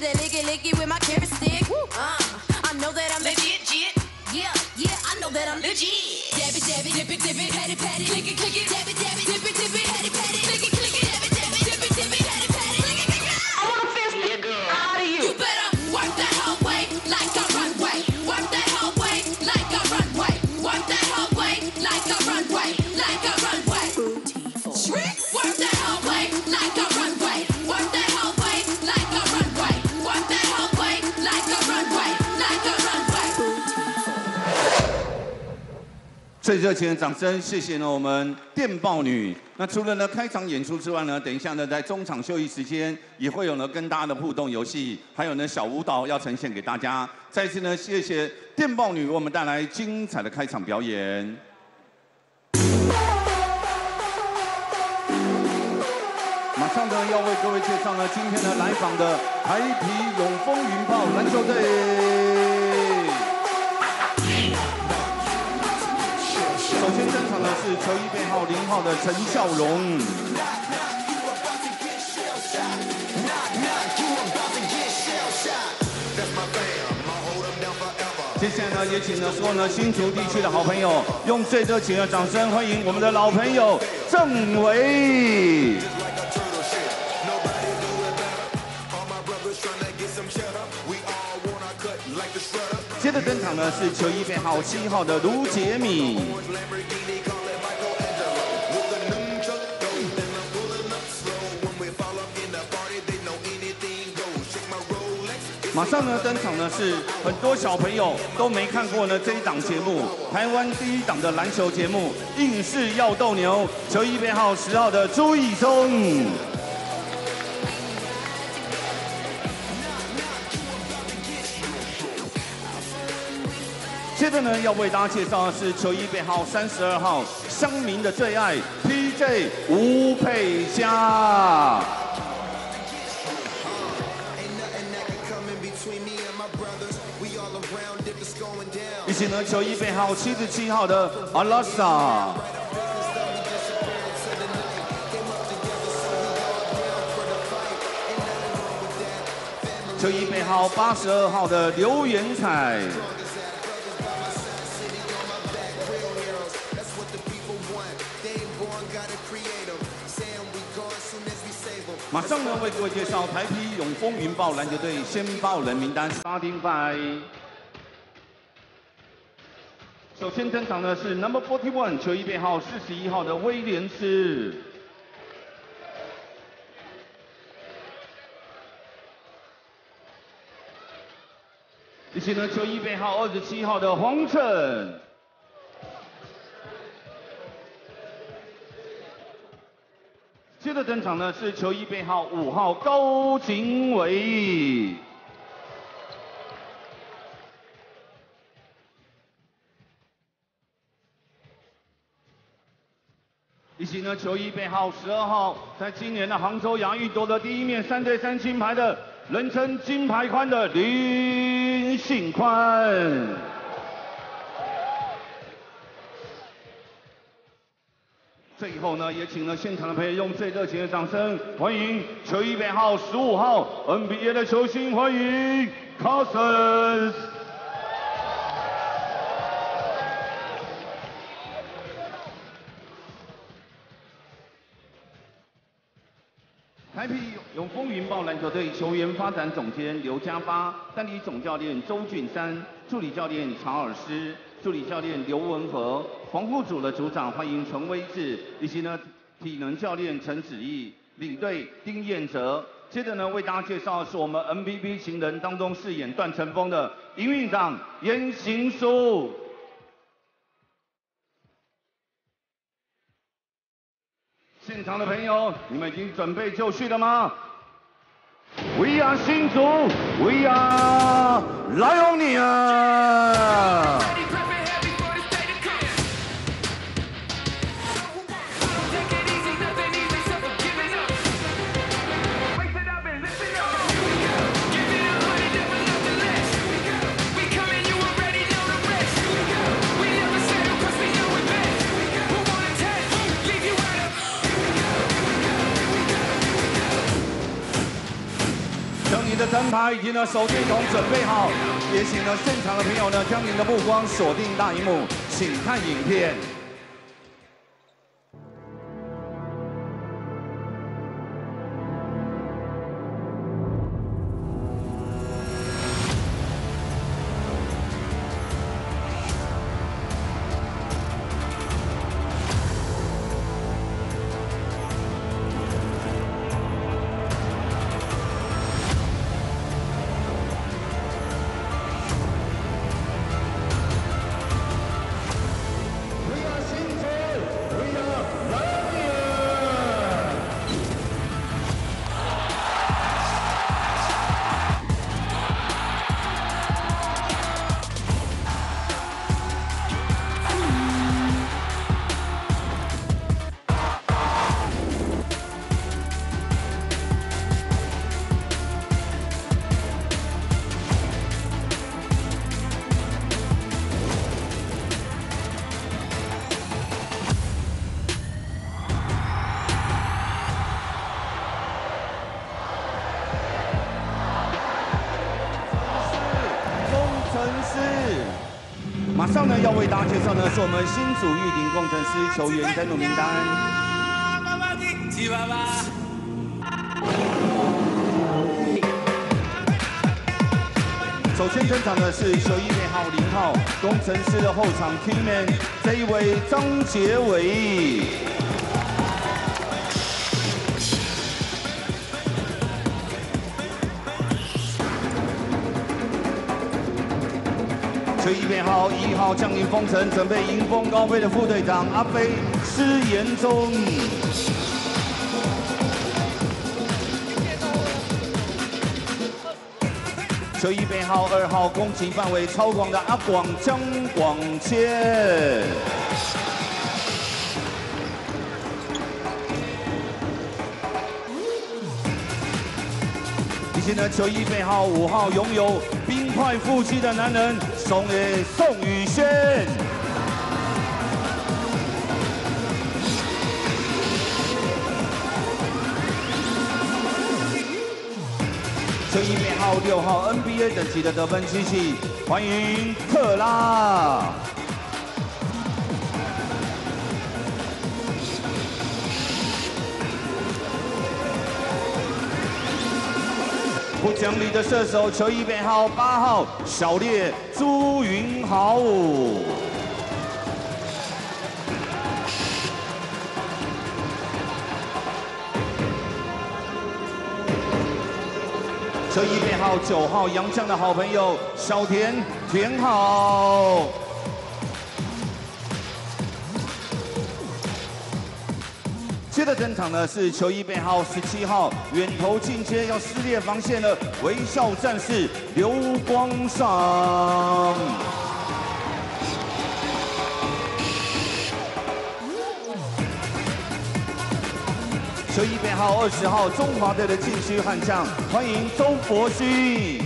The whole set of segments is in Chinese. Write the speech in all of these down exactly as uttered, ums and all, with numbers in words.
to that licky licky with my carrot stick. Uh, I know that I'm legit, legit. Yeah, yeah, I know that I'm legit. Dab it, dab it, dip it, dip it, pat it, pat it, click it, click it. Dab it, dab it, dip it, dip it, pat it, pat it, click it, click it. Dab it, dab it, dip it, dip it, pat it, pat it, click it, click it. I wanna fist me a girl. How do you? You better work that whole way like a runway. Work that whole way like a runway. Work that whole way like a runway. Like a runway. Beautiful. Work that whole way like a runway. Work that.最热情的掌声，谢谢呢我们电报女。那除了呢开场演出之外呢，等一下呢在中场休息时间也会有呢跟大家的互动游戏，还有呢小舞蹈要呈现给大家。再次呢谢谢电报女为我们带来精彩的开场表演。 马上呢，要为各位介绍呢，今天呢来访的台啤永丰云豹篮球队。首先登场的是球衣背号零号的陈孝荣。接下来呢，也请呢所有呢新竹地区的好朋友，用最热情的掌声欢迎我们的老朋友郑伟。 接着登场呢是球衣背号七号的卢杰米。马上呢登场呢是很多小朋友都没看过呢这一档节目，台湾第一档的篮球节目《硬是要斗牛》，球衣背号十号的朱义松。 接着呢，要为大家介绍的是球衣背号三十二号，乡民的最爱 P J 吴佩嘉。以及呢，球衣背号七十七号的阿拉萨。 球衣背号八十二号的刘元彩，马上呢为各位介绍台啤永丰云豹篮球队先报人名单 ，starting by。首先登场的是 number forty one 球衣背号四十一号的威廉斯。 以及呢，球衣背号二十七号的黄晨，接着登场呢是球衣背号五号高景伟，以及呢球衣背号十二号，在今年的杭州亚运夺得第一面三对三金牌的，人称金牌宽的林。 信宽，最后呢，也请了现场的朋友用最热情的掌声欢迎球衣背号十五号 N B A 的球星，欢迎 Cousins。台啤。 永丰云豹篮球队球员发展总监刘家八，代理总教练周俊山，助理教练查尔斯，助理教练刘文和，防护组的组长欢迎陈威志，以及呢体能教练陈子毅，领队丁彦哲。接着呢为大家介绍是我们 M V P 情人当中饰演段成峰的营运长严行书。 现场的朋友，你们已经准备就绪了吗 ？We are 新竹 ，We are Lions。掌他已经呢手电筒准备好，也请呢现场的朋友呢将您的目光锁定大荧幕，请看影片。呢是我们新竹玉林工程师球员登录名单。首先登场的是球衣编号零号，工程师的后场 Keyman 这一位张杰伟。球衣编号一号降临封城，准备迎风高飞的副队长阿飞施延中。球衣编号二号攻击范围超广的阿广江广谦。以及呢，球衣编号五号拥有冰块腹肌的男人。 送给宋宇轩。球衣编号六号 N B A 等级的得分机器，欢迎克拉。不讲理的射手，球衣编号八号小烈。 朱云豪，球衣编号九号洋将的好朋友小田田好，接着登场的是球衣编号十七号远投进阶要撕裂防线的微笑战士。 刘光尚，球衣编号二十号，中华队的禁区悍将，欢迎周伯勋。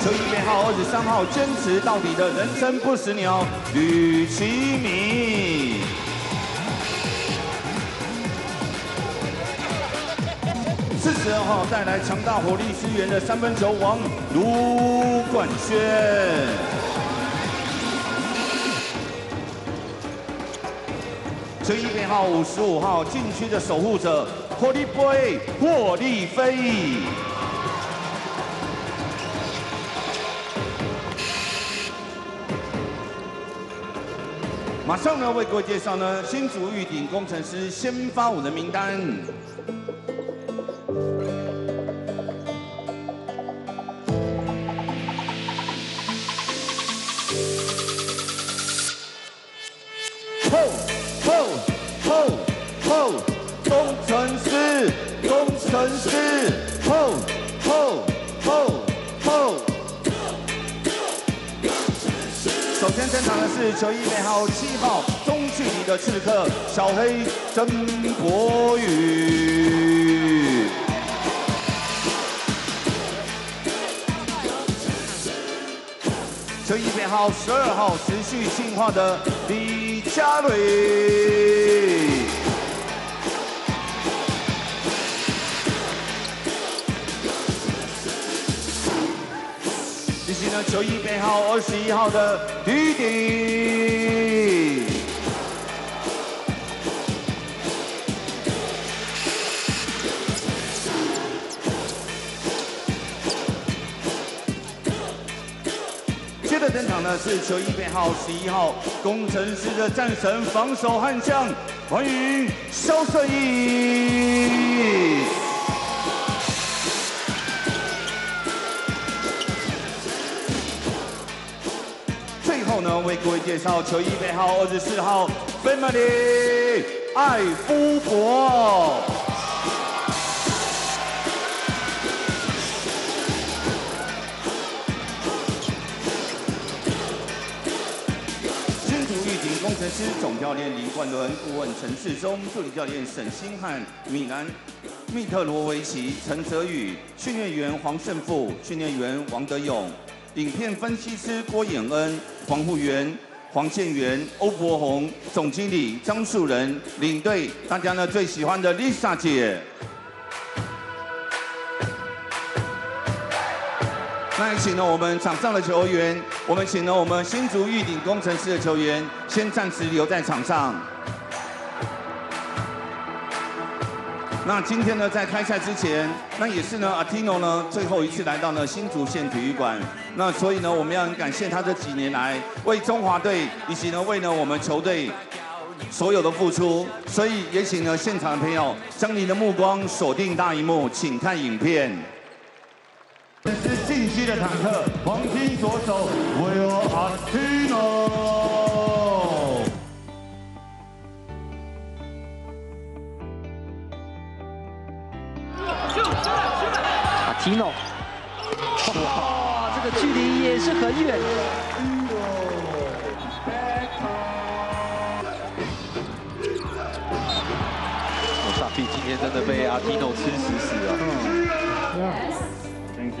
球衣编号二十三号，坚持到底的人生不死鸟，吕其明。 四十二号带来强大火力支援的三分球王卢冠轩，球衣编号五十五号禁区的守护者霍利飞霍利飞，马上呢为各位介绍呢新竹玉鼎工程师先发五人名单。 球衣编号七号，中距离的刺客小黑曾国宇。球衣编号十二号，持续进化的李佳蕊。的球衣背号二十一号的弟弟。接着登场的是球衣背号十一号工程师的战神防守悍将，欢迎萧瑟毅。 后呢，为各位介绍球衣背号二十四号 Family 艾夫伯。新竹预警工程师总教练林冠伦，顾问陈世忠，助理教练沈星汉、米兰密特罗维奇、陈泽宇，训练员黄胜富，训练员王德勇。 影片分析师郭衍恩、防护员黄建元、欧伯宏、总经理张树仁，领队大家呢最喜欢的 Lisa 姐。那也请呢我们场上的球员，我们请呢我们新竹预警工程师的球员先暂时留在场上。那今天呢，在开赛之前，那也是呢 ，Artino 呢最后一次来到呢新竹县体育馆。那所以呢，我们要很感谢他这几年来为中华队以及呢为呢我们球队所有的付出。所以也请呢现场的朋友将您的目光锁定大荧幕，请看影片。这是进击的坦克，黄金左手 ，Will Artino。 Artino， 哇，这个距离也是很远。我萨皮今天真的被 Artino 吃死死了。Thank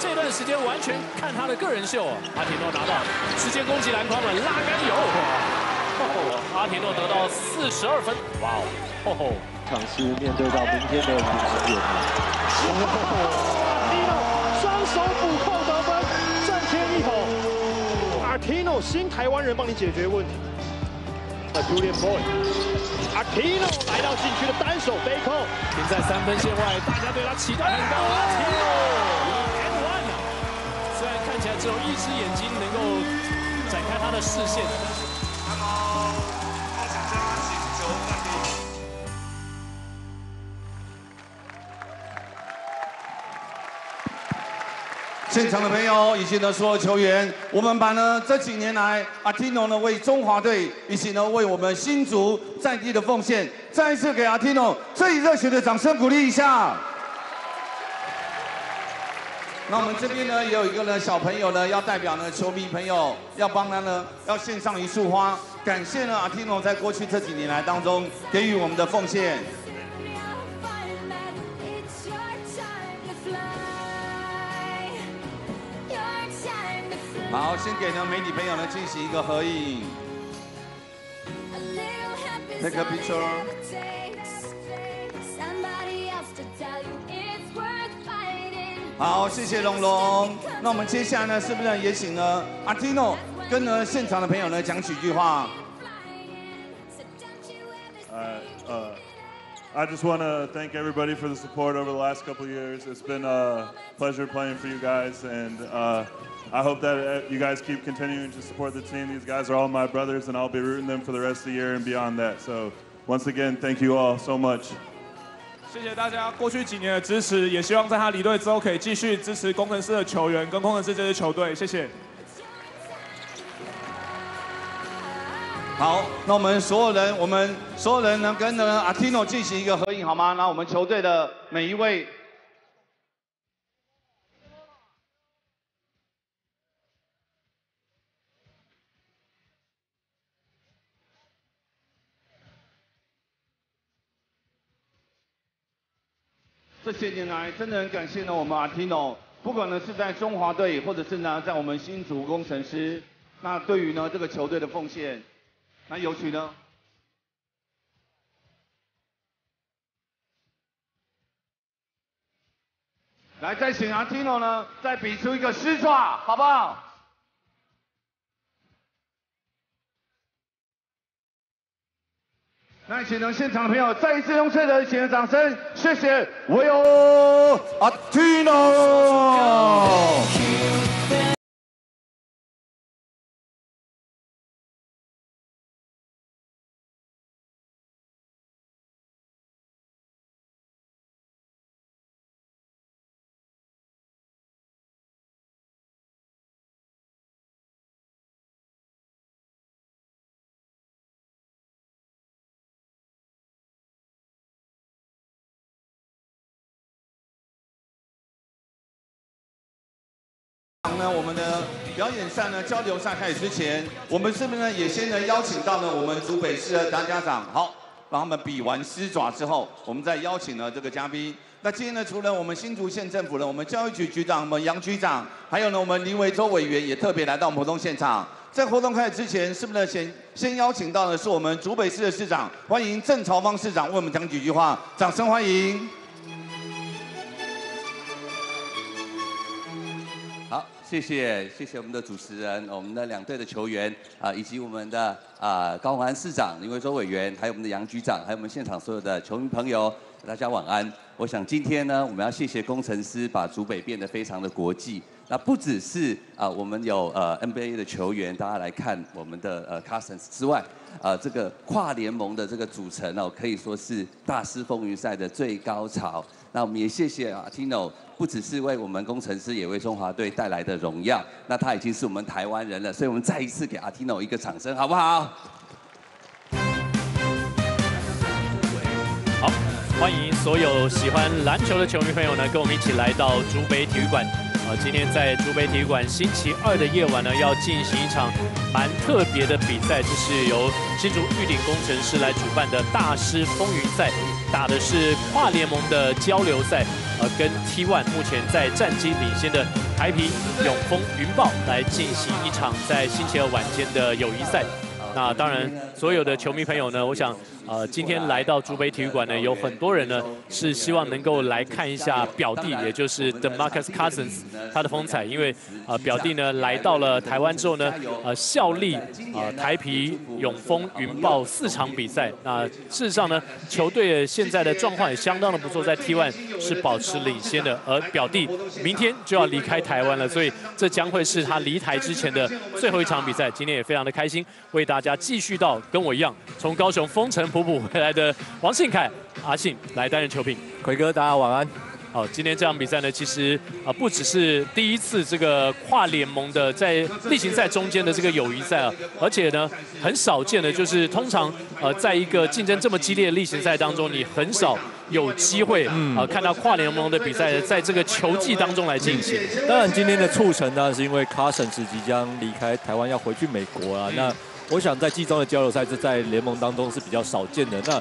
这段时间完全看他的个人秀啊 ！Artino 拿到直接攻击篮筐了，拉杆有！阿提诺得到四十二分，哇哦！场是面对到明天的五十点。Artino 双手补扣得分，赚钱一口。 Artino 新台湾人帮你解决问题。A Julian Boy。Artino 来到禁区的单手背扣，停在三分线外，大家对他期待很高。Artino and one， 虽然看起来只有一只眼睛能够展开他的视线。现场的朋友以及呢所有球员，我们把呢这几年来 Artino 呢为中华队以及呢为我们新竹在地的奉献，再一次给 Artino 最热血的掌声鼓励一下。那我们这边呢也有一个呢小朋友呢要代表呢球迷朋友要帮他呢要献上一束花，感谢呢 Artino 在过去这几年来当中给予我们的奉献。 好，先给呢媒体朋友呢进行一个合影。Take a picture。好，谢谢龙龙。那我们接下来呢，是不是也请呢 Artino 跟呢现场的朋友呢讲几句话？呃呃。 I just want to thank everybody for the support over the last couple of years. It's been a pleasure playing for you guys, and uh, I hope that you guys keep continuing to support the team. These guys are all my brothers, and I'll be rooting them for the rest of the year and beyond that. So, once again, thank you all so much. 谢谢大家过去几年的支持，也希望在他离队之后可以继续支持工程师的球员跟工程师这支球队。谢谢。 好，那我们所有人，我们所有人呢，跟呢 Artino 进行一个合影，好吗？那我们球队的每一位。这些年来真的很感谢呢我们 Artino， 不管呢是在中华队，或者是呢在我们新竹工程师，那对于呢这个球队的奉献，那有请呢。 来，再请阿 Tino 呢，再比出一个狮爪，好不好？那请呢，现场的朋友再一次用最热情的掌声，谢谢我有阿 Tino。那我们的表演赛呢，交流赛开始之前，我们是不是呢也先呢邀请到呢我们竹北市的大家长，好，帮他们比完狮爪之后，我们再邀请呢这个嘉宾。那今天呢，除了我们新竹县政府呢，我们教育局局长我们杨局长，还有呢我们林维洲委员也特别来到我们活动现场。在活动开始之前，是不是呢先先邀请到的是我们竹北市的市长，欢迎郑朝芳市长为我们讲几句话，掌声欢迎。 谢谢，谢谢我们的主持人，我们的两队的球员啊，以及我们的啊高虹安市长、林维洲委员，还有我们的杨局长，还有我们现场所有的球迷朋友，大家晚安。我想今天呢，我们要谢谢工程师把竹北变得非常的国际。那不只是啊，我们有呃 N B A 的球员，大家来看我们的呃 Cousins 之外，啊这个跨联盟的这个组成哦，可以说是大师风云赛的最高潮。那我们也谢谢啊 Artino。 不只是为我们工程师，也为中华队带来的荣耀。那他已经是我们台湾人了，所以我们再一次给 Artino 一个掌声，好不好？好，欢迎所有喜欢篮球的球迷朋友呢，跟我们一起来到竹北体育馆。啊，今天在竹北体育馆，星期二的夜晚呢，要进行一场蛮特别的比赛，就是由新竹玉鼎工程师来主办的大师风云赛，打的是跨联盟的交流赛。 呃，跟 T 一 目前在战绩领先的台啤、永丰、云豹来进行一场在星期二晚间的友谊赛。那当然，所有的球迷朋友呢，我想，呃，今天来到竹北体育馆呢，有很多人呢是希望能够来看一下表弟，也就是 DeMarcus Cousins 他的风采，因为呃表弟呢来到了台湾之后呢，呃效力呃台啤、永丰、云豹四场比赛。那事实上呢，球队现在的状况也相当的不错，在 T 一 是保持领先的，而表弟明天就要离开台湾了，所以这将会是他离台之前的最后一场比赛。今天也非常的开心，为大家。 大家继续到跟我一样从高雄风尘仆仆回来的王信凯阿信来担任球评。奎哥，大家晚安。好，今天这场比赛呢，其实啊、呃、不只是第一次这个跨联盟的在例行赛中间的这个友谊赛啊，而且呢很少见的，就是通常呃在一个竞争这么激烈的例行赛当中，你很少。 有机会啊、嗯呃，看到跨联盟的比赛在这个球季当中来进行。当然，今天的促成呢，是因为 Cousins 即将离开台湾，要回去美国啊。嗯、那我想在季中的交流赛，这在联盟当中是比较少见的。那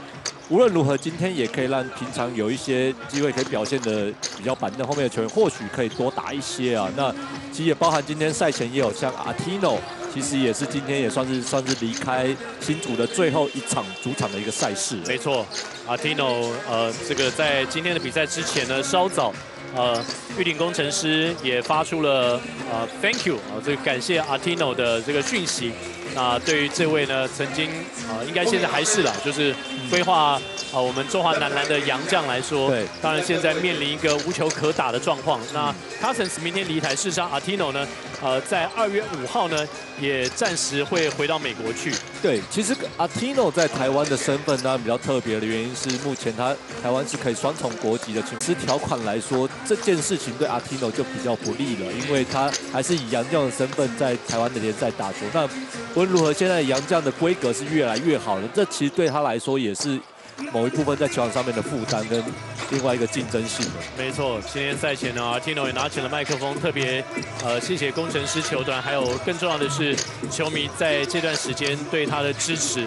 无论如何，今天也可以让平常有一些机会可以表现的比较板凳后面的球员，或许可以多打一些啊。那其实也包含今天赛前也有像 Artino， 其实也是今天也算是算是离开新竹的最后一场主场的一个赛事。没错。 Artino， 呃，这个在今天的比赛之前呢，稍早，呃，玉鼎工程师也发出了呃 ，thank you， 啊、呃，这个感谢 Artino 的这个讯息。那、呃、对于这位呢，曾经啊、呃，应该现在还是啦，就是规划啊、呃，我们中华男篮的洋将来说，对，当然现在面临一个无球可打的状况。那 Cousins 明天离台，事实上 Artino 呢，呃，在二月五号呢，也暂时会回到美国去。对，其实 Artino 在台湾的身份当然比较特别的原因。 是目前他台湾是可以双重国籍的，其实条款来说，这件事情对 Artino 就比较不利了，因为他还是以洋将的身份在台湾的联赛打球。那无论如何，现在洋将的规格是越来越好了，这其实对他来说也是某一部分在球场上面的负担跟另外一个竞争性的。没错，今天赛前呢 ，Artino 也拿起了麦克风，特别呃谢谢工程师球团，还有更重要的是球迷在这段时间对他的支持。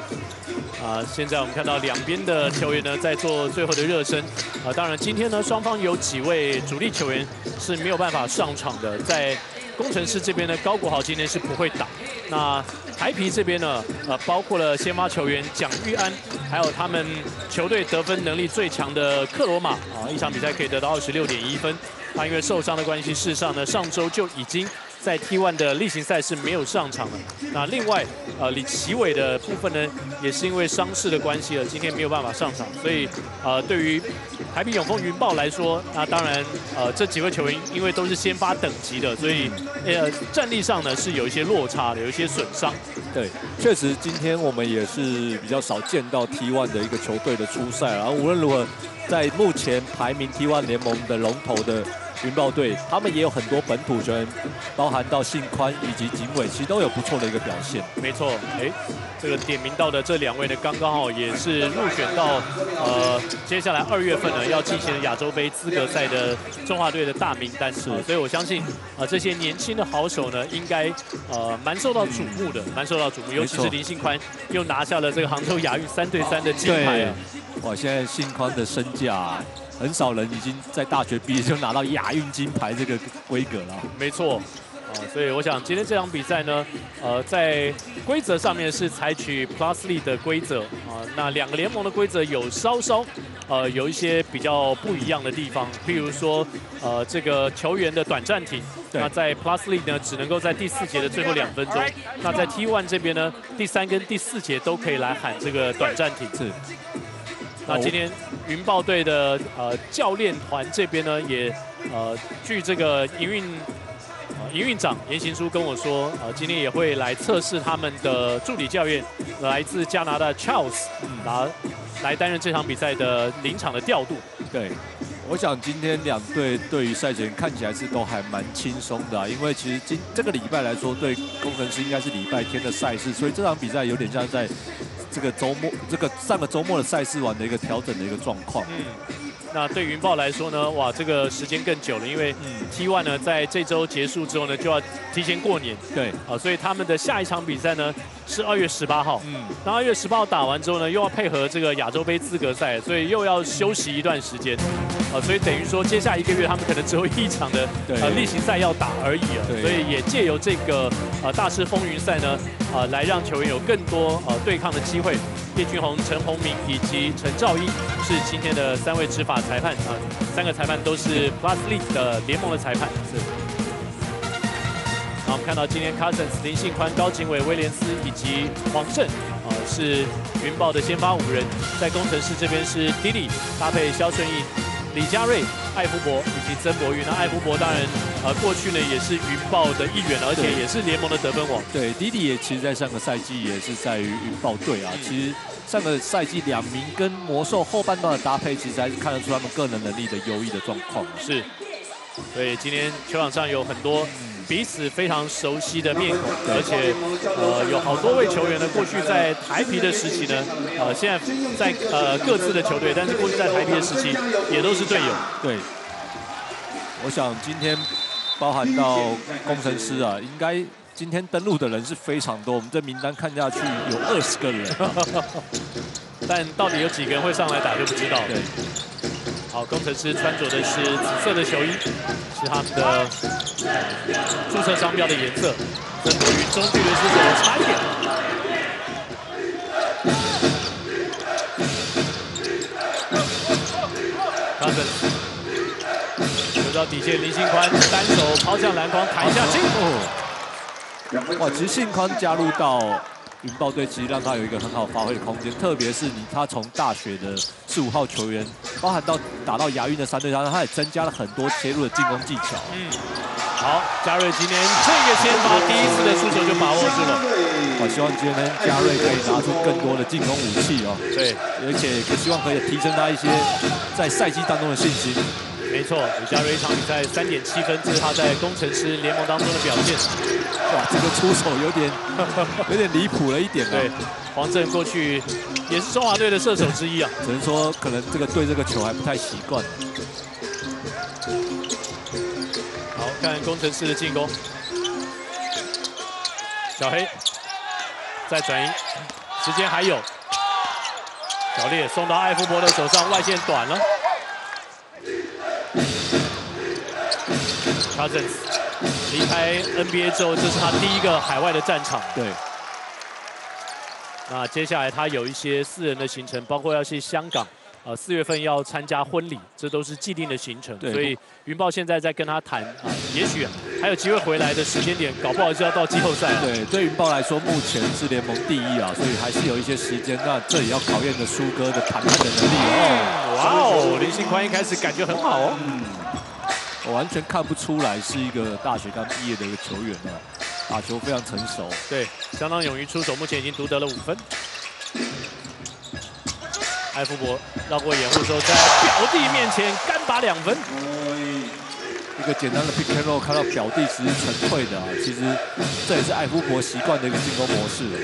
啊、呃，现在我们看到两边的球员呢在做最后的热身。啊、呃，当然今天呢双方有几位主力球员是没有办法上场的，在工程师这边呢高国豪今天是不会打。那台啤这边呢，呃，包括了先发球员蒋玉安，还有他们球队得分能力最强的克罗马啊、呃，一场比赛可以得到 二十六点一 分。他因为受伤的关系，事实上呢上周就已经。 在 T 一 的例行赛是没有上场的。那另外，呃，李奇伟的部分呢，也是因为伤势的关系了，今天没有办法上场。所以，呃，对于台啤永丰云豹来说，那当然，呃，这几位球员因为都是先发等级的，所以，呃，战力上呢是有一些落差的，有一些损伤。对，确实，今天我们也是比较少见到 T 一 的一个球队的出赛。然后无论如何，在目前排名 T 一 联盟的龙头的。 云豹队，他们也有很多本土球员，包含到信宽以及景伟，其实都有不错的一个表现。没错，哎，这个点名到的这两位呢，刚刚好也是入选到呃，接下来二月份呢要进行的亚洲杯资格赛的中华队的大名单是、呃，所以我相信啊、呃，这些年轻的好手呢，应该呃蛮受到瞩目的，嗯、蛮受到瞩目，尤其是林信宽又拿下了这个杭州亚运三对三的金牌、啊。哇，现在信宽的身价、啊。 很少人已经在大学毕业就拿到亚运金牌这个规格了。没错，啊，所以我想今天这场比赛呢，呃，在规则上面是采取 Plus League 的规则啊，那两个联盟的规则有稍稍呃有一些比较不一样的地方，譬如说呃这个球员的短暂停，那在 Plus League 呢只能够在第四节的最后两分钟，那在 T 一 这边呢，第三跟第四节都可以来喊这个短暂停。是。 那今天云豹队的呃教练团这边呢，也呃据这个营运呃营运长严行书跟我说，呃今天也会来测试他们的助理教练，来自加拿大 Charles 来来担任这场比赛的临场的调度。对，我想今天两队对于赛前看起来是都还蛮轻松的、啊，因为其实今这个礼拜来说，对工程师应该是礼拜天的赛事，所以这场比赛有点像在。 这个周末，这个上个周末的赛事完的一个调整的一个状况。嗯，那对云豹来说呢，哇，这个时间更久了，因为 T 一 呢，在这周结束之后呢，就要提前过年。对，啊，所以他们的下一场比赛呢是二月十八号。嗯，那二月十八号打完之后呢，又要配合这个亚洲杯资格赛，所以又要休息一段时间。啊，所以等于说，接下一个月他们可能只有一场的呃例行赛要打而已啊。所以也借由这个呃大师风云赛呢。 啊，来让球员有更多呃对抗的机会。叶俊宏、陈宏明以及陈兆一是今天的三位执法裁判啊，三个裁判都是 Plus League 的联盟的裁判。是。那我们看到今天 Cousins、林信宽、高景伟、威廉斯以及黄胜啊是云豹的先发五人，在工程师这边是弟弟搭配肖顺义、李佳瑞、艾福博以及曾博玉。那艾福博当然。 呃，过去呢也是云豹的一员，而且也是联盟的得分王。对，弟弟也其实，在上个赛季也是在于云豹队啊。其实上个赛季两名跟魔兽后半段的搭配，其实还是看得出他们个人能力的优异的状况。是，所以今天球场上有很多彼此非常熟悉的面孔，而且呃有好多位球员呢，过去在台啤的时期呢，呃现在在呃各自的球队，但是过去在台啤的时期也都是队友。对，我想今天。 包含到工程师啊，应该今天登录的人是非常多。我们这名单看下去有二十个人，但到底有几个人会上来打就不知道。对，好，工程师穿着的是紫色的球衣，是他们的注册商标的颜色。针对于中距离出手差一点。 到底线，林信宽单手抛向篮筐，弹一下进。哦、哇，其实信宽加入到云豹队，其实让他有一个很好发挥的空间。特别是你，他从大学的十五号球员，包含到打到亚运的三对三，他也增加了很多切入的进攻技巧。嗯，好，嘉瑞今天这个先把第一次的输球就把握住了。我希望今天嘉瑞可以拿出更多的进攻武器哦。对，而且也希望可以提升他一些在赛季当中的信心。 没错，李佳瑞一场比赛 三点七 分，这是他在工程师联盟当中的表现。哇，这个出手有点有点离谱了一点、啊。对，黄振过去也是中华队的射手之一啊，只能说可能这个对这个球还不太习惯。好看工程师的进攻，小黑再转移，时间还有。小烈送到艾夫伯的手上，外线短了。Cousins 离开 N B A 之后，这是他第一个海外的战场。对。那接下来他有一些私人的行程，包括要去香港，呃，四月份要参加婚礼，这都是既定的行程。所以云豹现在在跟他谈啊、呃，也许还有机会回来的时间点，搞不好就要到季后赛了。对，对云豹来说，目前是联盟第一啊，所以还是有一些时间。那这也要考验着苏哥的谈判的能力哦。哇哦，林信宽一开始感觉很好哦。嗯 我完全看不出来是一个大学刚毕业的一个球员了，打球非常成熟，对，相当勇于出手，目前已经独得了五分。艾福伯绕过掩护之后，在表弟面前干拔两分。一个简单的 pick and roll， 看到表弟只是沉退的啊，其实这也是艾福伯习惯的一个进攻模式了。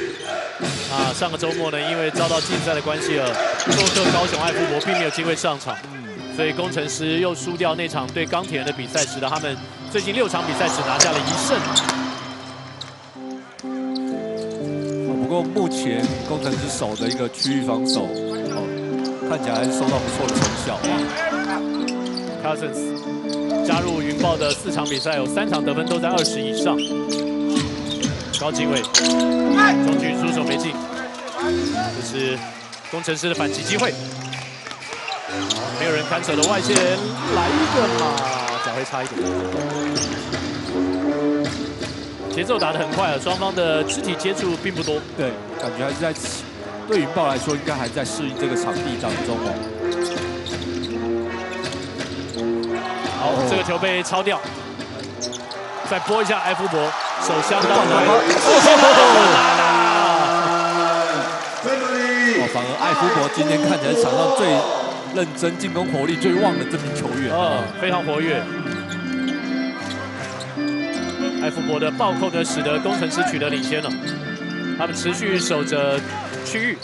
啊，上个周末呢，因为遭到禁赛的关系了，做客高雄艾福伯并没有机会上场。嗯 所以工程师又输掉那场对钢铁人的比赛，使得他们最近六场比赛只拿下了一胜。不过目前工程师守的一个区域防守，哦，看起来还是收到不错的成效啊。Cousins 加入云豹的四场比赛，有三场得分都在二十以上。高景伟中距出手没进，这是工程师的反击机会。 没有人看守的外线，来一个嘛，脚会差一点。节奏打得很快啊，双方的肢体接触并不多。对，感觉还是在对云豹来说，应该还在适应这个场地当中哦。好，哦、这个球被抄掉，再拨一下艾夫伯，手相当的。 反而艾福伯今天看起来场上最认真、进攻火力最旺的这名球员，哦，非常活跃。艾福伯的暴扣呢，使得工程师取得领先了。他们持续守着区域，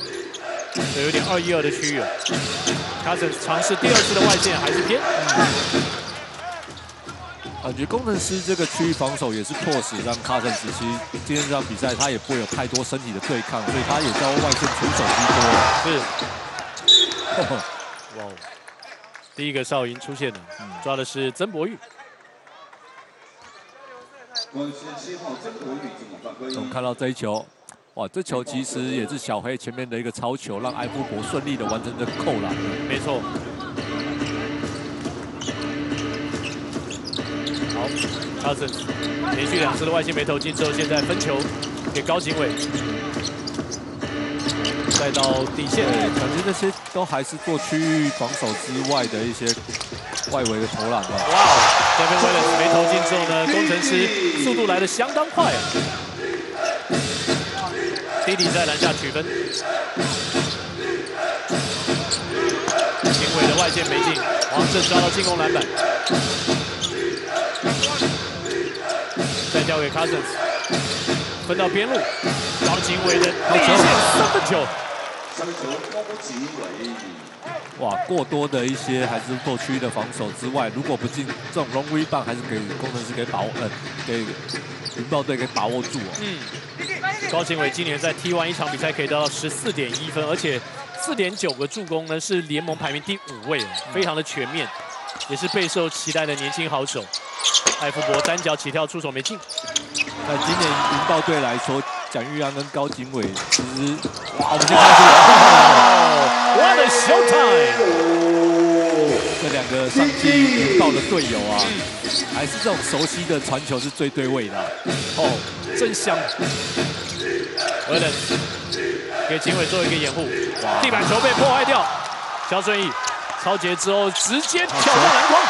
有点二一二的区域。Cousins尝试第二次的外线，还是偏。感觉工程师这个区域防守也是迫使让卡森斯基今天这场比赛他也不会有太多身体的对抗，所以他也在外线出手居多。是，哇，第一个哨音出现了，嗯、抓的是曾博玉。我们看到这一球，哇，这球其实也是小黑前面的一个抄球，让艾夫伯顺利的完成这个扣篮。没错。 好 ，Cousins 连续两次的外线没投进之后，现在分球给高景伟，再到底线，感觉这些都还是做区域防守之外的一些外围的投篮吧。哇，这边威廉斯没投进之后呢，工程师速度来得相当快啊。弟弟在篮下取分，景伟的外线没进，王正抓到进攻篮板。 再交给 Cousins， 分到边路，高景伟的内线三分球。三分球，高景伟。哇，过多的一些还是做区域的防守之外，如果不进这种 long rebound， 还是给工程师给把握，呃，给云豹队给把握住哦。嗯，高景伟今年在 T 一 一场比赛可以得到 十四点一 分，而且 四点九 个助攻呢，是联盟排名第五位，非常的全面。 也是备受期待的年轻好手，艾福伯单脚起跳出手没进。那今年云豹队来说，蒋玉安跟高景伟其实，我们先看出来，哇， What a show time！ 这两个上季云豹的队友啊，还是这种熟悉的传球是最对位的、啊。哦，真香！威廉给景伟做一个掩护，地板球被破坏掉，肖顺义。 超节之后，直接挑战篮筐。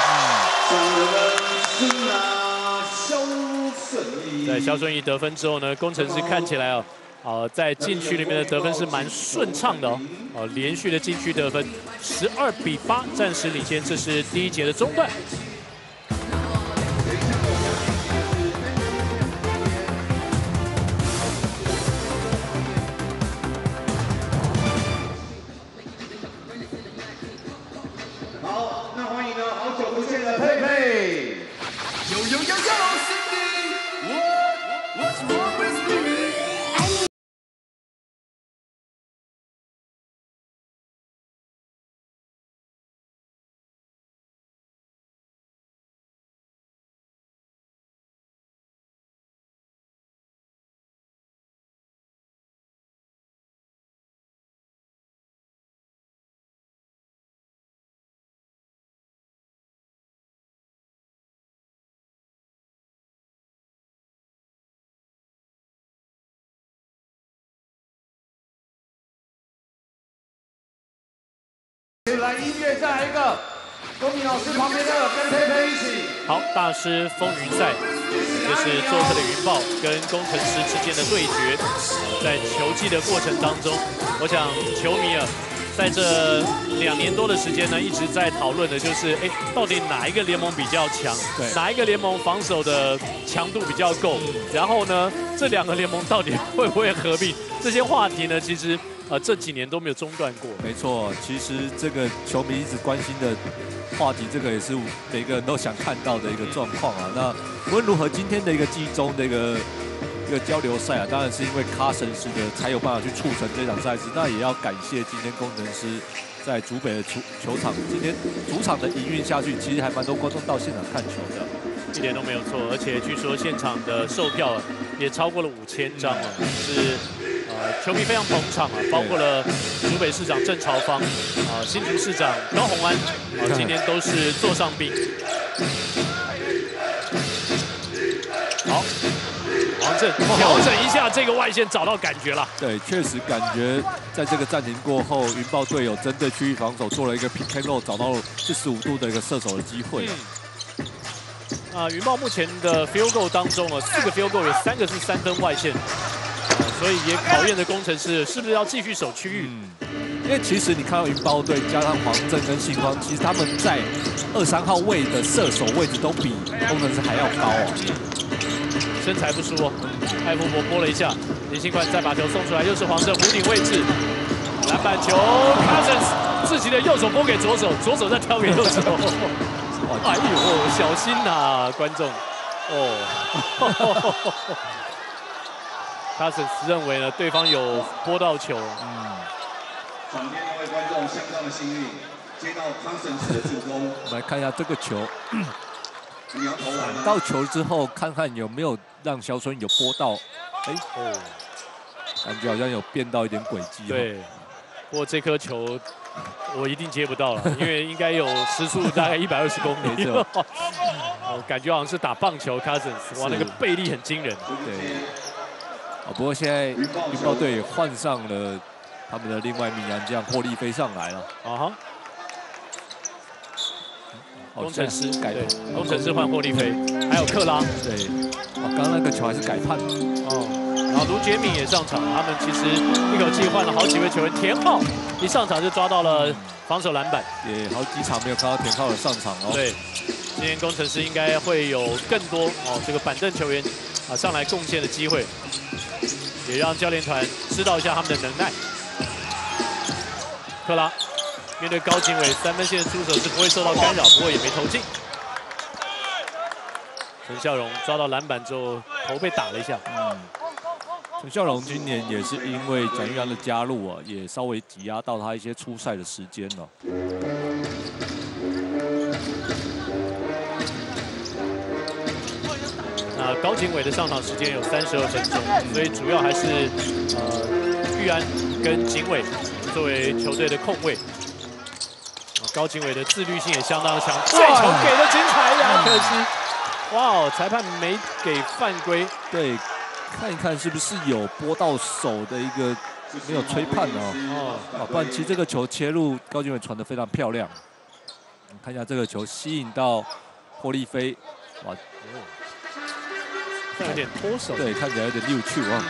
在肖顺义得分之后呢，工程师看起来哦，呃，在禁区里面的得分是蛮顺畅的哦，呃，连续的禁区得分， 十二比八暂时领先。这是第一节的中段。来音乐，再来一个。公民老师旁边的跟佩佩一起。好，大师风云赛，这是做客的云豹跟工程师之间的对决。在球季的过程当中，我想球迷啊，在这两年多的时间呢，一直在讨论的就是，哎，到底哪一个联盟比较强？对，哪一个联盟防守的强度比较够？然后呢，这两个联盟到底会不会合并？这些话题呢，其实。 呃，这几年都没有中断过。没错，其实这个球迷一直关心的话题，这个也是每个人都想看到的一个状况啊。那无论如何，今天的一个季中的一个一个交流赛啊，当然是因为Cousins的才有办法去促成这场赛事。那也要感谢今天工程师在主北的球球场，今天主场的营运下去，其实还蛮多观众到现场看球的。 一点都没有错，而且据说现场的售票也超过了五千张了，是呃球迷非常捧场啊，包括了竹北市长郑朝芳啊、呃、新竹市长高虹安啊、呃，今天都是座上宾。好，王正调整一下这个外线，找到感觉了。对，确实感觉在这个暂停过后，云豹队友针对区域防守做了一个 pick and roll， 找到四十五度的一个射手的机会。嗯 啊，云豹目前的 field goal 当中啊，四个 field goal 有三个是三分外线，啊，所以也考验着工程师是不是要继续守区域。嗯，因为其实你看到云豹队加上黄正跟信光，其实他们在二三号位的射手位置都比工程师还要高哦。身材不输哦，艾弗伯拨了一下，林信冠再把球送出来，又是黄正弧顶位置，篮板球 Cousins 自己的右手拨给左手，左手再挑给右手。哎呦，小心呐、啊，观众！哦，Cousins认为呢，对方有拨到球。嗯。场边那位观众相当的幸运，接到Cousins的助攻。我们来看一下这个球。你要投篮吗？到球之后，看看有没有让小春有拨到。哎、欸、哦，感觉好像有变到一点轨迹。对。 不过这颗球我一定接不到了，因为应该有时速大概一百二十公里。我感觉好像是打棒球 ，Cousins， 哇，那个背力很惊人。对。啊，不过现在云豹队换上了他们的另外名将霍利飞上来了。啊哈。工程师改判，工程师换霍利飞，还有克拉。对。哦，刚刚那个球还是改判。哦。 然后卢杰敏也上场，他们其实一口气换了好几位球员。田浩一上场就抓到了防守篮板，也好几场没有看到田浩的上场哦。对，今天工程师应该会有更多哦这个板凳球员啊上来贡献的机会，也让教练团知道一下他们的能耐。克拉面对高景伟三分线的出手是不会受到干扰，不过也没投进。陈孝荣抓到篮板之后头被打了一下。嗯。 陈孝荣今年也是因为蒋玉安的加入啊，也稍微挤压到他一些出赛的时间了。那高景伟的上场时间有三十二分钟，所以主要还是呃玉安跟景伟作为球队的控卫。高景伟的自律性也相当强，这球给的精彩呀，可惜，哇哦，裁判没给犯规。对。 看一看是不是有拨到手的一个没有吹判哦，哦，不然其实这个球切入高景伟传得非常漂亮。看一下这个球吸引到霍利菲，哇，有点脱手，对，看起来有点溜去啊。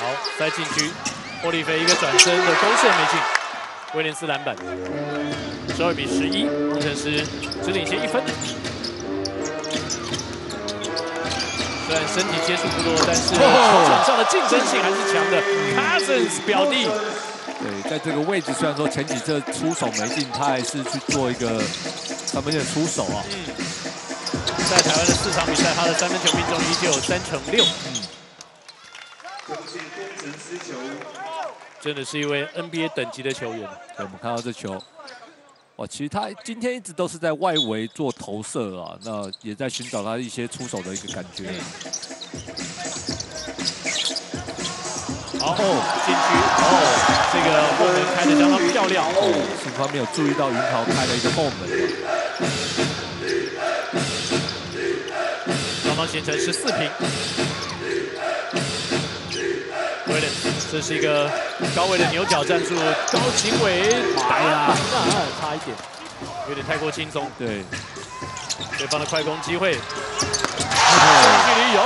好，塞禁区，霍利菲一个转身的勾射没进，威廉斯篮板。 十二比十一，工程师只领先一分。虽然身体接触不多，但是球场上的竞争性还是强的。Cousins 表弟，对，在这个位置虽然说前几次出手没进，他还是去做一个三分线出手啊。嗯、在台湾的四场比赛，他的三分球命中率依旧有三成六。嗯，真的是一位 N B A 等级的球员。对，我们看到这球。 哇，其实他今天一直都是在外围做投射啊，那也在寻找他一些出手的一个感觉。好，禁区，哦，这个后门开得相当漂亮。哦，幸好没有注意到云豪开了一个后门。双方形成十四平。威廉。这是一个高伟的牛角战术，高景伟哎呀，差一点，有点太过轻松。对，对方的快攻机会，距离有，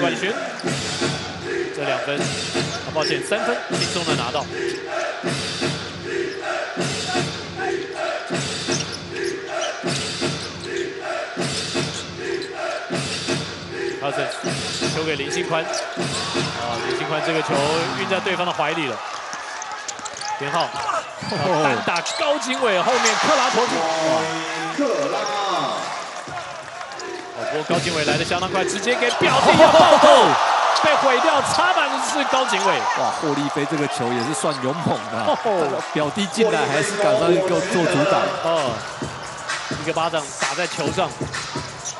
冠军，这两分，啊，抱歉，三分轻松的拿到。 Cousins 球给林信宽，啊，林信宽这个球运在对方的怀里了。田浩单打高景伟，后面克拉投进。克拉，哦，不过高景伟来的相当快，直接给表弟要暴扣，被毁掉，插满的是高景伟。哇，霍立飞这个球也是算勇猛的，表弟进来还是赶上够做主打，哦，一个巴掌打在球上。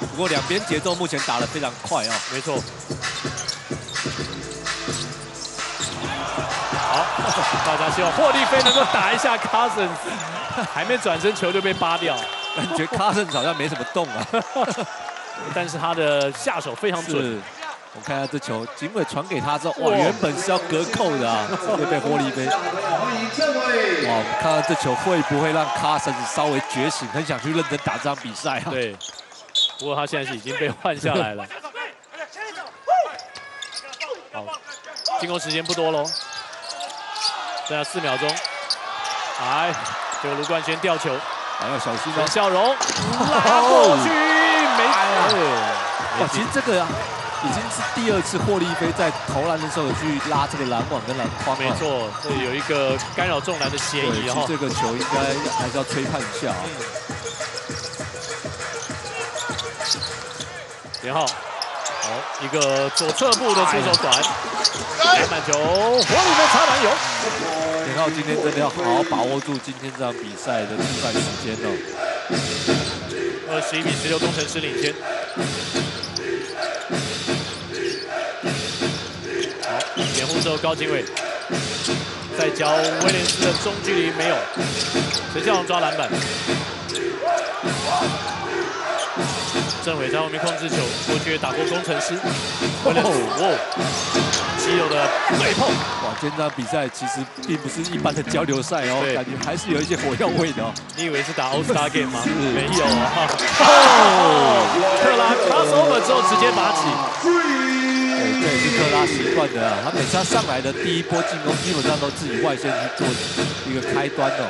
不过两边节奏目前打得非常快啊，没错。好，大家希望霍立飞能够打一下 Cousins， 还没转身球就被扒掉，感觉 Cousins 好像没什么动啊，但是他的下手非常准。我看下这球，景伟传给他之后，哇，原本是要隔扣的啊，直接被霍立飞。哇，看到这球会不会让 Cousins 稍微觉醒，很想去认真打这场比赛啊？对。 不过他现在是已经被换下来了。好，进攻时间不多喽，剩下四秒钟。哎，这个卢冠轩吊球，哎呀，小心啊！笑容拉过去，没。哇，其实这个已经是第二次霍立飞在投篮的时候去拉这个篮网跟篮筐。没错，这有一个干扰中篮的嫌疑哈。这个球应该还是要吹判一下啊。 田浩，好一个左侧步的出手短，篮板球，火里面插篮油。田浩今天真的要好好把握住今天这场比赛的出赛时间哦。二十一比十六，工程师领先。好，掩护之后高景伟，再交威廉斯的中距离没有，陈孝龙抓篮板。 郑伟在后面控制球，过去也打过工程师。威廉斯，哇，肌肉的对碰。哇，今天这场比赛其实并不是一般的交流赛哦，感觉还是有一些火药味的哦。你以为是打 All Star Game 吗？没有啊。哦，克拉 cross over 之后直接拔起。对，这也是克拉习惯的啊。他每次他上来的第一波进攻，基本上都自己外线去做一个开端哦。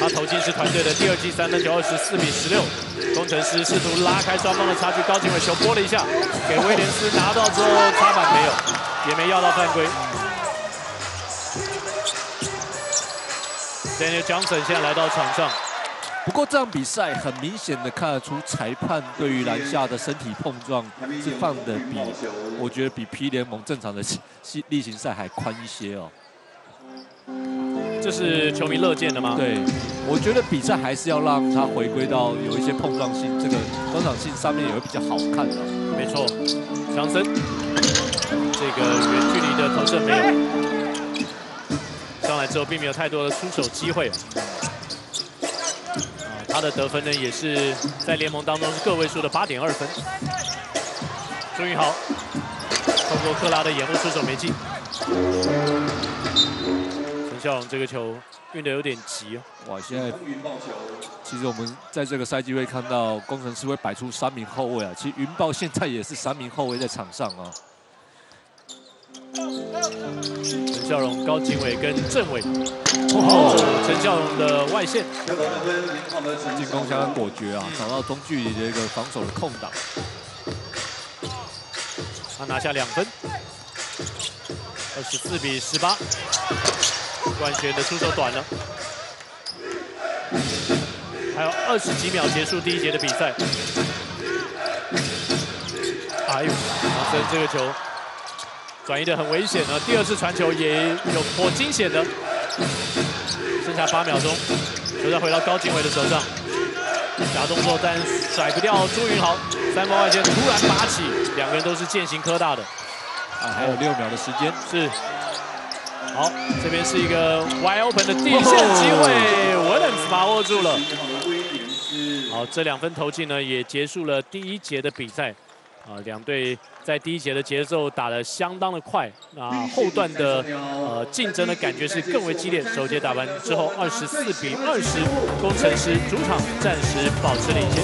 他投进是团队的第二记三分球，二十四比十六。工程师试图拉开双方的差距，高景伟球拨了一下，给威廉斯拿到之后插板没有，也没要到犯规。Daniel Johnson 现在来到场上，不过这场比赛很明显的看得出裁判对于篮下的身体碰撞是放的比，我觉得比 P 联盟正常的例行赛还宽一些哦。 这是球迷乐见的吗？对，我觉得比赛还是要让它回归到有一些碰撞性，这个观赏性上面也会比较好看的。没错，强森这个远距离的投射没有，上来之后并没有太多的出手机会。他的得分呢也是在联盟当中是个位数的 八点二 分。朱云豪通过克拉的掩护出手没进。 笑容这个球运得有点急哦，哇！现在其实我们在这个赛季会看到工程师会摆出三名后卫啊，其实云豹现在也是三名后卫在场上啊。陈孝荣、高景伟跟郑伟，哦，陈孝荣的外线进攻相当果决啊，找到中距离的一个防守的空档，他拿下两分，二十四比十八。 冠军的出手短了，还有二十几秒结束第一节的比赛。哎呦，阿森这个球转移的很危险啊！第二次传球也有颇惊险的。剩下八秒钟，球再回到高景伟的手上，假动作但甩不掉朱云豪，三分外线突然拔起，两个人都是健行科大的。啊，还有六秒的时间是。 好，这边是一个 wide open 的底线机会，威廉斯把握住了。好，这两分投进呢，也结束了第一节的比赛。啊，两队在第一节的节奏打得相当的快，那后段的呃竞争的感觉是更为激烈。首节打完之后，二十四比二十，工程师主场暂时保持领先。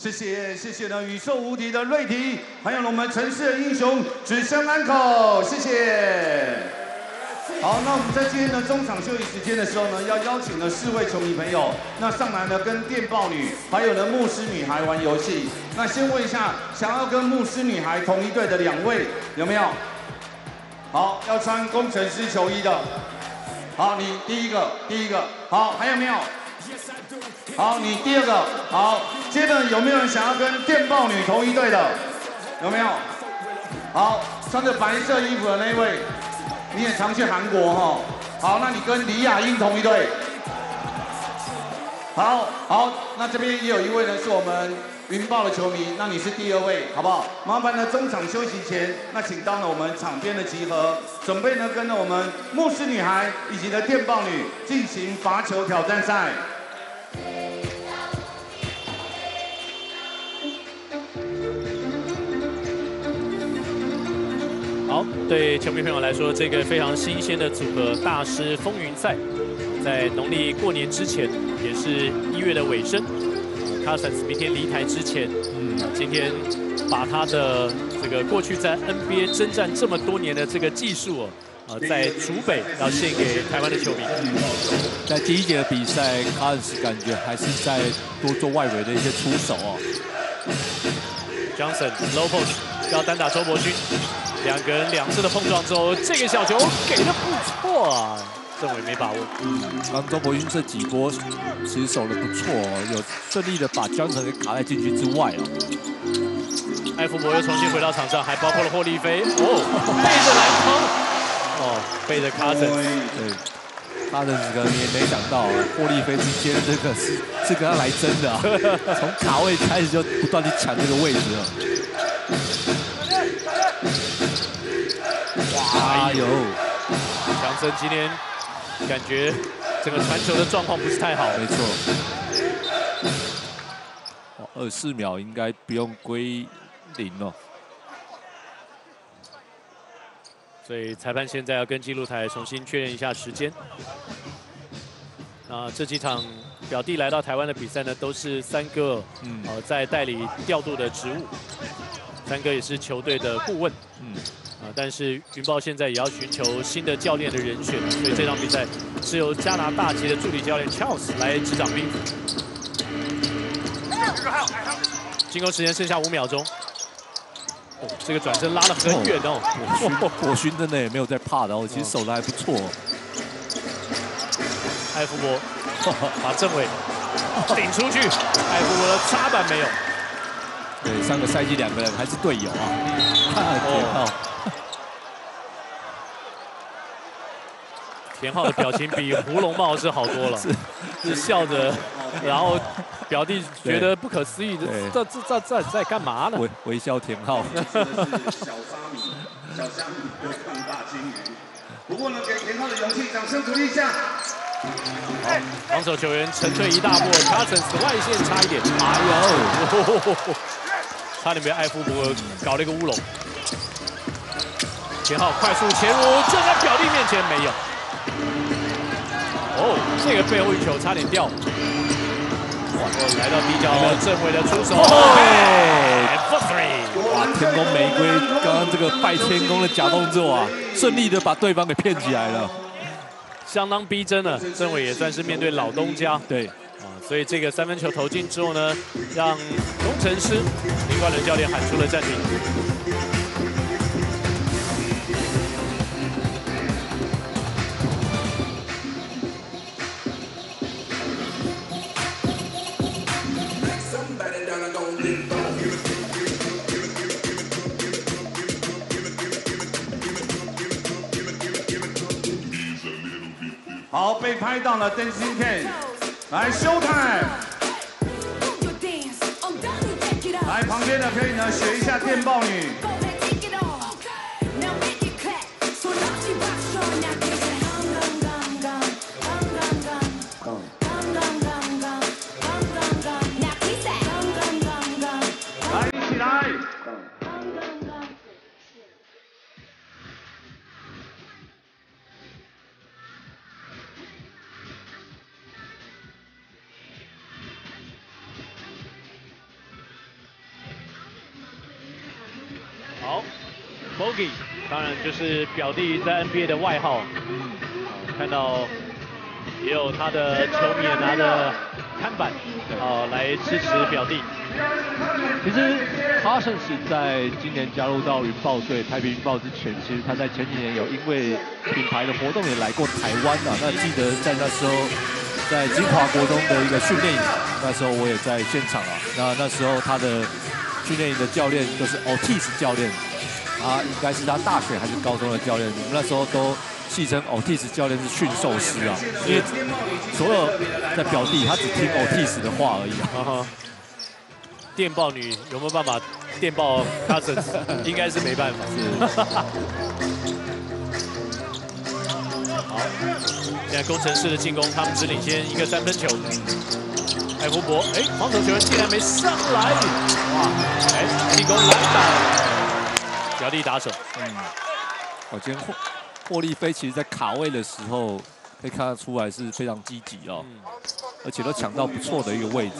谢谢谢谢呢，宇宙无敌的瑞迪，还有我们城市的英雄只剩安口，谢谢。好，那我们在今天的中场休息时间的时候呢，要邀请了四位球迷朋友，那上来呢跟电报女，还有呢牧师女孩玩游戏。那先问一下，想要跟牧师女孩同一队的两位有没有？好，要穿工程师球衣的。好，你第一个，第一个。好，还有没有？ 好，你第二个好，接着有没有人想要跟电报女同一队的？有没有？好，穿着白色衣服的那位，你也常去韩国哈、哦。好，那你跟李雅英同一队。好好，那这边也有一位呢，是我们云豹的球迷，那你是第二位，好不好？麻烦呢，中场休息前，那请到了我们场边的集合，准备呢跟着我们牧师女孩以及呢电报女进行罚球挑战赛。 好，对球迷朋友来说，这个非常新鲜的组合“大师风云赛”，在农历过年之前，也是一月的尾声。Cousins 明天离台之前，嗯，今天把他的这个过去在 N B A 征战这么多年的这个技术哦。 呃，在竹北要献给台湾的球迷。在第一节的比赛，卡恩斯感觉还是在多做外围的一些出手哦。Johnson low post 要单打周伯勋，两个人两次的碰撞之后，这个小球给的不错啊，政委没把握。嗯，刚周伯勋这几波其实守的不错、哦，有顺利的把 Johnson 给卡在禁区之外哦。艾福伯又重新回到场上，还包括了霍利菲，哦，背着来抛。 哦，背着卡森，对，卡森这个你也没想到，霍利菲之间这个是是跟他来真的、啊，从卡位开始就不断地抢这个位置了。哇哟，强森今天感觉整个传球的状况不是太好，没错。哇，二十四秒应该不用归零哦。 所以裁判现在要跟记录台重新确认一下时间。啊，这几场表弟来到台湾的比赛呢，都是三哥嗯，呃在代理调度的职务，三哥也是球队的顾问，嗯，啊，但是云豹现在也要寻求新的教练的人选，所以这场比赛是由加拿大籍的助理教练 Charles 来执掌兵。进攻时间剩下五秒钟。 哦、这个转身拉得很远哦，火熏真的也没有在怕的哦，其实守得还不错、哦。艾福伯把政委顶出去，艾福伯的插板没有。对，上个赛季两个人还是队友啊。哦、田浩的表情比胡龙茂是好多了， 是, 是笑着，然后。 表弟觉得不可思议，这这这这在干嘛呢？微微笑田浩。小沙米，小虾米对抗大金鱼。不过呢，给田浩的勇气，掌声鼓励一下。防守球员沉退一大步 ，Cousins 外线差一点，哎呦，差点被艾夫伯搞了一个乌龙。田浩快速切入，就在表弟面前没有。哦，这个背后一球差点掉。 来到底角，郑伟的出手，哇！天宫玫瑰，刚刚这个拜天宫的假动作啊，顺利的把对方给骗起来了，相当逼真了。郑伟也算是面对老东家，对啊，所以这个三分球投进之后呢，让工程师林冠伦教练喊出了暂停。好，被拍到了 Dancing Ken。 来 show time！ 来，旁边的可以呢学一下电报女。来，一起来！当然就是表弟在 N B A 的外号，嗯、看到也有他的球迷也拿着看板，哦、呃、来支持表弟。其实 Cousins 在今年加入到云豹队太平云豹之前，其实他在前几年有因为品牌的活动也来过台湾啊。那记得在那时候在金华国中的一个训练营，那时候我也在现场啊。那那时候他的训练营的教练就是 Ortiz 教练。 啊，应该是他大学还是高中的教练，我们那时候都戏称 Ortiz 教练是驯兽师啊，因为所有的表弟他只听 Ortiz 的话而已啊。电报女有没有办法电报 Cousins？ 应该是没办法。好，现在工程师的进攻，他们只领先一个三分球。艾胡博，哎，防守球员竟然没上来，哇，哎，进攻篮板。 表弟打手，嗯，我今天霍霍利菲其实在卡位的时候可以看得出来是非常积极哦，嗯、而且都抢到不错的一个位置。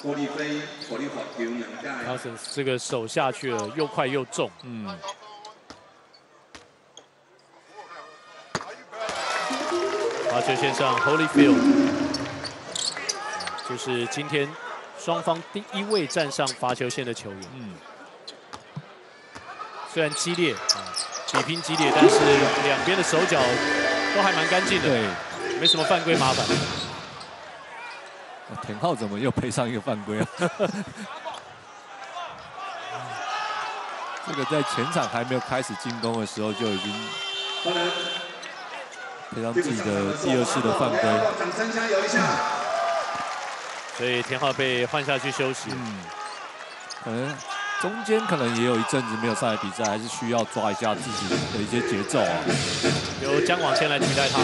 霍利菲，霍利菲，他这个手下去了，又快又重，嗯。 罚球线上 ，Holyfield， 就是今天双方第一位站上罚球线的球员。嗯 虽然激烈，比拼激烈，但是两边的手脚都还蛮干净的，对，没什么犯规麻烦。田浩怎么又配上一个犯规啊？这个在前场还没有开始进攻的时候就已经配上自己的第二次的犯规。所以田浩被换下去休息。嗯，可能。 中间可能也有一阵子没有上来比赛，还是需要抓一下自己的一些节奏啊。由姜往前来取代他。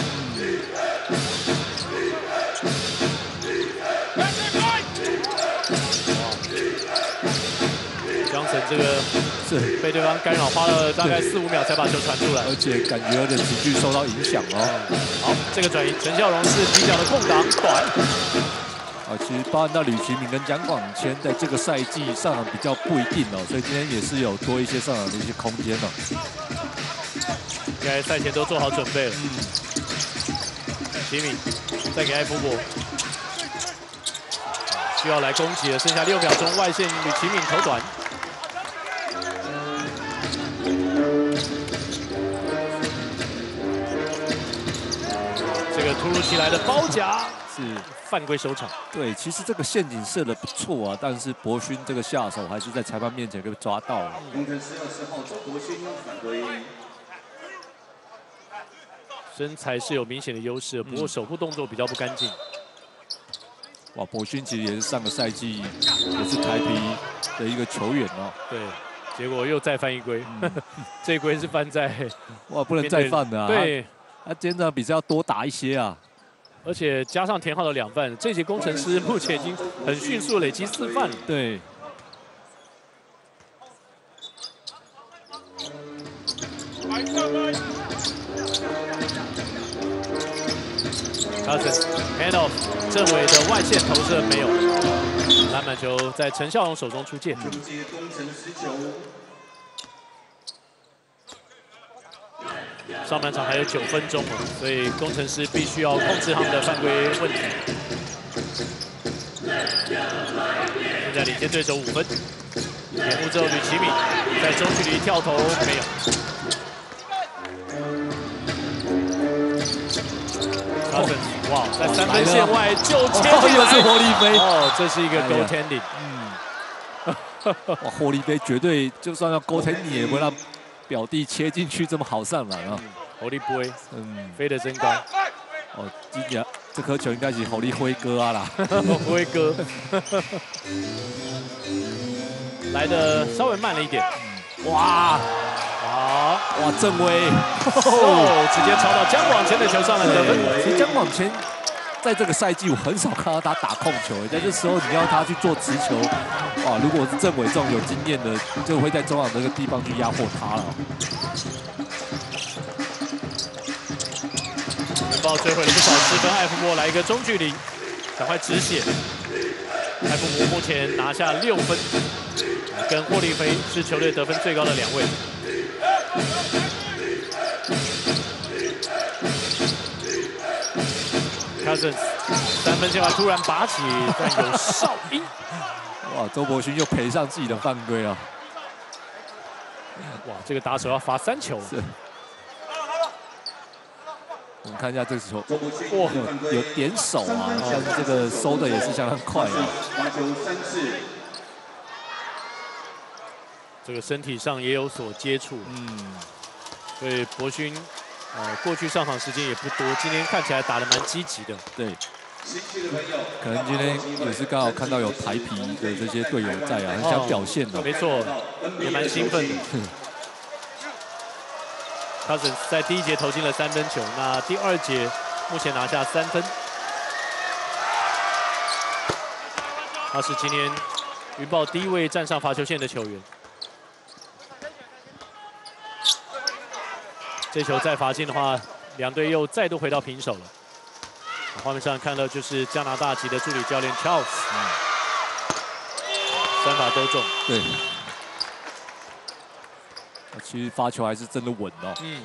姜成这个是被对方干扰，花了大概四五秒才把球传出来，而且感觉有点情绪受到影响哦。好，这个转移，陈孝荣是底角的空档短。 啊，其实包含到吕其明跟蒋广谦在这个赛季上场比较不一定哦，所以今天也是有多一些上场的一些空间哦。应该赛前都做好准备了。嗯。其明再给艾福博，需要来攻击了，剩下六秒钟，外线吕其明投短。这个突如其来的包夹。 是犯规收场。对，其实这个陷阱设的不错啊，但是博勋这个下手还是在裁判面前被抓到了。工程师二十号博勋用犯规。身材是有明显的优势，不过手部动作比较不干净。嗯、哇，博勋其实也是上个赛季也是台啤的一个球员哦、啊。对，结果又再犯一规，嗯、这一规是犯在哇不能再犯的啊。对，他今天这场比赛要多打一些啊。 而且加上田浩的两犯，这些工程师目前已经很迅速累积四犯了。对。Cousins hand off， 郑伟的外线投射没有，篮板球在陈孝荣手中出界。嗯上半场还有九分钟了，所以工程师必须要控制他们的犯规问题。现在领先对手五分。掩护之后，吕奇敏在中距离跳投没有。Cousins 哇，在三分线外就切进来，是火力飞。哦，这是一个 goaltending。嗯，哇，火力飞绝对就算要 goaltending 也不让表弟切进去这么好上篮啊！火力飞，嗯，飞得真高。哦，今年这颗球应该是火力辉哥啊啦，辉哥。来的稍微慢了一点。哇，好，哇，郑威。哦，直接抄到江往前的球上了得分。其实江往前在这个赛季我很少看到他打控球，在这时候你要他去做直球，哇，如果是郑伟这种有经验的，就会在中场那个地方去压迫他了。拥抱追回了不少失分，艾弗莫来一个中距离，赶快止血。艾弗莫目前拿下六分，跟霍利菲是球队得分最高的两位。 Cousins 三分线外突然拔起，但有哨音。哇，周伯勋又赔上自己的犯规啊！哇，这个打手要罚三球。是。我们看一下这个球，哇，有点手啊，然后这个收的也是相当快啊。这个身体上也有所接触。嗯。所以伯勋。 呃，过去上场时间也不多，今天看起来打得蛮积极的。对，可能今天也是刚好看到有台皮的这些队友在啊，很想表现的、哦。没错，也蛮兴奋的。Cousins 在第一节投进了三分球，那第二节目前拿下三分。他是今天云豹第一位站上罚球线的球员。 这球再罚进的话，两队又再度回到平手了。画面上看到就是加拿大籍的助理教练 Charles，、嗯、三罚都中。对，其实发球还是真的稳哦。嗯。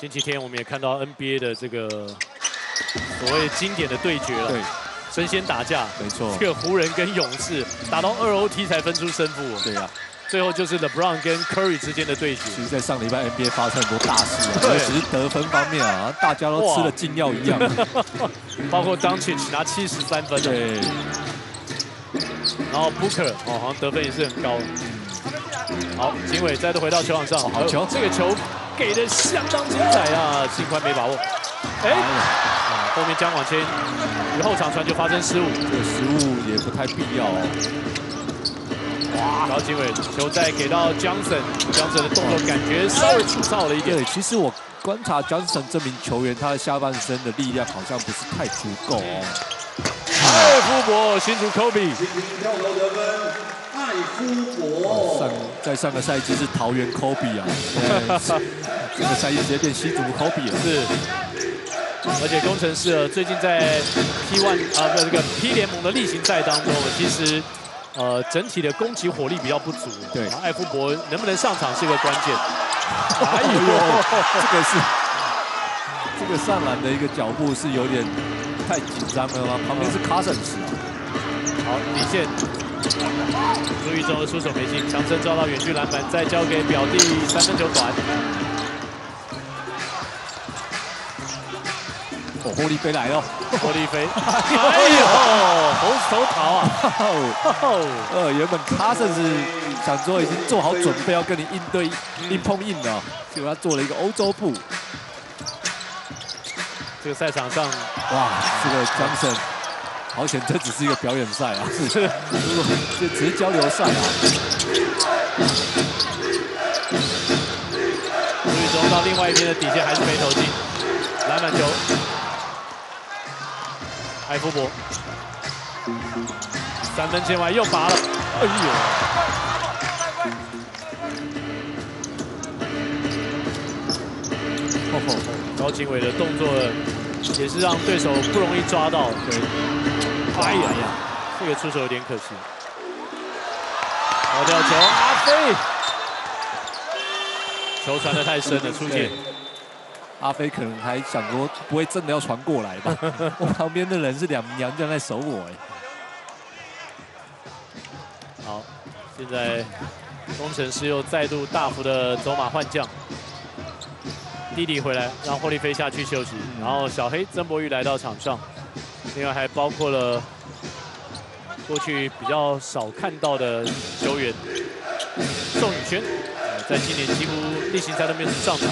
星期天我们也看到 N B A 的这个所谓经典的对决了。对。 争先打架，没错，这个湖人跟勇士打到二 O T 才分出胜负。对呀、啊，最后就是 LeBron 跟 Curry 之间的对决。其实，在上礼拜 N B A 发生很多大事啊，对，只是得分方面啊，大家都吃了禁药一样。包括 Doncic 拿七十三分，对，然后 Booker 哦，好像得分也是很高。好，景伟再度回到球场上，好球，这个球给的相当精彩啊，幸亏没把握。哎、欸。 后面将往前，与后场传球发生失误，这个失误也不太必要哦。哇，高景伟球再给到 Johnson，Johnson 的动作感觉稍微粗糙了一点。对，其实我观察 Johnson 这名球员，他的下半身的力量好像不是太足够哦。艾夫伯新竹 Kobe， 艾夫伯上在上个赛季是桃园 Kobe 啊，这个赛季直接变新竹 Kobe 了。是。 而且工程师最近在 P 一 啊，这个 P 联盟的例行赛当中，其实呃整体的攻击火力比较不足。对，艾夫伯能不能上场是一个关键。哎呦，这个是这个上篮的一个脚步是有点太紧张了吗？旁边是 Cousins 啊。好，底线。朱一中的出手没进，强森抓到远距篮板，再交给表弟三分球短。 霍利菲来了，霍利菲，哎呦，猴子头逃啊！呃，原本卡森是想说已经做好准备要跟你硬对硬碰硬了，结果他做了一个欧洲步。这个赛场上，哇，这个江森，好险，这只是一个表演赛啊，是，这只是交流赛啊。最终到另外一边的底线还是没投进，篮板球。 艾夫伯三分线外又拔了，哎呦！高景伟的动作也是让对手不容易抓到，对。哎呀呀，这个出手有点可惜。跑掉球，阿飞，球传得太深了，出界。阿飞可能还想说，不会真的要传过来吧？我旁边的人是两名洋将在守我哎。好，现在工程师又再度大幅的走马换将。 弟弟回来，让霍利菲下去休息，然后小黑曾博玉来到场上，另外还包括了过去比较少看到的球员宋宇轩，在今年几乎例行赛都没有上场。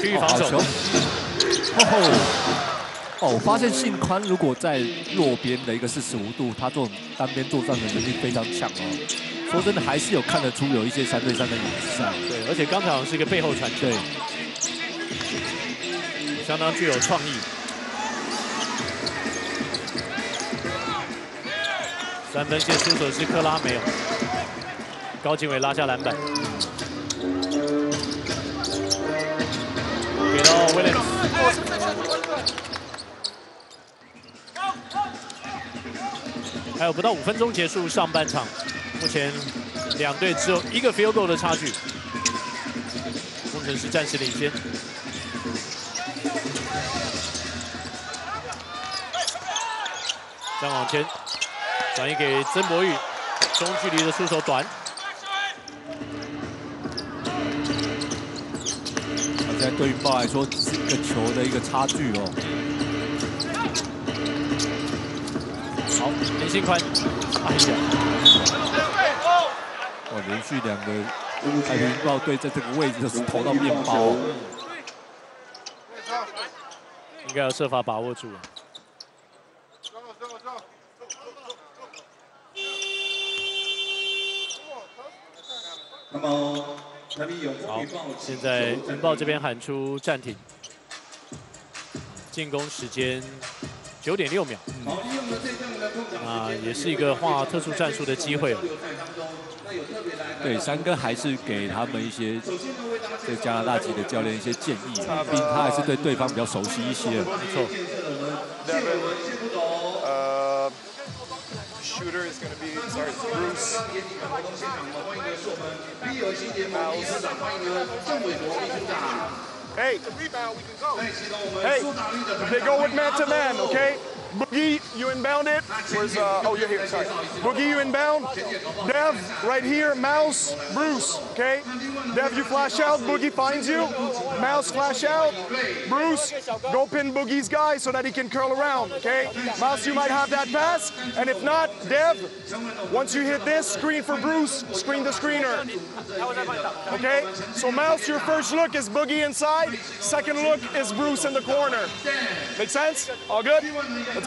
好，区域防守。哦， 哦，我发现信宽如果在弱边的一个四十五度，他这种单边作战的能力非常强哦。说真的，还是有看得出有一些三对三的影子在。对，而且刚才好像是一个背后传球，相当具有创意。三分线出手是克拉没有，高景伟拉下篮板，给到威廉斯。 还有不到五分钟结束上半场，目前两队只有一个 field goal 的差距，工程师暂时领先。再往前，转移给曾博玉，中距离的出手短。在对于报来说，只是一个球的一个差距哦。 好，林信宽，哎呀！哇，连续两个太平洋队在这个位置就是投到面包，应该要设法把握住了。好，现在云豹这边喊出暂停，进攻时间。 九点六秒，嗯、啊，也是一个画特殊战术的机会哦。对，三哥还是给他们一些对加拿大籍的教练一些建议，毕竟他还是对对方比较熟悉一些。没错。呃 Shooter is going to be sorry, Bruce. Hey, the rebound, we can go. Hey, they go with man-to-man, okay? Boogie, you inbound it. Where's, uh, oh, you're here, sorry. Boogie, you inbound. Dev, right here, Mouse, Bruce, okay? Dev, you flash out, Boogie finds you. Mouse, flash out. Bruce, go pin Boogie's guy so that he can curl around, okay? Mouse, you might have that pass, and if not, Dev, once you hit this, screen for Bruce, screen the screener, okay? So, Mouse, your first look is Boogie inside. Second look is Bruce in the corner. Make sense? All good? Let's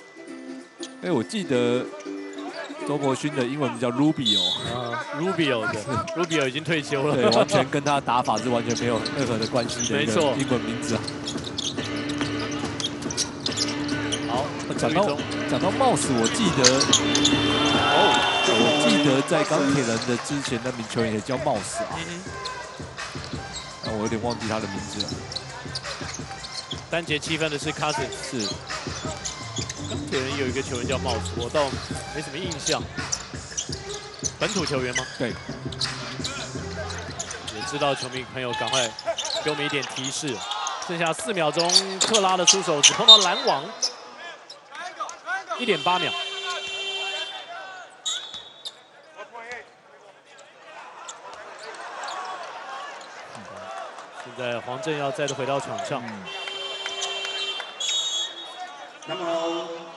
哎，我记得周伯勋的英文名叫 Rubio， 啊 ，Rubio 的 Rubio 已经退休了，对，完全跟他的打法是完全没有任何的关系的一个英文名字啊。好，讲到讲到 Mouse， 我记得，哦，我记得在钢铁人的之前那名球员也叫 Mouse 啊。嗯 那我有点忘记他的名字了。单节七分的是 Cousins， 是。钢铁人有一个球员叫帽子，我倒没什么印象。本土球员吗？对。也知道球迷朋友赶快给我们一点提示。剩下四秒钟，克拉的出手只碰到篮网，一点八秒。 现在黄镇要再度回到场上，那么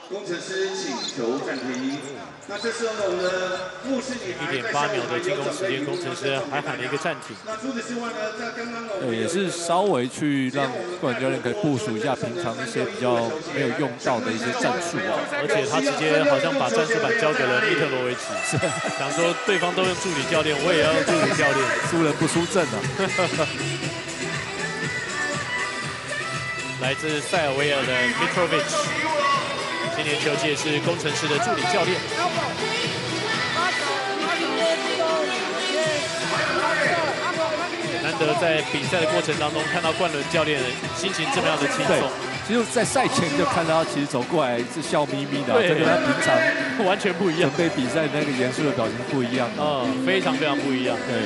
工程师请求暂停。那这时候呢，我们的护士女孩在下午还有准备工程师还喊了一个暂停。那除此之外呢，在刚刚我们也是稍微去让冠教练可以部署一下平常一些比较没有用到的一些战术啊。而且他直接好像把战术板交给了密特罗维奇，想说对方都用助理教练，我也要用助理教练，输人不输阵啊。来自塞尔维亚的 Mitrović， 今年球季也是工程师的助理教练。难得在比赛的过程当中看到冠伦教练心情这么样的轻松。其实，在赛前就看到他其实走过来是笑眯眯的，这跟他平常完全不一样，准备比赛那个严肃的表情不一样的。嗯，非常非常不一样。对。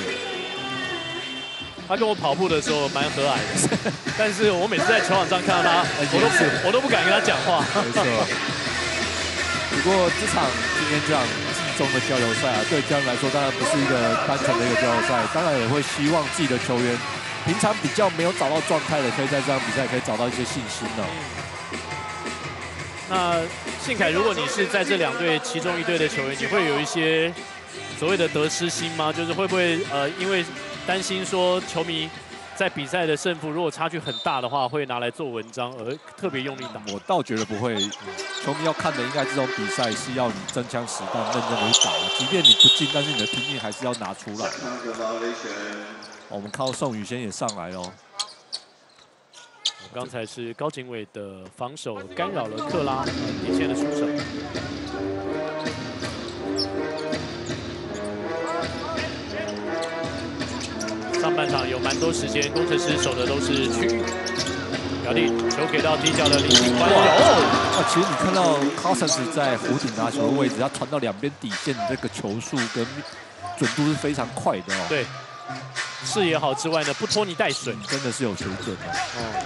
他跟我跑步的时候蛮和蔼的，但是我每次在球场上看到他，我都不我都不敢跟他讲话。没错。不过这场今天这场季中的交流赛啊，对教练来说当然不是一个单纯的一个交流赛，当然也会希望自己的球员平常比较没有找到状态的，可以在这场比赛可以找到一些信心呢、哦。那信凯，如果你是在这两队其中一队的球员，你会有一些所谓的得失心吗？就是会不会呃因为 担心说球迷在比赛的胜负如果差距很大的话，会拿来做文章，而特别用力打。我倒觉得不会，球迷要看的应该这种比赛是要你真枪实弹、认真的去打，即便你不进，但是你的拼劲还是要拿出来。我们看到宋宇先也上来喽。刚才是高景伟的防守干扰了克拉底线的出手。 上半场有蛮多时间，工程师守的都是区域。表弟球给到低角的李景欢。哦，其实你看到 Cousins 在弧顶拿球的位置，他传到两边底线的这个球速跟准度是非常快的哦。对，视野好之外呢，不拖泥带水，真的是有水准的。哦。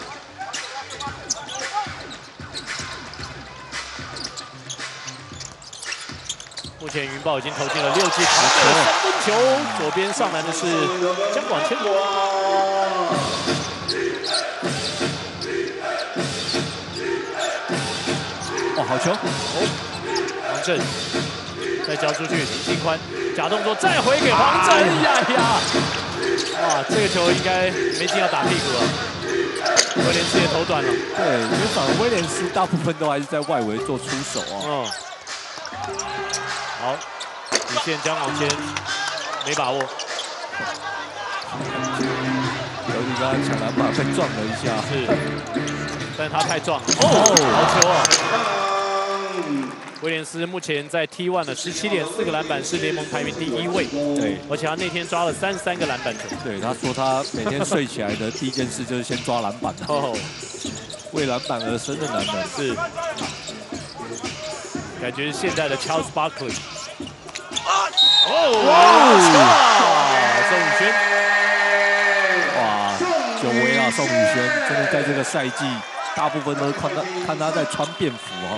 目前云豹已经投进了六记长的三分球，左边上篮的是江广千。哇，好球！哦，黄振再交出去，林信宽假动作再回给黄振，呀呀！哇，这个球应该没进要打屁股了。 威廉斯也投短了。对，因为反而威廉斯大部分都还是在外围做出手啊。嗯。 好，底线江往前没把握，尤其刚刚抢篮板被撞了一下，是，但他太壮，哦，好球啊！威廉斯目前在 T 一 的 十七点四 个篮板是联盟排名第一位，对，而且他那天抓了三十三个篮板球，对，他说他每天睡起来的第一件事就是先抓篮板，哦，为篮板而生的男人是。 感觉是现在的 Charles Barkley。哦，哇！宋宇轩，哇，久违啊！宋宇轩真的在这个赛季，大部分都是看他看他在穿便服哈、哦。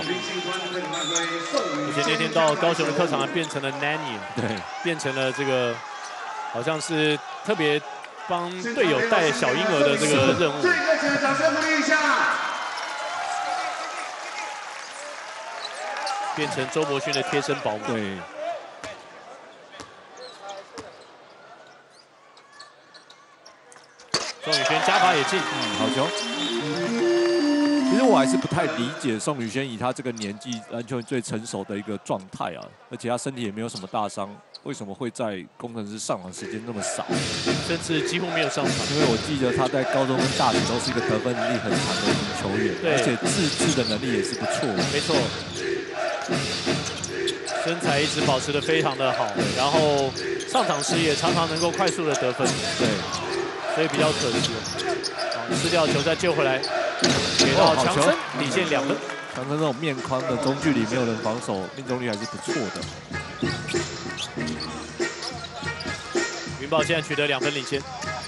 而且那天到高雄的客场变成了 Nanny， 对，变成了这个好像是特别帮队友带小婴儿的这个任务。掌声鼓励一下。 变成周伯勋的贴身保姆。对。宋宇轩加罚也进，嗯，好球。其实我还是不太理解宋宇轩以他这个年纪篮球最成熟的一个状态啊，而且他身体也没有什么大伤，为什么会在工程师上场时间那么少，甚至几乎没有上场？因为我记得他在高中跟大学都是一个得分能力很强的球员，而且自制的能力也是不错。没错。 身材一直保持得非常的好，然后上场时也常常能够快速的得分，对，所以比较可惜。吃掉球再救回来，给到强森，底线两分。强森这种面框的中距离没有人防守，命中率还是不错的。云豹现在取得两分领先。哇，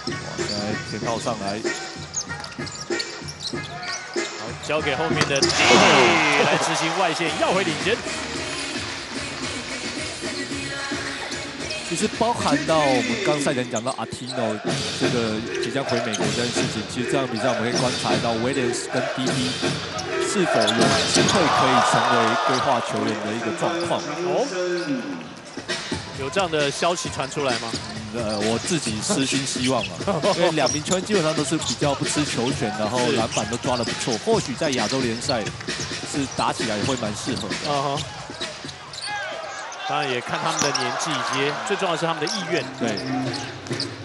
来前套上来。 交给后面的弟弟来执行外线，要回领先。其实包含到我们刚赛前讲到 Artino 这个即将回美国这件事情，其实这场比赛我们可以观察到威廉斯跟弟弟是否有机会可以成为规划球员的一个状况？哦，有这样的消息传出来吗？呃，我自己私心希望啊，因为两名球员基本上都是比较不吃球权，然后篮板都抓得不错，或许在亚洲联赛是打起来也会蛮适合的。Uh huh. 当然也看他们的年纪以及最重要的是他们的意愿。对。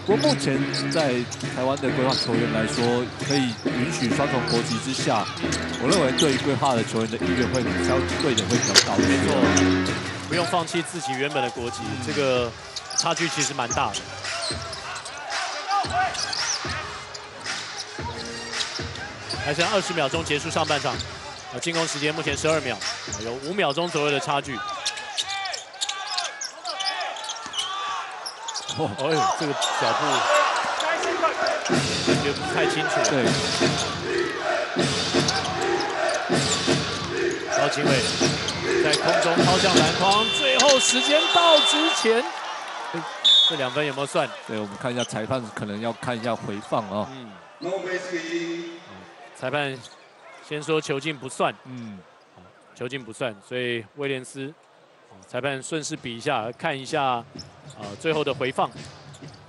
不过目前在台湾的规划球员来说，可以允许双重国籍之下，我认为对于规划的球员的意愿会比较对的会比较高。没错，不用放弃自己原本的国籍，这个差距其实蛮大的。还剩二十秒钟结束上半场，呃，进攻时间目前十二秒，有五秒钟左右的差距。 哦，哎，这个脚步感觉不太清楚。对，高景伟在空中抛向篮筐，最后时间到之前，这两分有没有算？对，我们看一下裁判，可能要看一下回放啊、哦。嗯。裁判先说球进不算，嗯，球进不算，所以威廉斯。 裁判顺势比一下，看一下，呃，最后的回放，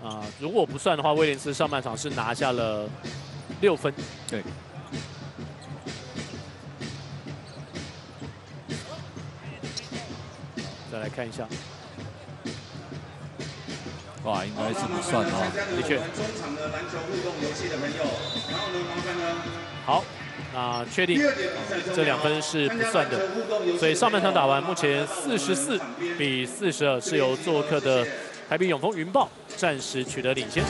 啊、呃，如果不算的话，威廉斯上半场是拿下了六分。对。再来看一下，哇，应该是不算哦，的确。好。 啊，确定、啊、这两分是不算的，所以上半场打完，目前四十四比四十二是由做客的台北永丰云豹暂时取得领先。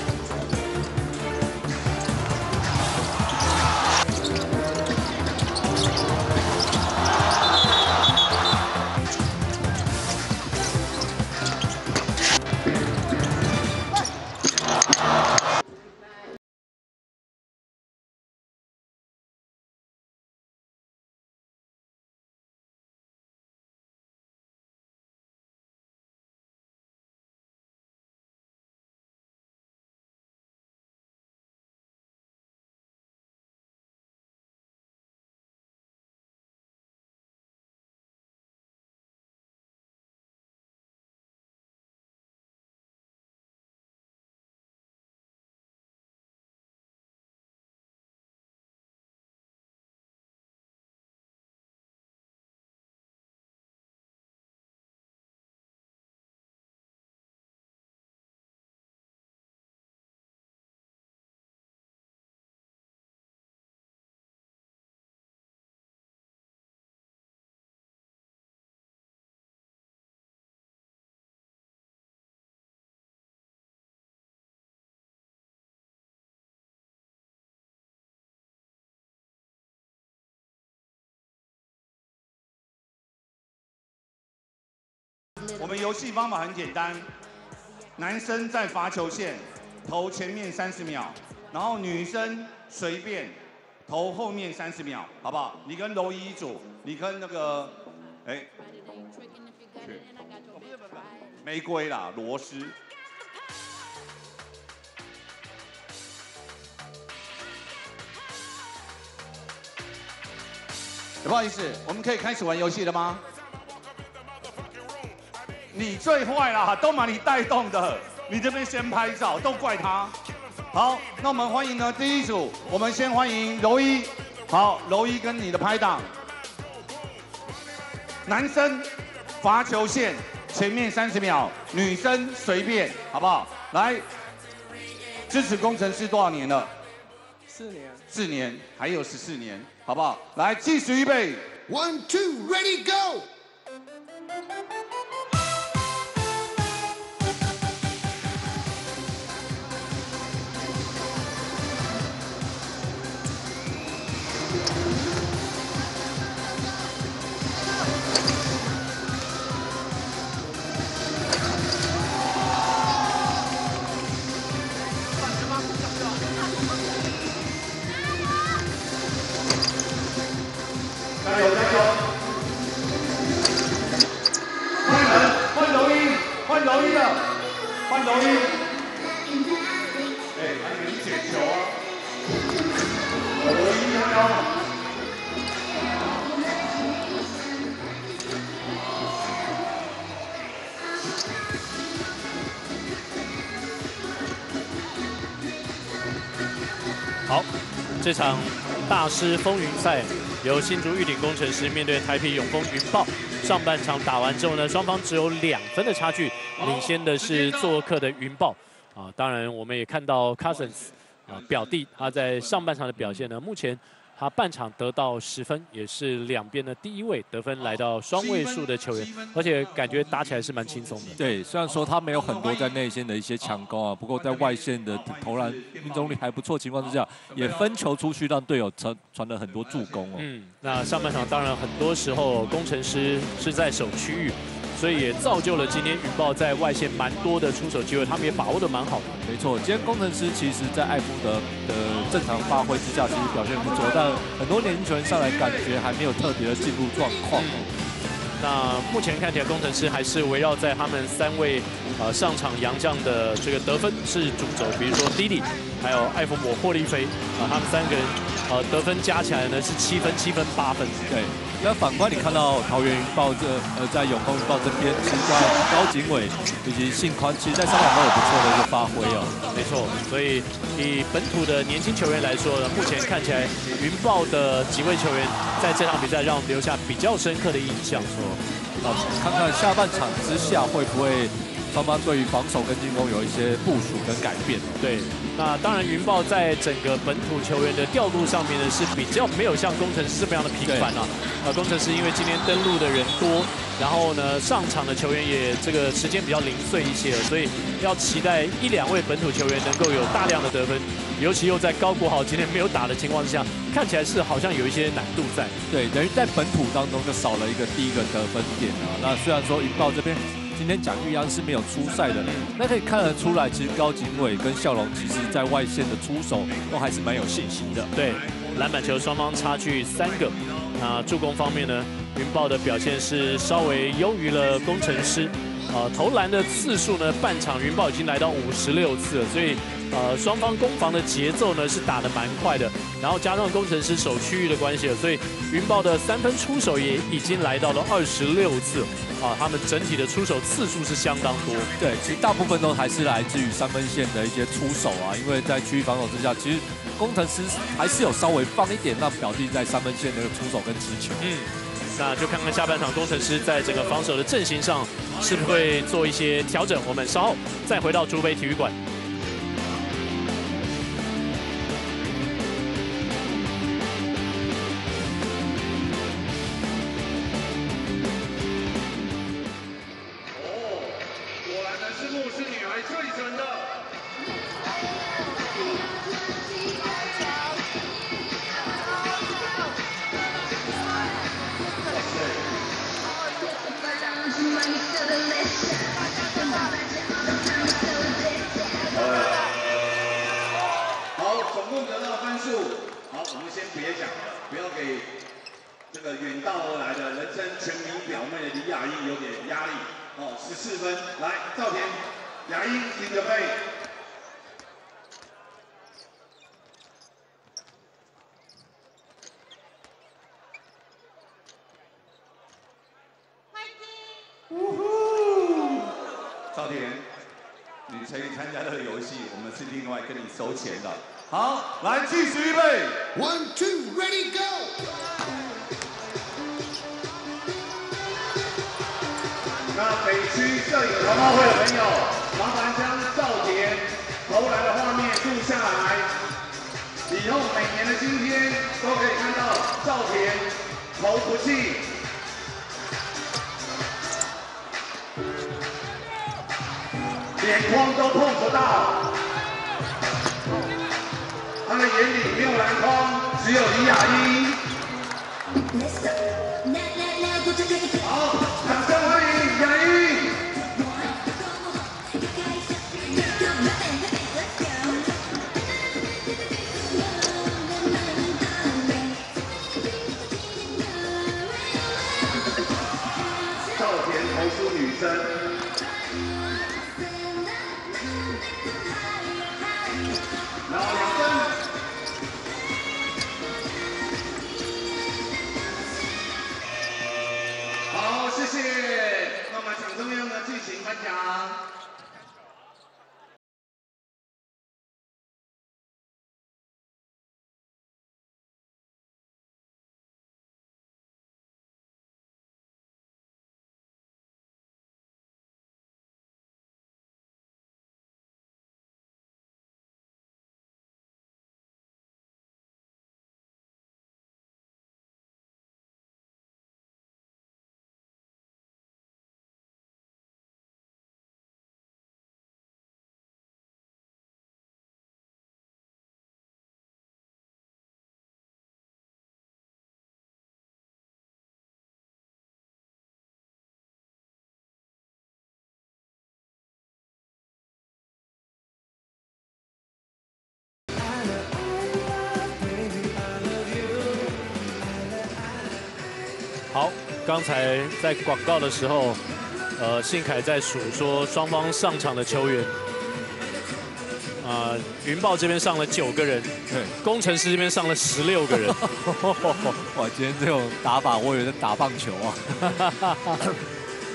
我们游戏方法很简单，男生在罚球线投前面三十秒，然后女生随便投后面三十秒，好不好？你跟柔仪组，你跟那个，哎、欸，玫瑰啦，罗斯。 不好意思，我们可以开始玩游戏了吗？ 你最坏啦，都把你带动的。你这边先拍照，都怪他。好，那我们欢迎呢第一组，我们先欢迎柔一。好，柔一跟你的拍档，男生罚球线前面三十秒，女生随便，好不好？来，支持工程师多少年了？四年。四年，还有十四年，好不好？来，计时预备 ，one two ready go。这场大师风云赛由新竹玉鼎工程师面对台啤永丰云豹。上半场打完之后呢，双方只有两分的差距，领先的是做客的云豹。啊，当然我们也看到 Cousins 啊表弟他在上半场的表现呢，目前他半场得到十分，也是两边的第一位得分来到双位数的球员，而且感觉打起来是蛮轻松的。对，虽然说他没有很多在内线的一些强攻啊，不过在外线的投篮命中率还不错情况之下，也分球出去让队友传传了很多助攻哦。嗯，那上半场当然很多时候工程师是在守区域。 所以也造就了今天云豹在外线蛮多的出手机会，他们也把握得蛮好的。没错，今天工程师其实在艾福德的正常发挥之下，其实表现不错，但很多年轻人上来感觉还没有特别的进入状况。那目前看起来，工程师还是围绕在他们三位呃上场洋将的这个得分是主轴，比如说弟弟，还有艾弗摩、霍利菲啊，他们三个人呃得分加起来呢是七分、七分、八分。对。 那反观你看到桃园云豹这呃，在永丰云豹这边，其实在高景伟以及信宽，其实在上半场有不错的一个发挥哦。没错，所以以本土的年轻球员来说呢，目前看起来云豹的几位球员在这场比赛让我们留下比较深刻的印象。说，看看下半场之下会不会双方对于防守跟进攻有一些部署跟改变。对。 那当然，云豹在整个本土球员的调度上面呢，是比较没有像工程师这么样的频繁啊。呃，工程师因为今天登陆的人多，然后呢上场的球员也这个时间比较零碎一些了，所以要期待一两位本土球员能够有大量的得分，尤其又在高国豪今天没有打的情况之下，看起来是好像有一些难度在。对，等于在本土当中就少了一个第一个得分点啊。那虽然说云豹这边。 今天蒋玉安是没有出赛的，那可以看得出来，其实高景伟跟笑容其实在外线的出手都还是蛮有信心的。对，篮板球双方差距三个。那助攻方面呢，云豹的表现是稍微优于了工程师。呃，投篮的次数呢，半场云豹已经来到五十六次了，所以呃双方攻防的节奏呢是打得蛮快的。然后加上工程师守区域的关系，所以云豹的三分出手也已经来到了二十六次。 啊，他们整体的出手次数是相当多。对，其实大部分都还是来自于三分线的一些出手啊，因为在区域防守之下，其实工程师还是有稍微放一点，让表弟在三分线的出手跟持球。嗯，那就看看下半场工程师在整个防守的阵型上是不是会做一些调整。我们稍后再回到竹北体育馆。好，刚才在广告的时候，呃，信凯在数说双方上场的球员。 啊、呃，云豹这边上了九个人，对，工程师这边上了十六个人。哇，今天这种打法，我以为在打棒球啊。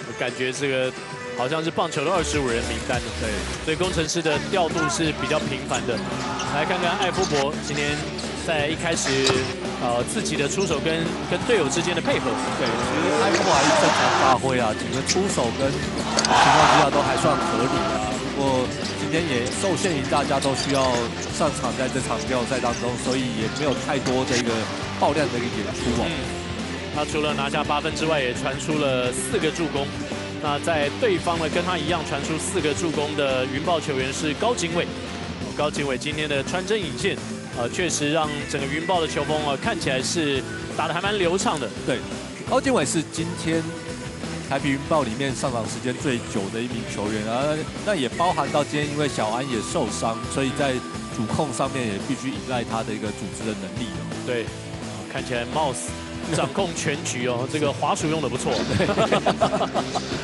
我感觉这个好像是棒球的二十五人名单。对，所以工程师的调度是比较频繁的。来看看艾夫伯今天在一开始，呃，自己的出手跟跟队友之间的配合。对，其实艾夫伯还是正常发挥啊，整个出手跟情况之下都还算合理啊。不过。 今天也受限于大家都需要上场，在这场比赛当中，所以也没有太多这个爆量的一个演出哦。他除了拿下八分之外，也传出了四个助攻。那在对方呢，跟他一样传出四个助攻的云豹球员是高景伟。高景伟今天的穿针引线，呃，确实让整个云豹的球风啊看起来是打得还蛮流畅的。对，高景伟是今天。 台啤云豹里面上场时间最久的一名球员啊，那也包含到今天，因为小安也受伤，所以在主控上面也必须依赖他的一个组织的能力哦。对，看起来 Mouse 掌控全局哦，这个滑鼠用的不错。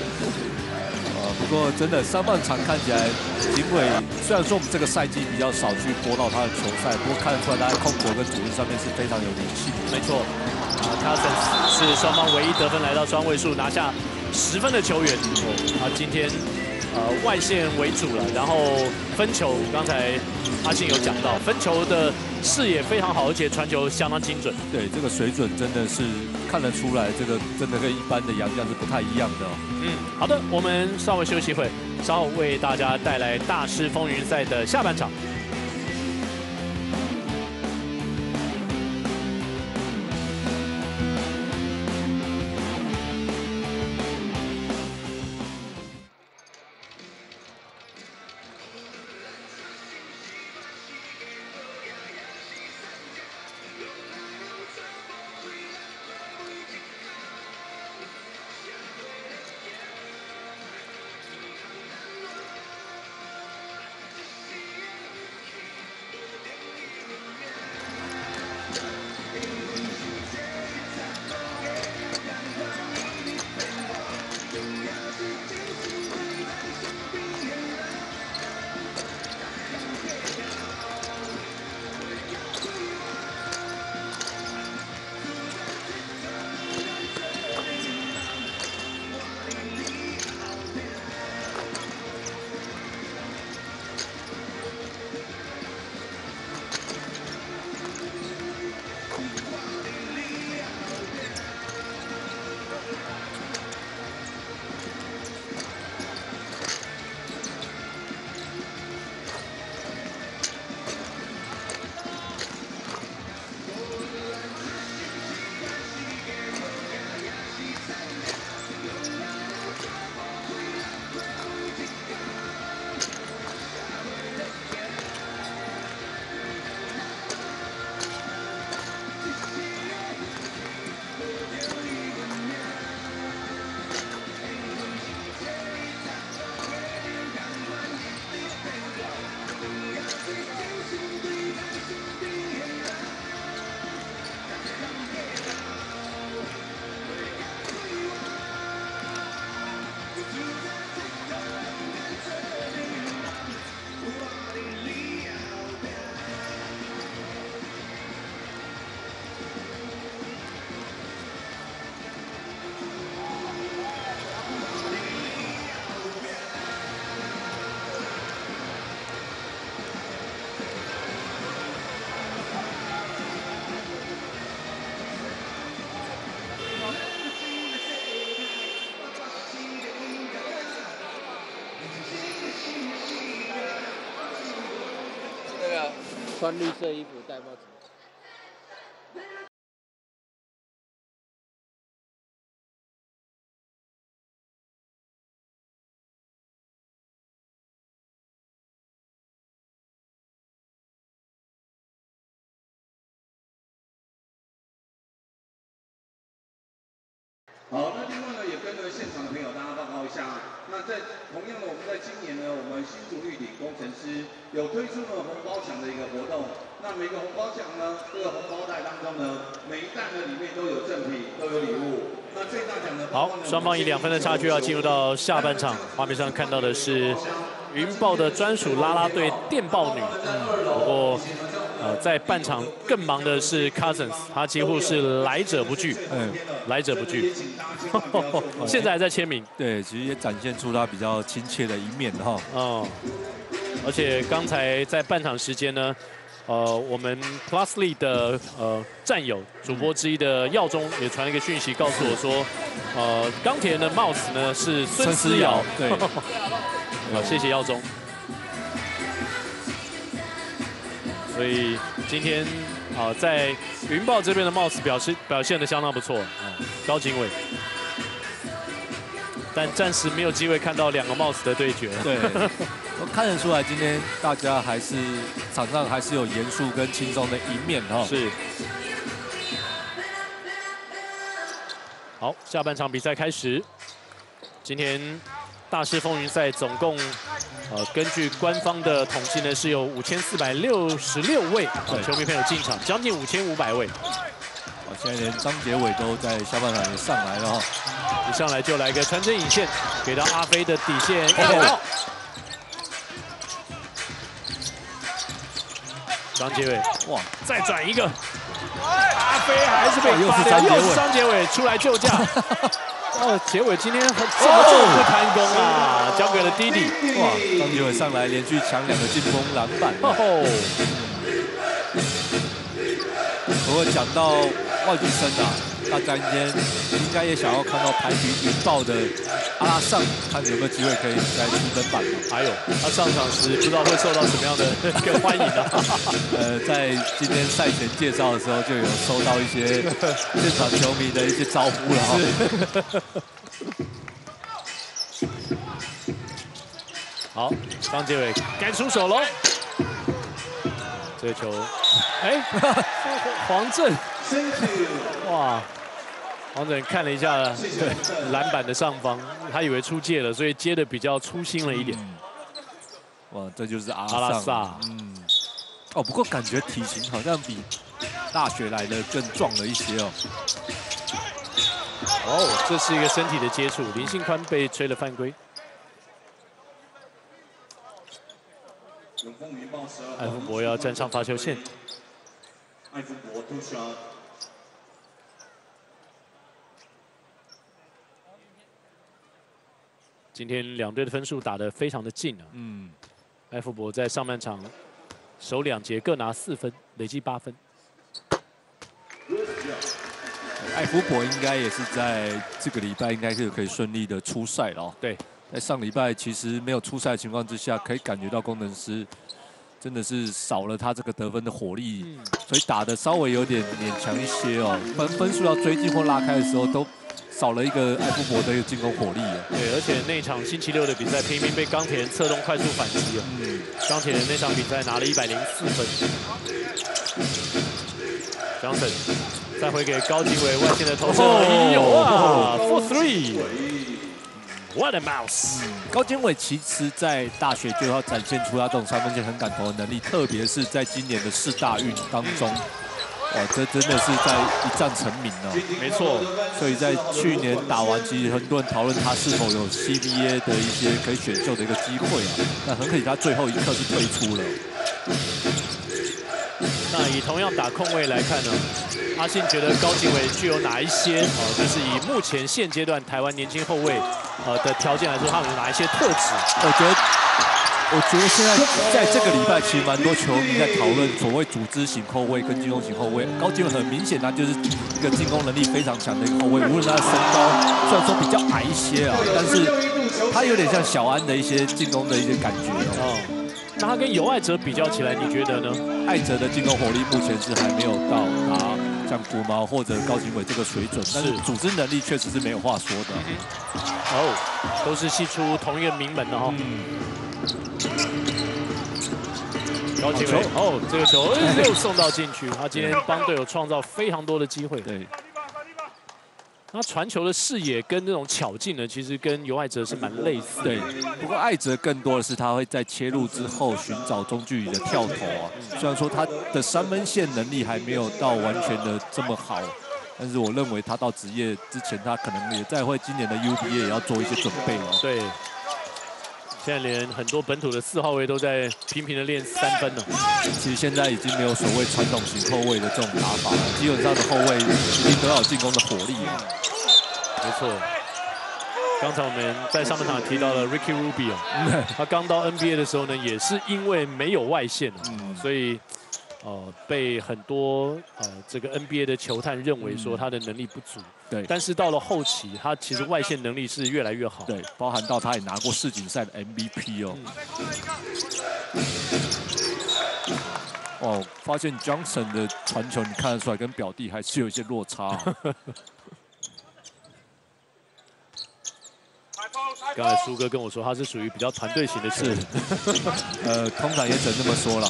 啊，不过真的上半场看起来，景伟虽然说我们这个赛季比较少去播到他的球赛，不过看得出来他在控球跟组织上面是非常有灵性。没错，啊 ，Cousins 是双方唯一得分来到双位数，拿下 十分的球员，啊，今天呃外线为主了，然后分球，刚才阿信有讲到，分球的视野非常好，而且传球相当精准。对，这个水准真的是看得出来，这个真的跟一般的洋将是不太一样的哦。嗯，好的，我们稍微休息一会，稍后为大家带来大师风云赛的下半场。 穿绿色衣服，戴帽子。 好，那另外呢，也跟着现场的朋友大家报告一下。那在同样的，我们在今年呢，我们新竹绿鼎工程师有推出了红包奖的一个活动。那每个红包奖呢，这个红包袋当中呢，每一袋呢里面都有赠品，都有礼物。好，双方以两分的差距要进入到下半场。画面上看到的是云豹的专属啦啦队电豹女。嗯，不过呃，在半场更忙的是 Cousins， 他几乎是来者不拒。嗯，来者不拒。现在还在签名。对，其实也展现出他比较亲切的一面哈。哦。而且刚才在半场时间呢，呃，我们 Plusly 的呃战友主播之一的耀中也传了一个讯息告诉我说，呃，钢铁人的 Mouse 呢是孙思尧。对，好，谢谢耀中。所以今天啊、呃，在云豹这边的 Mouse 表示表现得相当不错，嗯、高景伟。 但暂时没有机会看到两个 Mouse 的对决。对，我看得出来，今天大家还是场上还是有严肃跟轻松的一面哈。是。好，下半场比赛开始。今天大师风云赛总共，呃，根据官方的统计呢，是有五千四百六十六位球迷朋友进场，将近五千五百位。 现在连张杰伟都在下半场也上来了哈、哦，一上来就来个穿针引线，给到阿飞的底线。张杰伟，哇，再转一个，阿飞还是被发掉，又是张杰伟出来救驾。呃，杰伟今天怎么这么不贪功啊？交给了弟弟。哇，张杰伟上来连续抢两个进攻篮板。不过讲到 外籍生啊，大家今天应该也想要看到排名云豹的阿拉上，看有没有机会可以来出登板。还有他上场时不知道会受到什么样的一个欢迎啊。呃，在今天赛前介绍的时候就有收到一些现场球迷的一些招呼了好，张杰伟该出手喽。这球，哎、欸，黄正。 哇！王总看了一下篮板的上方，他以为出界了，所以接的比较粗心了一点。嗯、哇，这就是阿拉萨。嗯。哦，不过感觉体型好像比大学来的更壮了一些哦。哦，这是一个身体的接触，林信宽被吹了犯规。艾福博要站上罚球线。 今天两队的分数打得非常的近啊。嗯，艾福博在上半场首两节各拿四分，累计八分。艾福博应该也是在这个礼拜应该是可以顺利的出赛了哦。对，在上礼拜其实没有出赛的情况之下，可以感觉到工程师 真的是少了他这个得分的火力，所以打得稍微有点勉强一些哦。分分数要追进或拉开的时候，都少了一个艾福博的一个进攻火力。对，而且那场星期六的比赛，偏偏被钢铁人策动快速反击啊。嗯，钢铁人那场比赛拿了一百零四分。Johnson 再回给高景伟外线的投射，有啊 ，four three。 What a mouse！、嗯、高景伟其实，在大学就要展现出他这种三分线很敢投的能力，特别是在今年的四大运当中，哇，这真的是在一战成名哦。没错，所以在去年打完，其实很多人讨论他是否有 C B A 的一些可以选秀的一个机会啊。那很可惜，他最后一刻是退出了。那以同样打控卫来看呢，阿信觉得高景伟具有哪一些？哦，就是以目前现阶段台湾年轻后卫 呃的条件来说，他们有哪一些特质？我觉得，我觉得现在在这个礼拜，其实蛮多球迷在讨论所谓组织型后卫跟进攻型后卫。高景伟很明显，他就是一个进攻能力非常强的一个后卫。无论他的身高，虽然说比较矮一些啊，但是他有点像小安的一些进攻的一些感觉哦。哦那他跟尤艾哲比较起来，你觉得呢？艾哲的进攻火力目前是还没有到啊，像古毛或者高景伟这个水准，但是组织能力确实是没有话说的。嗯 哦， oh， 都是系出同一个名门的哈、哦。嗯、高景伟，哦，这个球又送到禁区，他今天帮队友创造非常多的机会。对，他传球的视野跟这种巧劲呢，其实跟尤艾哲是蛮类似的。对，不过艾哲更多的是他会在切入之后寻找中距离的跳投啊。虽然说他的三分线能力还没有到完全的这么好。但是我认为他到职业之前，他可能也在为今年的 U B A 也要做一些准备了。对，现在连很多本土的四号位都在频频的练三分了。其实现在已经没有所谓传统型后卫的这种打法了，基本上的后卫已经得到进攻的火力了。没错。 刚才我们在上半场提到了 Ricky Rubio， 他刚到 N B A 的时候呢，也是因为没有外线，嗯、所以呃被很多呃这个 N B A 的球探认为说他的能力不足。对、嗯，但是到了后期，他其实外线能力是越来越好。对，包含到他也拿过世锦赛的 M V P 哦。嗯 哦，发现 Johnson 的传球，你看得出来跟表弟还是有一些落差、啊。刚才苏哥跟我说，他是属于比较团队型的球员，呃，通常也只能这么说了。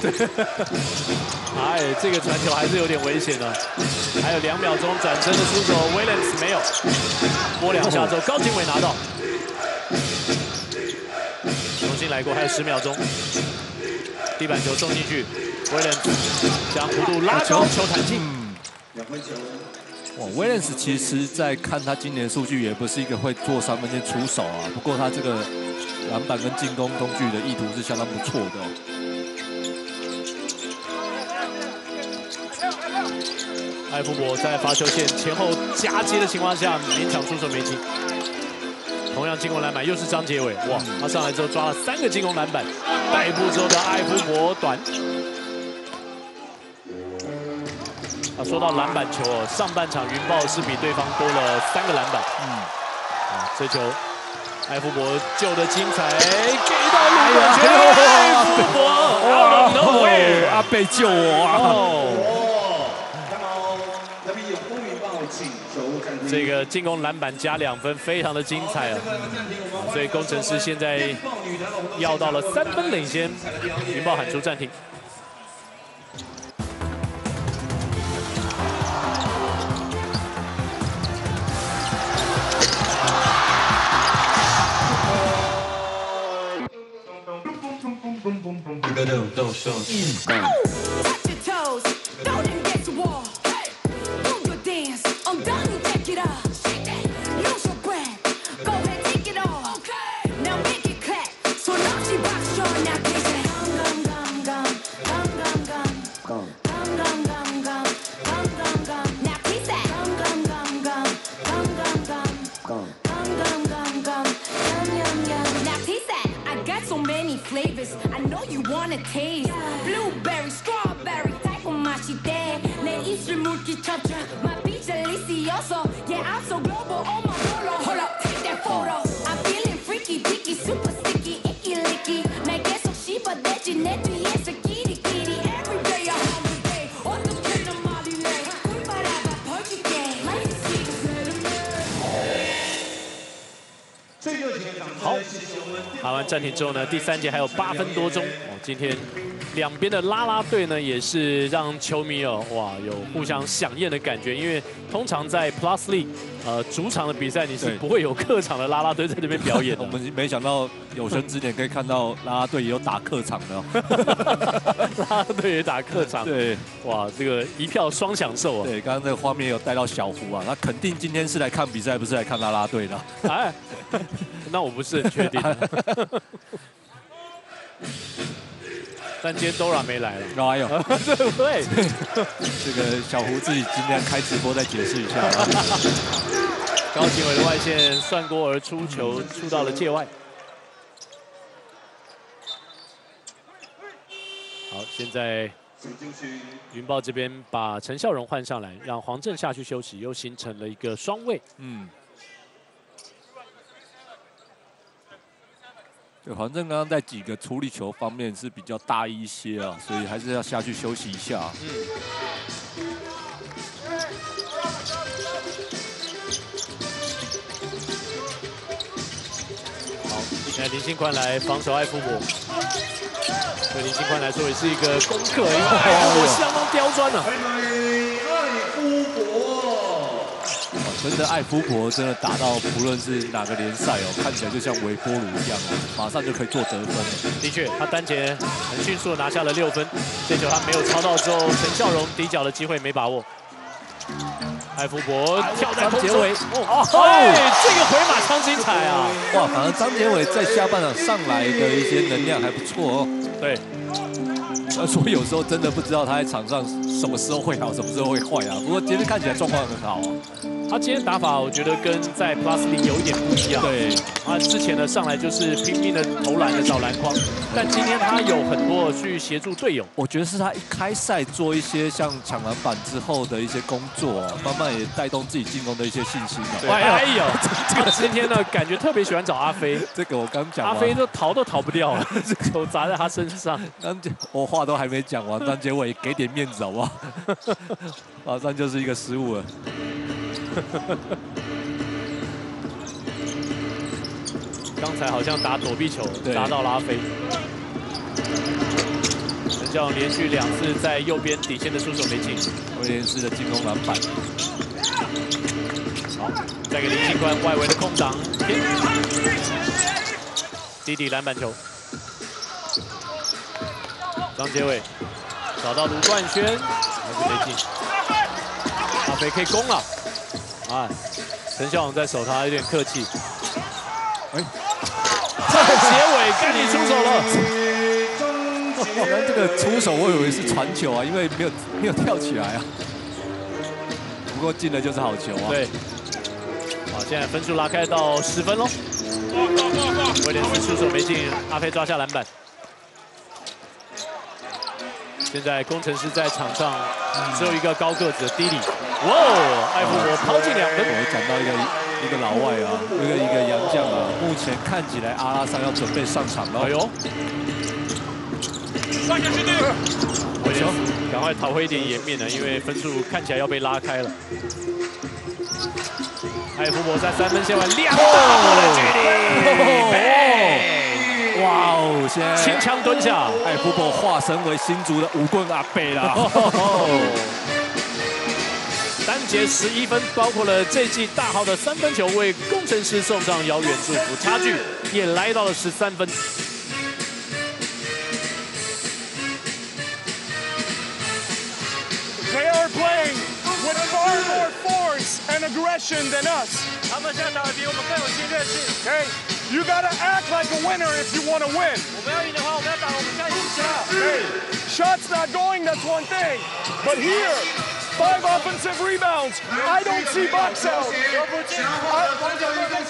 哎，这个传球还是有点危险的、啊。还有两秒钟转身的出手 ，Williams 没有，拨两下之后，高景伟拿到，重新来过，还有十秒钟，地板球送进去 ，Williams 将弧度拉高，球弹进。嗯 哇，威廉斯其实，在看他今年的数据，也不是一个会做三分线出手啊。不过他这个篮板跟进攻工具的意图是相当不错的、哦。艾夫伯在罚球线前后夹接的情况下，勉强出手没进。同样进攻篮板又是张杰伟，哇，他上来之后抓了三个进攻篮板，代步之后的艾夫伯短。 啊，说到篮板球哦，上半场云豹是比对方多了三个篮板。嗯，啊，这球艾夫伯救的精彩，给到篮板球，艾夫伯，哦，哦，哦，阿贝救我啊！哦，这个进攻篮板加两分，非常的精彩啊！所以工程师现在要到了三分领先，云豹喊出暂停。 暂停之后呢，第三节还有八分多钟。哦，今天两边的啦啦队呢，也是让球迷哦，哇，有互相响应的感觉。因为通常在 Plus League， 呃，主场的比赛你是不会有客场的啦啦队在那边表演的。我们没想到有生之年可以看到啦啦队也有打客场的、哦，啦啦队也打客场。对，哇，这个一票双享受啊。对，刚刚那个画面有带到小胡啊，那肯定今天是来看比赛，不是来看啦啦队的。哎。那我不是很确定，但今天 Dora 没来了，哪有？对不对？这个小胡自己尽量开直播再解释一下啊。高景伟的外线算过而出球，出到了界外。好，现在云豹这边把陈孝荣换上来，让黄正下去休息，又形成了一个双卫。嗯。 对，黄正刚刚在几个处理球方面是比较大意一些啊，所以还是要下去休息一下、啊。嗯。好，现在林信宽来防守艾夫伯，对林信宽来说也是一个功课，因为艾夫伯相当刁钻啊。真的艾夫伯真的打到不论是哪个联赛哦，看起来就像微波炉一样哦，马上就可以做得分了。的确，他单节很迅速的拿下了六分，这球他没有抄到之后，陈孝荣底角的机会没把握。艾福伯跳在空中，哦，这个回马枪精彩啊！哇，反而张杰伟在下半场上来的一些能量还不错哦。对，所以有时候真的不知道他在场上什么时候会好，什么时候会坏啊。不过今天看起来状况很好啊。他今天打法我觉得跟在 Plus 里有一点不一样。对，他之前呢上来就是拼命的投篮的找篮筐，但今天他有很多去协助队友。我觉得是他一开赛做一些像抢篮板之后的一些工作、啊，慢慢也带动自己进攻的一些信心啊。哎呦，这个今天呢感觉特别喜欢找阿飞。这个我刚讲。阿飞都逃都逃不掉了，球砸在他身上。张杰，我话都还没讲完，张杰伟给点面子好不好？马上就是一个失误了。 刚才好像打躲避球，砸到拉菲。陈教练连续两次在右边底线的出手没进，威廉斯的进攻篮板。好，再给林信宽外围的空档，弟弟篮板球。张杰伟找到卢冠轩，还是没进。拉菲可以攻了。 啊，陈孝勇在守他有点客气。哎，这个结尾看你出手了。这个出手我以为是传球啊，因为没有没有跳起来啊。不过进了就是好球啊。对。好，现在分数拉开到十分喽。威廉斯出手没进，阿飞抓下篮板。现在工程师在场上只有一个高个子的弟弟。 哇！艾福伯抛进两分。我讲到一个一个老外啊，一个一个洋将啊，目前看起来阿拉桑要准备上场了。哎呦！上下去队。我球，赶快逃回一点颜面呢，因为分数看起来要被拉开了。艾福伯在三分线外两步的距离。哇哦！现在轻枪蹲下，艾福伯化身为新竹的五棍阿贝啦。 单节十一分，包括了这季大号的三分球，为工程师送上遥远祝福，差距也来到了十三分。They are playing with far more force and aggression than us. Okay, you gotta act like a winner if you want to win. Hey, shots not going, that's one thing, but here. Five offensive rebounds. I don't see box out. They,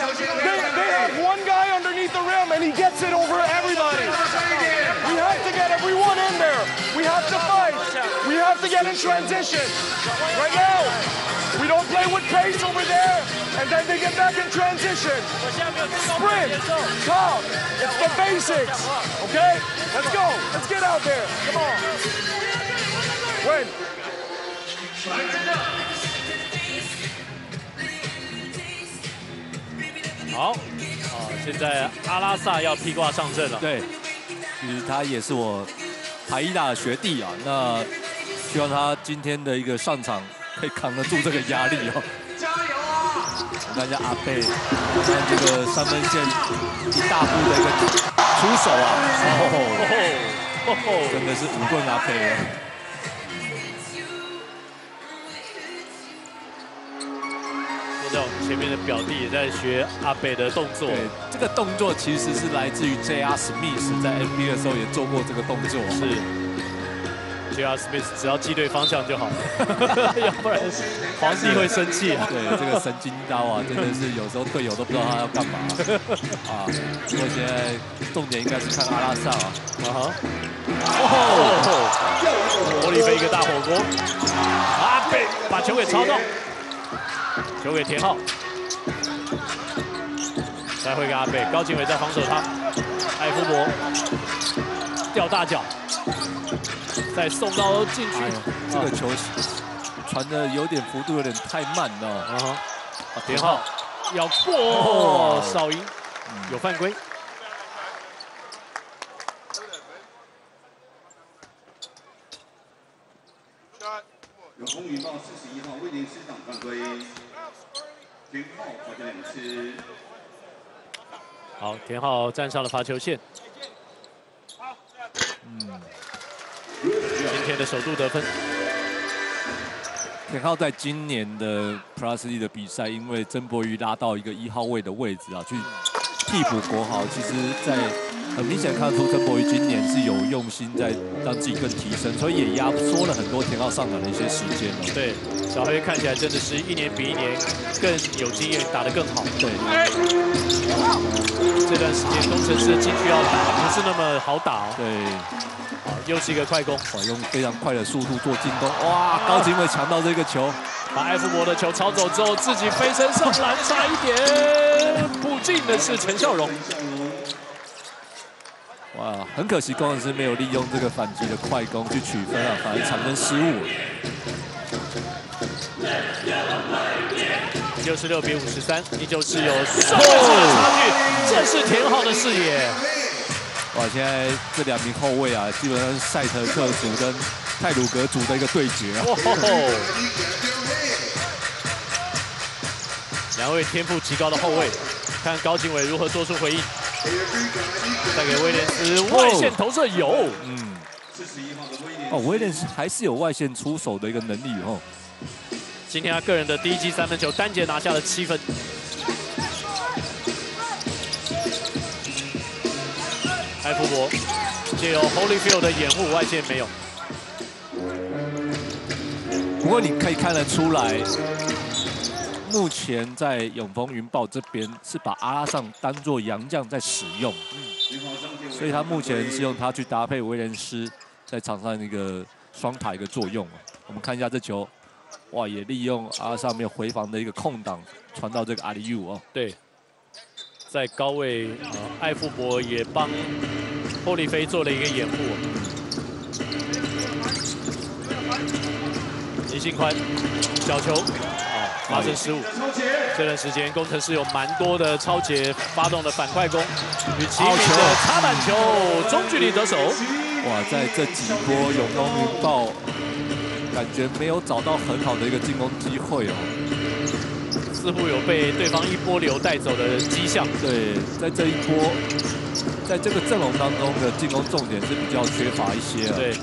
they have one guy underneath the rim, and he gets it over everybody. We have to get everyone in there. We have to fight. We have to get in transition. Right now, we don't play with pace over there, and then they get back in transition. Sprint, top. It's the basics. Okay? Let's go. Let's get out there. Come on. Win. 好，啊，现在阿拉萨要披挂上阵了。对，其实他也是我台伊大的学弟啊，那希望他今天的一个上场可以扛得住这个压力哦。加油啊！我看一下阿贝，看这个三分线一大步的一个出手啊，哦，真的是五棍阿贝啊。 我们前面的表弟也在学阿北的动作。对，这个动作其实是来自于 J R Smith 在 N B A 的时候也做过这个动作。是 ，J R Smith 只要记对方向就好，要不然皇帝会生气啊。对，这个神经刀啊，真的是有时候队友都不知道他要干嘛啊。不过现在重点应该是看阿拉萨啊。啊哈！哦，玻璃杯一个大火锅，阿北把球给抄到。 球给田浩，来回给阿贝，高景伟在防守他，艾福伯吊大脚，再送到禁区。这个球传的有点幅度，有点太慢了。田浩要过，少赢，有犯规。有风云报四十一号威廉斯场犯规。 田浩罚球两次。好，田浩站上了罚球线。嗯，今天的首度得分。田浩在今年的 Plus D 的比赛，因为曾博瑜拉到一个一号位的位置啊，去替补国豪。其实在，在很明显看出曾博瑜今年是有用心在让自己更提升，所以也压缩了很多田浩上场的一些时间了。对，小黑看起来真的是一年比一年更有经验，打得更好。对，这段时间工程师进去要打不是那么好打、哦。对。 又是一个快攻，哇！用非常快的速度做进攻，哇！高景伟抢到这个球，把艾弗伯的球抄走之后，自己飞身上篮，差一点不进的是陈孝荣。哇！很可惜，工程师没有利用这个反击的快攻去取分啊，反而产生失误。 六十六比五十三，依旧是有双位数的差距，这是田浩的视野。 哇！现在这两名后卫啊，基本上是赛特克组跟泰鲁格组的一个对决啊。两位天赋极高的后卫，看高景伟如何做出回应。带给威廉斯外线投射有，嗯，哦，威廉斯还是有外线出手的一个能力哦。今天他个人的第一记三分球，单节拿下了七分。 艾弗伯借由 Holyfield 的掩护，外线没有。不过你可以看得出来，目前在永丰云豹这边是把阿拉尚当做洋将在使用，嗯、所以他目前是用他去搭配威廉斯在场上一个双塔一个作用。我们看一下这球，哇，也利用阿拉尚没有回防的一个空档传到这个阿里 U 哦。对。 在高位，艾富伯也帮霍利菲做了一个掩护。林信宽小球，发生失误。这段时间，工程师有蛮多的超节发动的反快攻，与齐名的插板球，中距离得手。哇，在这几波永丰云豹，感觉没有找到很好的一个进攻机会哦。 似乎有被对方一波流带走的迹象。对，在这一波，在这个阵容当中的进攻重点是比较缺乏一些啊。对，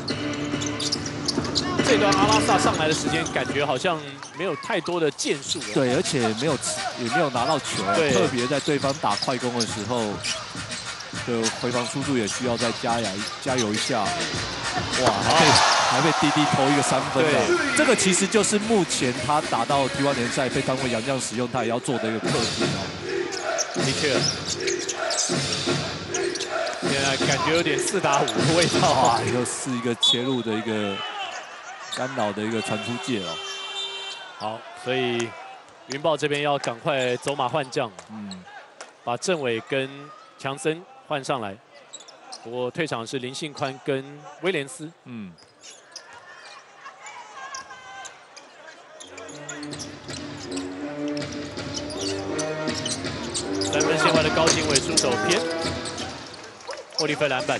这段阿拉萨上来的时间，感觉好像没有太多的建树。对，而且没有也没有拿到球，特别在对方打快攻的时候，的回防速度也需要再加油加油一下。哇！好。 还被弟弟投一个三分啊！这个其实就是目前他打到 T 一 联赛被当为洋将使用，他也要做的一个课题啊。的确，现在感觉有点四打五的味道啊！又是一个切入的一个干扰的一个传出界哦。好，所以云豹这边要赶快走马换将，嗯，把郑伟跟强森换上来。不过退场是林信宽跟威廉斯，嗯。 三分线外的高景伟出手偏，霍利菲篮板，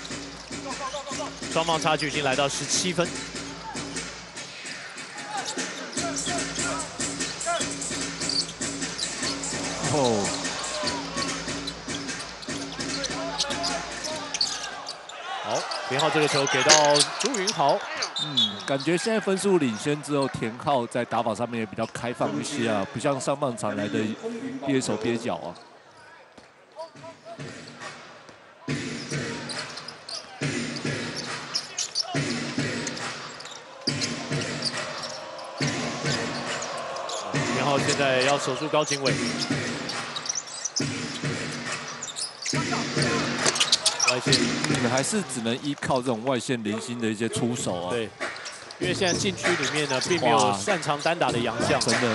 双方差距已经来到十七分。哦，好，田浩这个球给到朱云豪。 嗯，感觉现在分数领先之后，田浩在打法上面也比较开放一些啊，不像上半场来的憋手憋脚啊。田浩现在要守住高景伟，外线。 还是只能依靠这种外线零星的一些出手啊。对，因为现在禁区里面呢，并没有擅长单打的洋将。真的，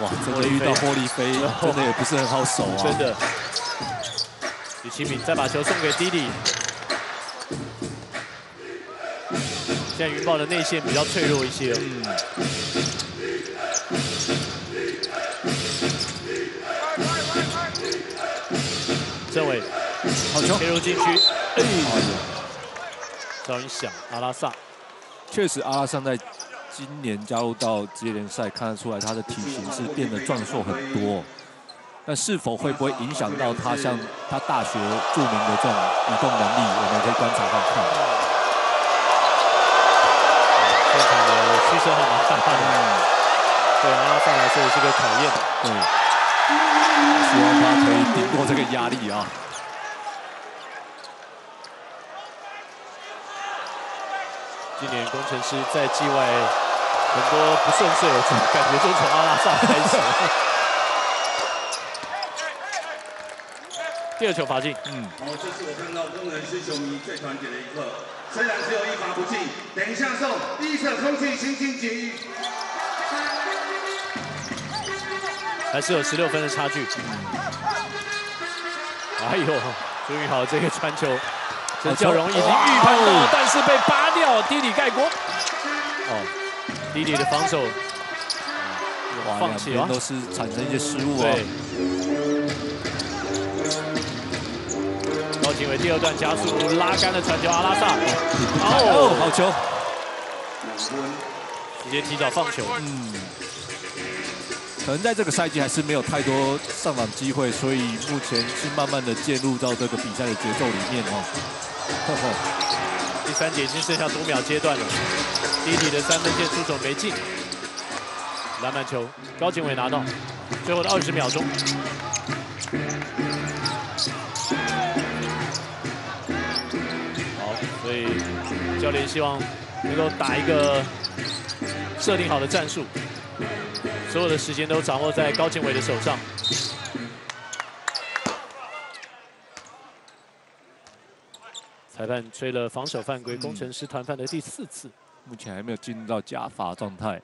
哇，真的遇到霍利菲，真的也不是很好守啊。真的。李奇敏再把球送给弟弟。现在云豹的内线比较脆弱一些。嗯。郑伟。 好球！切入禁区，哎，噪音响。阿拉萨确实，阿拉萨在今年加入到职业联赛，看得出来他的体型是变得壮硕很多。但是否会不会影响到他像他大学著名的这种移动能力，我们可以观察看看。现场的需求还蛮大的。嗯、对阿拉萨来说也是个考验。嗯，希望他可以顶过这个压力啊。 今年工程师在季外很多不顺遂，我感觉就从阿拉萨开始。第二球罚进，嗯。好，这是我看到工程师球迷最团结的一刻。虽然只有一罚不进，等一下送一者空气清新解郁。还是有十六分的差距。哎呦，朱云豪这个传球。 陈教荣已经预判到，但是被扒掉，弟弟盖锅。哦，弟弟的防守，放弃啊，都是产生一些失误啊。高景伟第二段加速拉杆的传球，阿拉萨，哦，好球，直接提早放球。嗯，可能在这个赛季还是没有太多上场机会，所以目前是慢慢的介入到这个比赛的节奏里面哦。 第三节已经剩下多秒阶段了，弟弟的三分线出手没进，篮板球高景伟拿到，最后的二十秒钟，好，所以教练希望能够打一个设定好的战术，所有的时间都掌握在高景伟的手上。 裁判吹了防守犯规，工程师团犯的第四次，目前还没有进入到加罚状态。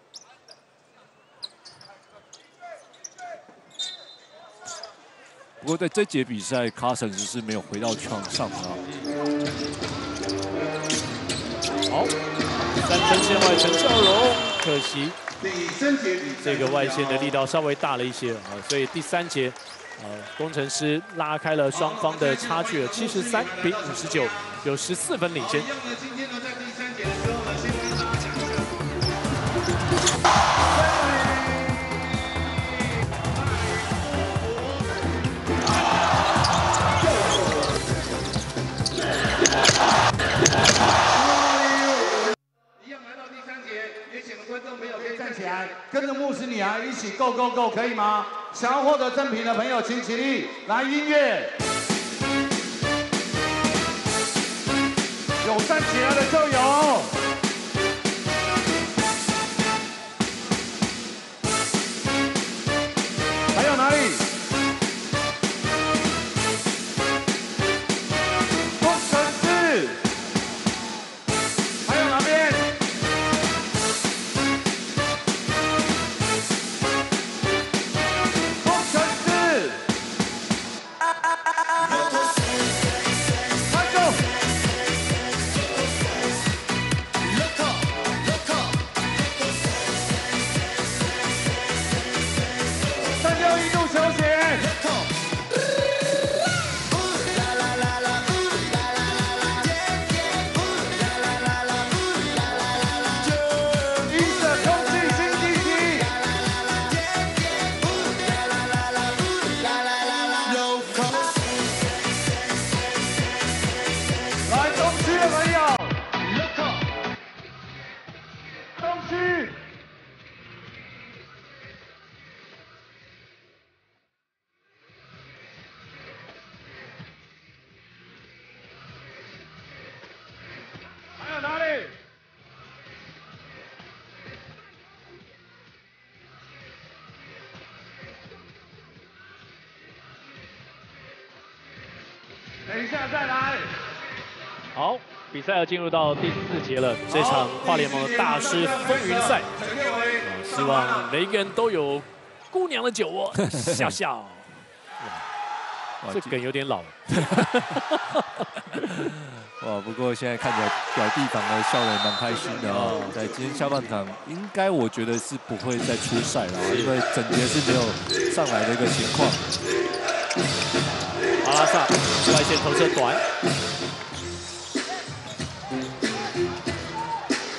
不过在这节比赛，卡森是没有回到场上啊。好，三分线外陈孝荣，可惜这个外线的力道稍微大了一些啊，所以第三节。 呃，工程师拉开了双方的差距了，七十三比五十九，有十四分领先。一样来到第三节，也请观众朋友可以站起来，跟着牧师女孩一起 go go go， 可以吗？ 想要获得赠品的朋友，请起立。来，音乐，有站起来的就有。还有哪里？工程师。还有哪边？ 等一下再来。好，比赛要进入到第四节了，这场跨联盟的大师风云赛，希望每一个人都有姑娘的酒窝、哦。笑笑，这梗有点老。哇，不过现在看起来表弟党的笑得蛮开心的啊、哦，在今天下半场应该我觉得是不会再出赛了，因为整节是没有上来的一个情况。 阿拉萨外线投射短，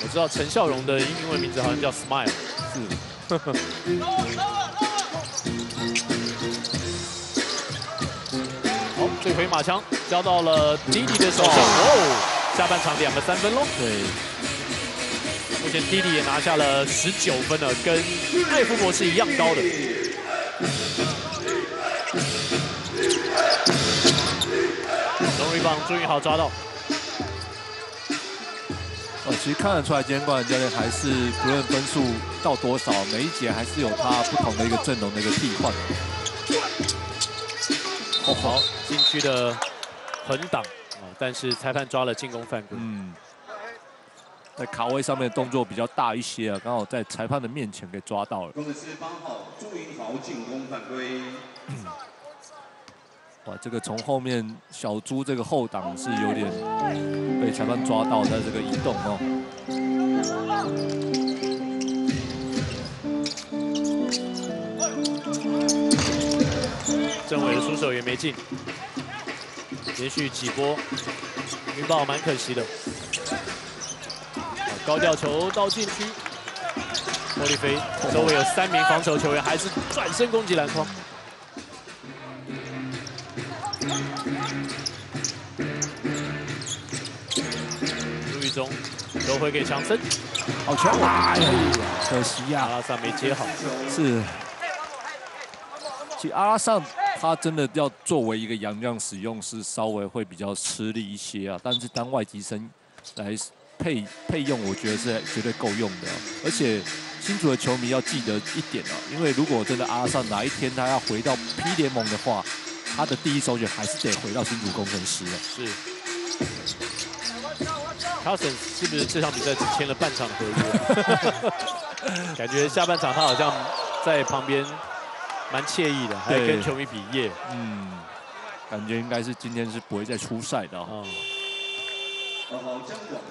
我知道陈孝荣的英文名字好像叫 Smile， 是。好，这回马枪交到了弟弟的手上，哦，下半场两个三分喽。对。目前弟弟也拿下了十九分了，跟艾福博是一样高的。龙鱼棒终于好抓到。哦，其实看得出来，今天冠伦教练还是不论分数到多少，每一节还是有他不同的一个阵容的一个替换。哦，好，禁区的横挡。 但是裁判抓了进攻犯规。嗯，在卡位上面动作比较大一些啊，刚好在裁判的面前给抓到了。嗯、哇，这个从后面小猪这个后挡是有点被裁判抓到，在这个移动哦。 郑伟的出手也没进。 连续几波云豹蛮可惜的，高吊球到禁区，莫里菲周围有三名防守球员，还是转身攻击篮筐。朱雨中收回给强森，好球！哎呀，可惜呀，阿拉萨没接好。是，其实阿拉萨。 他真的要作为一个洋将使用是稍微会比较吃力一些啊，但是当外籍生来配配用，我觉得是绝对够用的、啊。而且新竹的球迷要记得一点啊，因为如果真的阿尚哪一天他要回到 P 联盟的话，他的第一首选还是得回到新竹工程师的。是。Cousins 是不是这场比赛只签了半场合约？感觉下半场他好像在旁边。 蛮惬意的，还跟球迷比耶。嗯，感觉应该是今天是不会再出赛的哈。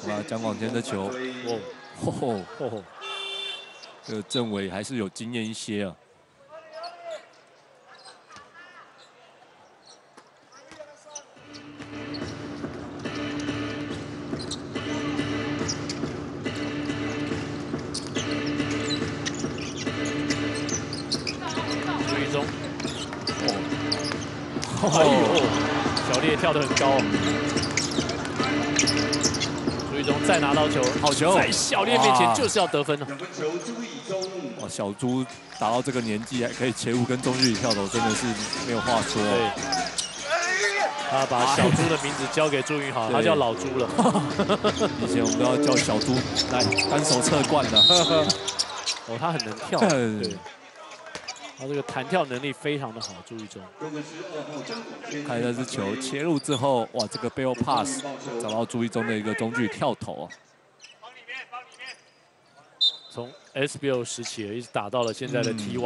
啊，蒋广天的球，吼吼吼吼，这个政委还是有经验一些啊。跳得很高，朱一中再拿到球，好球！在小烈面前就是要得分了。哇，小朱打到这个年纪还可以切入跟中距离跳投，真的是没有话说。他把小朱的名字交给朱云豪，他叫老朱了。以前我们都要叫小朱来单手侧灌的。哦，他很能跳。对。 他这个弹跳能力非常的好，朱一中。看一下这球切入之后，哇，这个背后 pass 找到朱一中的一个中距跳投啊。从 S B O 时期一直打到了现在的 T 一、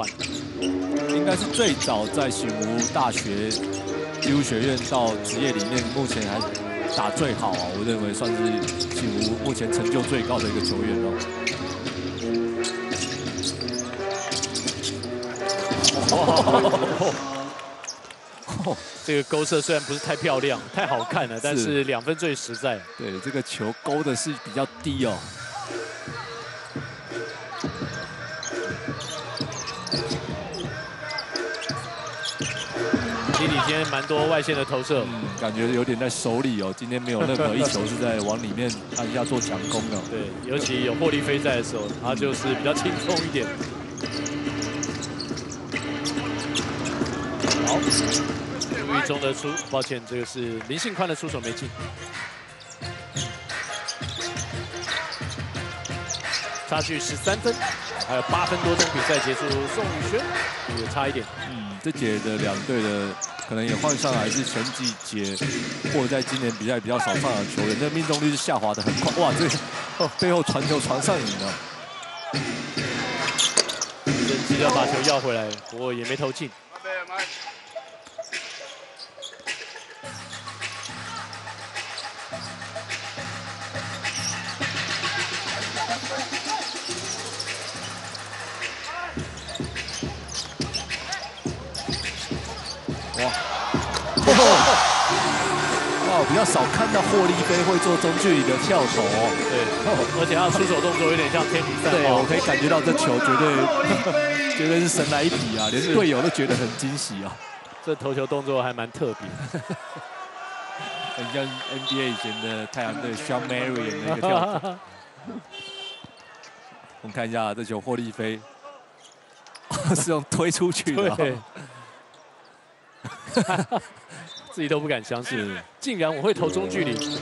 嗯、应该是最早在醒吾大学技术学院到职业里面，目前还打最好啊，我认为算是醒吾目前成就最高的一个球员哦。 这个勾射虽然不是太漂亮、太好看了，但是两分最实在。对，这个球勾的是比较低哦。弟弟今天蛮多外线的投射，嗯，感觉有点在手里哦。今天没有任何一球是在往里面按下做强攻的。对，尤其有霍利菲在的时候，他就是比较轻松一点。 好，吴宇中的出，抱歉，这个是林信宽的出手没进。差距十三分，还有八分多钟比赛结束，宋宇轩也差一点。嗯，这节的两队的可能也换上来是前几节或者在今年比赛比较少上场的球员，这命中率是下滑的很快。哇，这哦背后传球传上瘾了，真是要把球要回来，不过也没投进。 哇，比较少看到霍利菲会做中距离的跳投哦。对，而且他出手动作有点像天女散花。对，我可以感觉到这球绝对绝对是神来一笔啊，连队友都觉得很惊喜啊。这投球动作还蛮特别，很像 N B A 以前的太阳队 Sean Marion 那个跳投。我们看一下这球获利飞，是用推出去的，自己都不敢相信，竟然我会投中距离。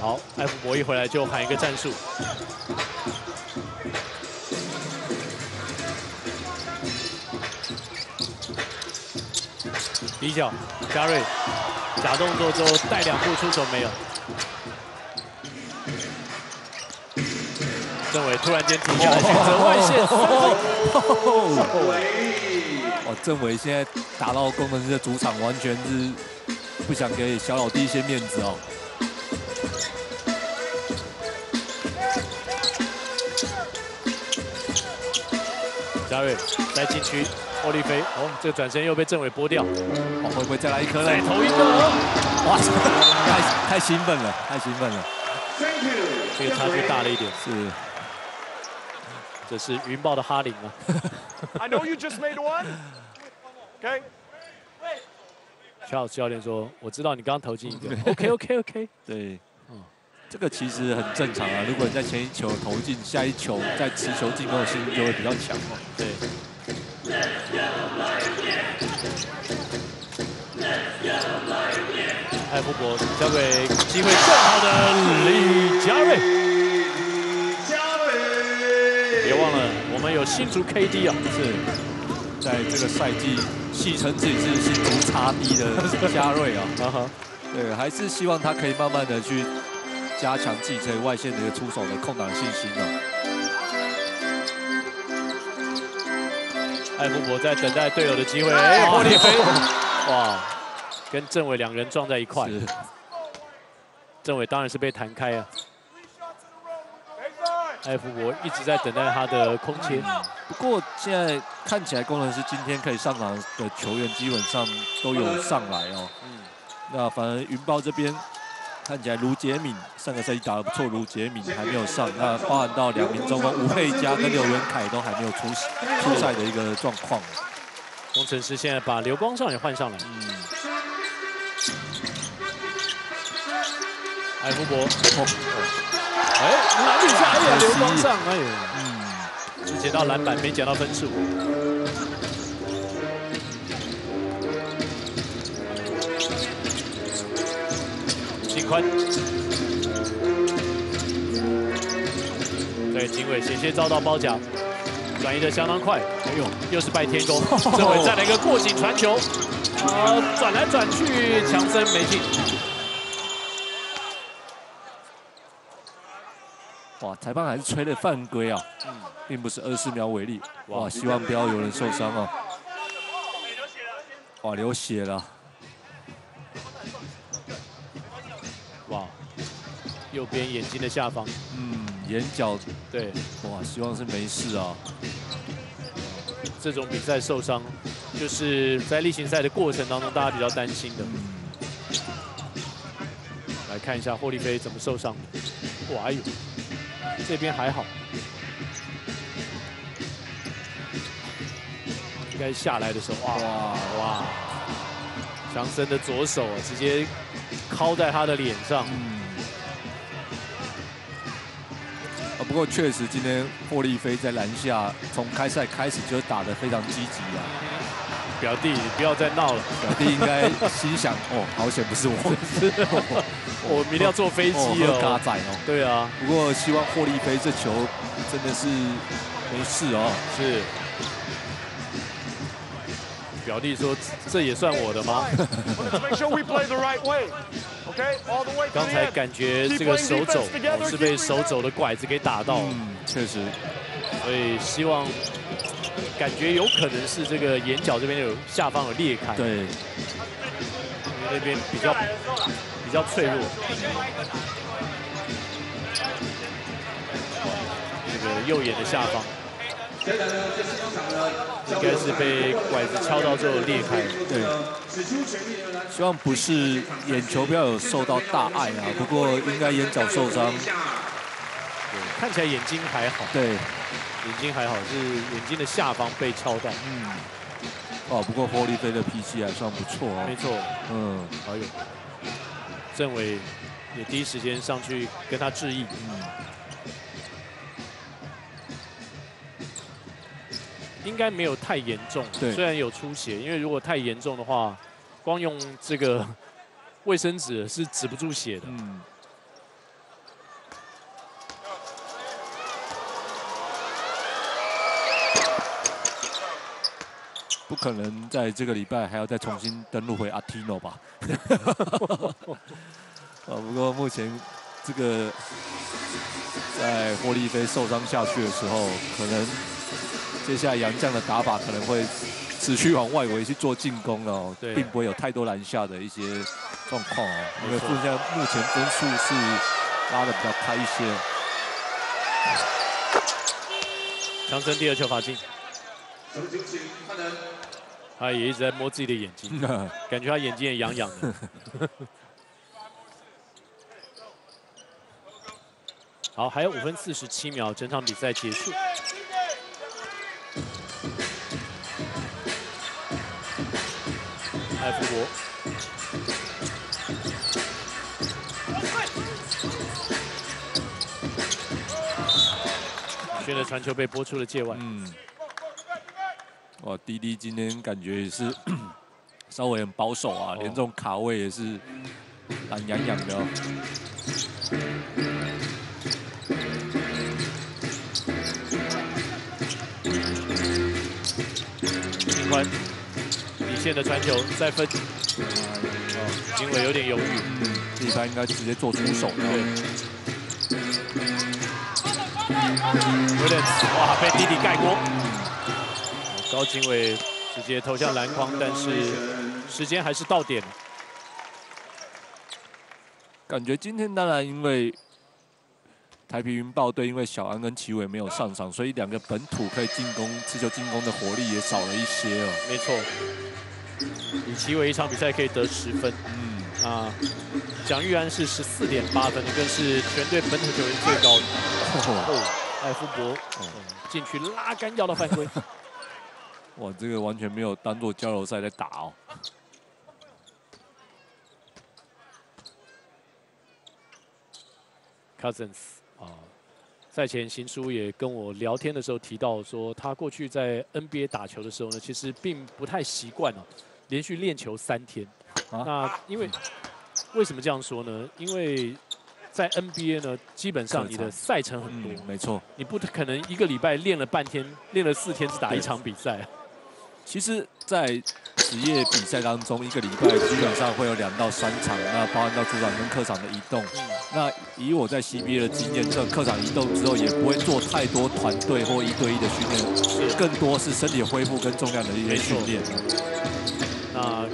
好，艾弗伯一回来就喊一个战术。 底角，嘉瑞假动作之后带两步出手没有？政委突然间停下来，选择外线三分。哇，政委现在打到工程师的主场，完全是不想给小老弟一些面子哦。嘉瑞来禁区。 奥利菲，哦，这个转身又被政委拨掉，哦，会不会再来一颗呢？再投一个，哇，太太兴奋了，太兴奋了。这个差距大了一点，是。这是云豹的哈林啊。I know you just made one. OK. Charles 教练说：“我知道你刚刚投进一个。”OK OK OK。对，嗯，这个其实很正常啊。如果你在前一球投进，下一球在持球进攻的心就会比较强嘛。对。 艾弗伯交给机会更好的李佳瑞，别忘了我们有新竹 K D 啊，是在这个赛季戏称自己是新竹 X D 的佳瑞啊，啊哈，对，还是希望他可以慢慢的去加强自己外线的一个出手的空档信心啊。 艾弗伯在等待队友的机会，哎，霍利飞，哇，跟政委两人撞在一块，政委当然是被弹开啊。艾弗伯一直在等待他的空切，不过现在看起来工程师今天可以上场的球员基本上都有上来哦。嗯，那反而云豹这边看起来卢杰敏上个赛季打得不错，卢杰敏还没有上，那包含到两名中锋吴佩嘉跟刘元凯都还没有出席。 出赛的一个状况，工程师现在把刘光尚也换上了。嗯，艾福伯，哎，篮底下也刘光尚，哎，嗯，只捡到篮板没捡到分数。景宽，对，景伟险些遭到包夹。 转移的相当快，哎呦，又是拜天公，政委再来一个过井传球，呃，转来转去，强森没进。哇，裁判还是吹了犯规啊，嗯、并不是二十四秒违例。哇，希望不要有人受伤啊。哇，流血了。哇，右边眼睛的下方。嗯。 眼角对，哇，希望是没事啊。这种比赛受伤，就是在例行赛的过程当中，大家比较担心的。来看一下霍利菲怎么受伤。哇，哎呦，这边还好，应该下来的时候，哇哇，强森的左手啊，直接敲在他的脸上。嗯 不过确实，今天霍利菲在篮下从开赛开始就打得非常积极啊。表弟，你不要再闹了。表弟应该心想：哦，好险不是我，我明天要坐飞机哦。嘎仔哦。对啊。不过希望霍利菲这球真的是没事哦。是。表弟说：这也算我的吗？刚才感觉这个手肘是被手肘的拐子给打到，嗯，确实，所以希望感觉有可能是这个眼角这边有下方有裂开，对，因为那边比较比较脆弱。这个右眼的下方应该是被拐子敲到之后裂开，对。 希望不是眼球不要有受到大碍啊，不过应该眼角受伤，看起来眼睛还好，对，眼睛还好是眼睛的下方被敲到，嗯，哦，不过霍利菲的脾气还算不错啊。没错，嗯，好友，政委也第一时间上去跟他致意。嗯，应该没有太严重，虽然有出血，因为如果太严重的话，光用这个卫生纸是止不住血的。嗯。 不可能在这个礼拜还要再重新登录回 Artino 吧？啊，不过目前这个在霍利菲受伤下去的时候，可能接下来洋将的打法可能会持续往外围去做进攻哦，并不会有太多篮下的一些状况哦，因为现在目前分数是拉得比较开一些。强森第二球罚进。 他也一直在摸自己的眼睛，感觉他眼睛也痒痒的。好，还有五分四十七秒，整场比赛结束。艾福伯，轩的传球被拨出了界外。嗯。 哇，弟弟今天感觉也是稍微很保守啊，连这种卡位也是懒洋洋的、哦。林宽底线的传球再分，因为有点犹豫，这一盘应该直接做出手对。威廉斯，哇，被弟弟盖锅。 高景伟直接投向篮筐，但是时间还是到点了。感觉今天当然因为台啤云豹队因为小安跟齐伟没有上场，所以两个本土可以进攻、持球进攻的火力也少了一些哦。没错，以齐伟一场比赛可以得十分，嗯啊，蒋玉安是十四点八分，更是全队本土球员最高的。哦，艾夫伯进去拉杆要到犯规。哇，这个完全没有当做交流赛在打哦。Cousins 啊，赛前行书也跟我聊天的时候提到说，他过去在 N B A 打球的时候呢，其实并不太习惯哦，连续练球三天。啊、那因为为什么这样说呢？因为 在 N B A 呢，基本上你的赛程很多，嗯、没错，你不可能一个礼拜练了半天，练了四天只打一场比赛。其实，在职业比赛当中，一个礼拜基本上会有两到三场，那包含到主场跟客场的移动。嗯、那以我在 C B A 的经验，这客场移动之后也不会做太多团队或一对一的训练，更多是身体恢复跟重量的一些训练。那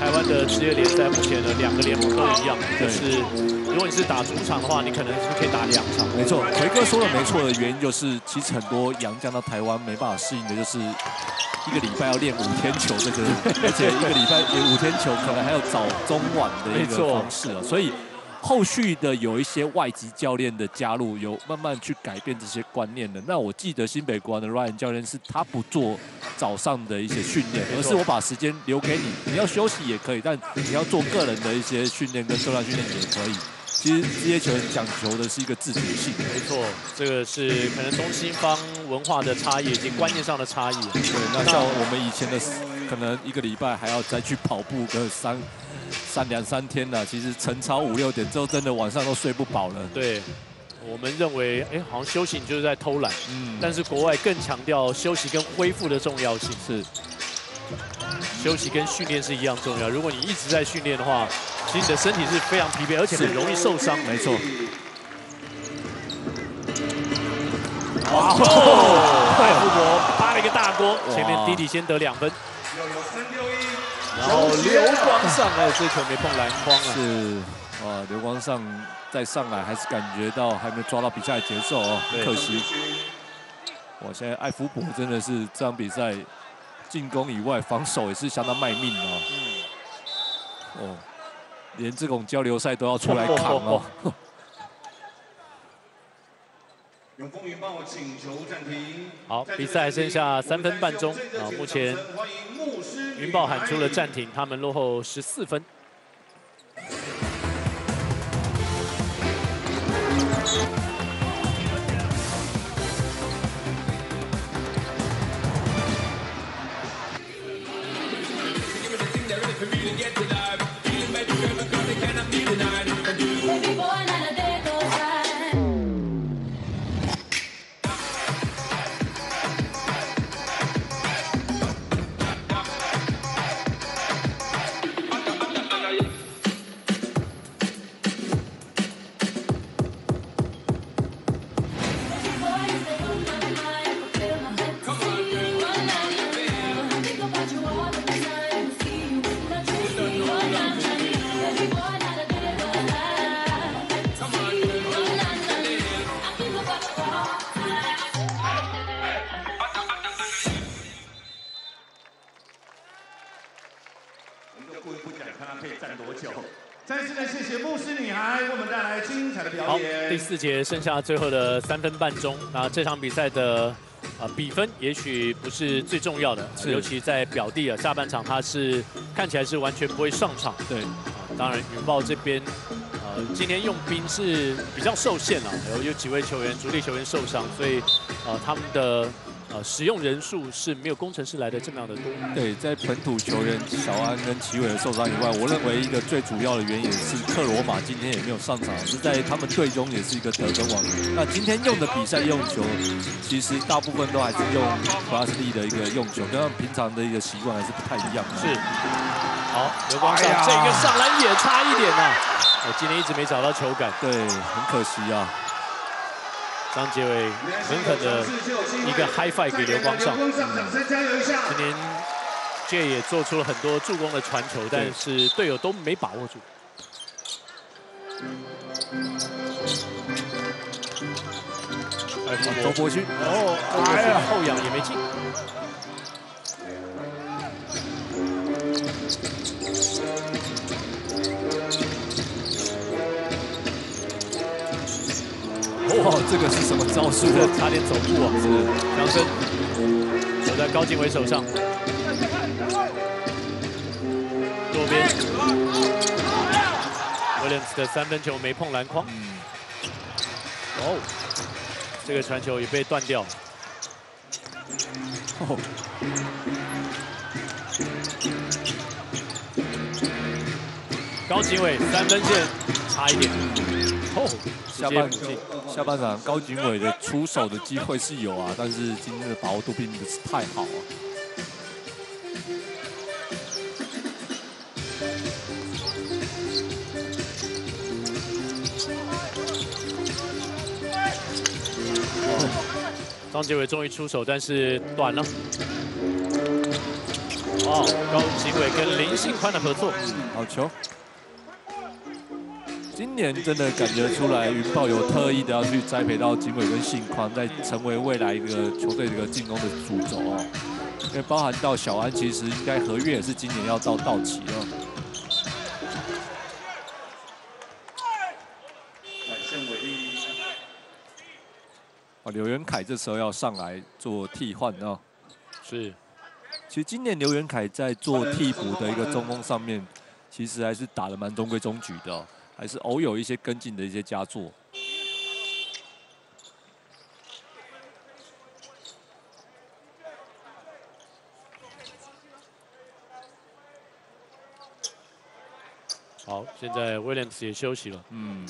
台湾的职业联赛目前的两个联盟都一样，就是如果你是打主场的话，你可能是可以打两场。没错，奎哥说的没错的原因就是，其实很多洋将到台湾没办法适应的，就是一个礼拜要练五天球这个，而且一个礼拜五天球可能还有早中晚的一个方式啊。所以后续的有一些外籍教练的加入，有慢慢去改变这些观念的。那我记得新北国安的 Ryan 教练是他不做 早上的一些训练，而是我把时间留给你，你要休息也可以，但你要做个人的一些训练跟重量训练也可以。其实职业球员讲求的是一个自主性。没错，这个是可能东西方文化的差异以及观念上的差异。对，那像我们以前的，可能一个礼拜还要再去跑步个三三两三天呢、啊，其实晨操五六点之后，真的晚上都睡不饱了。对。 我们认为，哎，好像休息你就是在偷懒，嗯，但是国外更强调休息跟恢复的重要性，是，休息跟训练是一样重要。如果你一直在训练的话，其实你的身体是非常疲惫，而且很容易受伤。没错。哇！艾福伯扒了一个大锅，前面弟弟先得两分，然后刘光上，哎，这球没碰篮筐啊。是，哇，刘光上 再上来还是感觉到还没有抓到比赛节奏哦，很可惜。哇，现在艾福伯真的是这场比赛进攻以外，防守也是相当卖命哦。嗯、哦，连这种交流赛都要出来扛哦。好，比赛剩下三分半钟啊，目前云豹喊出了暂停，他们落后十四分。 四节剩下最后的三分半钟，那这场比赛的啊、呃、比分也许不是最重要的，尤其在表弟啊下半场他是看起来是完全不会上场。对，呃、当然云豹这边呃今天用兵是比较受限了，然后有几位球员主力球员受伤，所以呃他们的呃使用人数是没有工程师来的这么样的多。对，在本土球员小安跟齐伟的受伤以外，我认为一个最主要的原因也是克罗马今天也没有上场，是在他们队中也是一个得分王。那今天用的比赛用球，其实大部分都还是用普拉斯利的一个用球，跟他们平常的一个习惯还是不太一样。是，好，刘光上、哎、这个上篮也差一点啊，我今天一直没找到球感，对，很可惜啊。 张杰伟狠狠的一个 high five 给刘光上，今天 J 也做出了很多助攻的传球，但是队友都没把握住。周伯勋，哦，周伯勋后仰也没进。哇，这个是什么招数啊？差点走步啊！是杨生守在高景伟手上，左边威廉斯的三分球没碰篮筐。哦，这个传球也被断掉。哦，高景伟三分线差一点。 哦，下半下半场高景伟的出手的机会是有啊，但是今天的把握度并不是太好啊。张杰伟终于出手，但是短了。哦，高景伟跟林信宽的合作，好球。 今年真的感觉出来，云豹有特意的要去栽培到景伟跟信宽，在成为未来一个球队的一个进攻的主轴哦。因为包含到小安，其实应该合约也是今年要到到期了。哦，刘元凯这时候要上来做替换哦。是，其实今年刘元凯在做替补的一个中锋上面，其实还是打得蛮中规中矩的哦。 还是偶有一些跟进的一些佳作。好，现在 Williams 也休息了。嗯。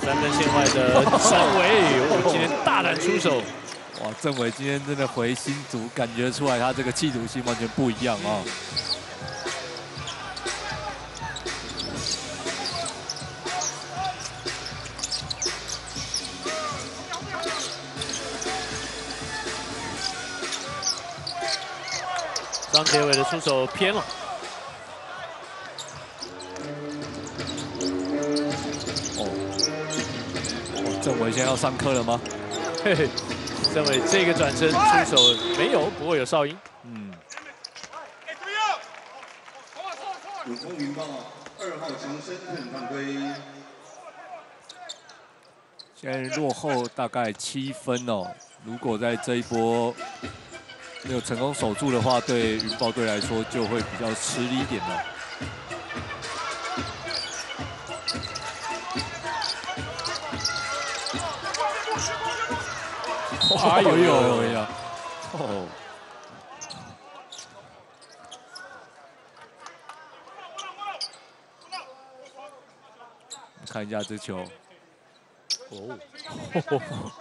三分线外的郑伟，我今天大胆出手。哇，郑伟今天真的回新竹，感觉出来他这个企图心完全不一样啊、哦。张杰伟的出手偏了。 郑伟现在要上课了吗？嘿嘿，曾伟这个转身出手没有，不过有哨音。嗯。补充云报，二号强身认犯规。现在落后大概七分哦。如果在这一波没有成功守住的话，对云豹队来说就会比较吃力一点了。 哎呦呦呦！哦，看一下这球。哦，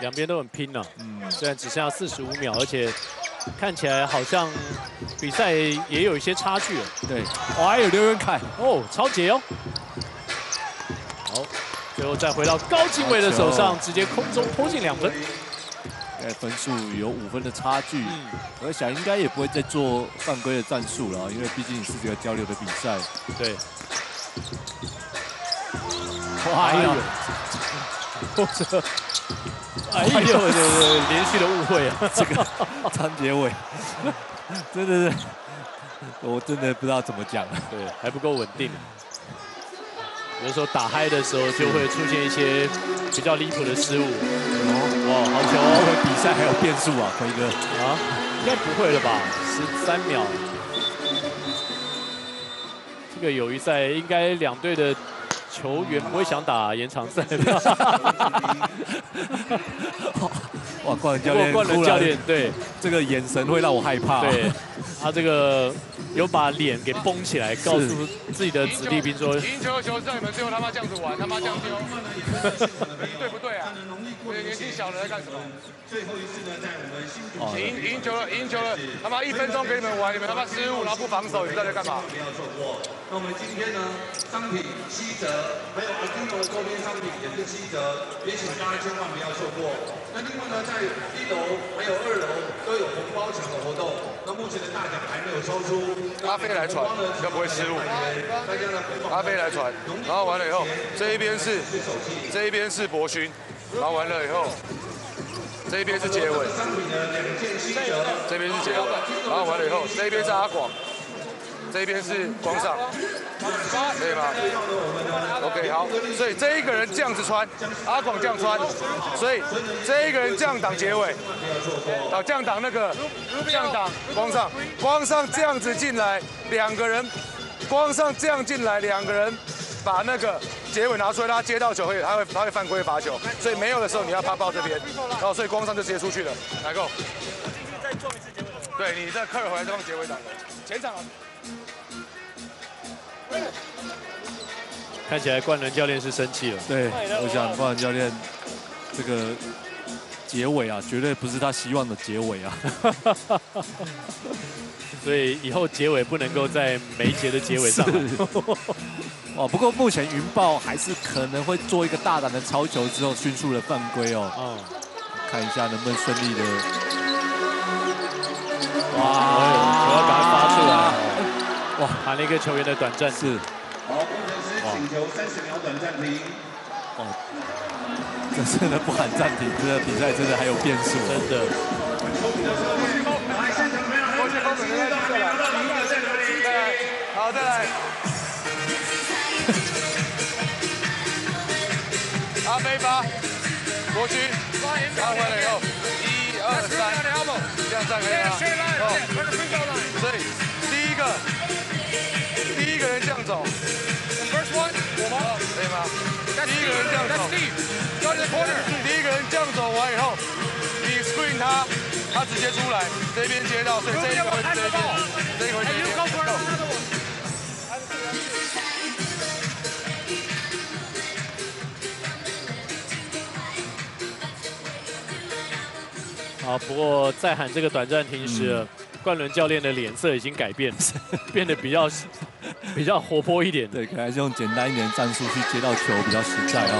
两边都很拼了。嗯，虽然只剩下四十五秒，而且看起来好像比赛也有一些差距了。对，哎呦，刘元凯，哦，超解哦。好。 最后再回到高景伟的手上，直接空中投进两分。哎，分数有五分的差距，嗯、我想应该也不会再做犯规的战术了，因为毕竟是这个交流的比赛。对。哎呦！哎呦！连续的误会啊！这个张杰伟，真的是，我真的不知道怎么讲了。对，还不够稳定。 有时候打嗨的时候就会出现一些比较离谱的失误。哇，好球！比赛还有变数啊，奎哥。啊，应该不会了吧？十三秒。这个友谊赛应该两队的球员不会想打延长赛吧？哇，冠伦教练，冠伦教练，对，这个眼神会让我害怕。对，他这个。 有把脸给绷起来，告诉自己的子弟兵说：“赢球球在你们，最后他妈这样子玩，他妈这样丢，对不对啊？年纪小的在干什么？赢赢球了，赢球了，他妈一分钟给你们玩，你们他妈失误，然后不防守，你们在这干嘛？”那我们今天呢，商品七折，还有 Artino 的周边商品也是七折，也请大家千万不要错过。那另外呢，在一楼还有二楼都有红包抢的活动，那目前的大奖还没有抽出。 阿飞来传，比较不会失误。阿飞来传，然后完了以后，这一边是这一边是博勋，然后完了以后，这一边是结尾，这边是结尾，然后完了以后，这一边是阿广，这一边是广上，可以吗 ？OK， 好，所以这一个人这样子穿，阿广这样穿，所以这一个人这样挡结尾。 好，这样挡那个，这样挡光上，光上这样子进来，两个人，光上这样进来，两个人把那个结尾拿出来，他接到球会，他会他会犯规罚球，所以没有的时候你要趴抱这边，然后所以光上就直接出去了，来够。再做一次结尾。对，你再扣回来再放结尾挡。前场。看起来冠伦教练是生气了。对，我想冠伦教练这个。 结尾啊，绝对不是他希望的结尾啊，所以以后结尾不能够在每节的结尾上。哇，不过目前云豹还是可能会做一个大胆的抄球之后迅速的犯规哦。嗯，看一下能不能顺利的。哇，球要赶快发出来！哇，喊了一个球员的短暂是。好，工程师请求三十秒短暂停。哦。 这真的不喊暂停，这个比赛真的还有变数，真的。好，再来。阿飞发，国军，拿回来以后，一二三，这样站可以吗？所以第一个，第一个人这样走。 可以吗？第一个人这样走，第一个人这样走完以后，你 screen 他，他直接出来，这边接到，所以这一回这一边，这一回这一边。好，不过再喊这个短暂停时，冠伦教练的脸色已经改变，变得比较。 比较活泼一点，对，可能还是用简单一点的战术去接到球比较实在哦。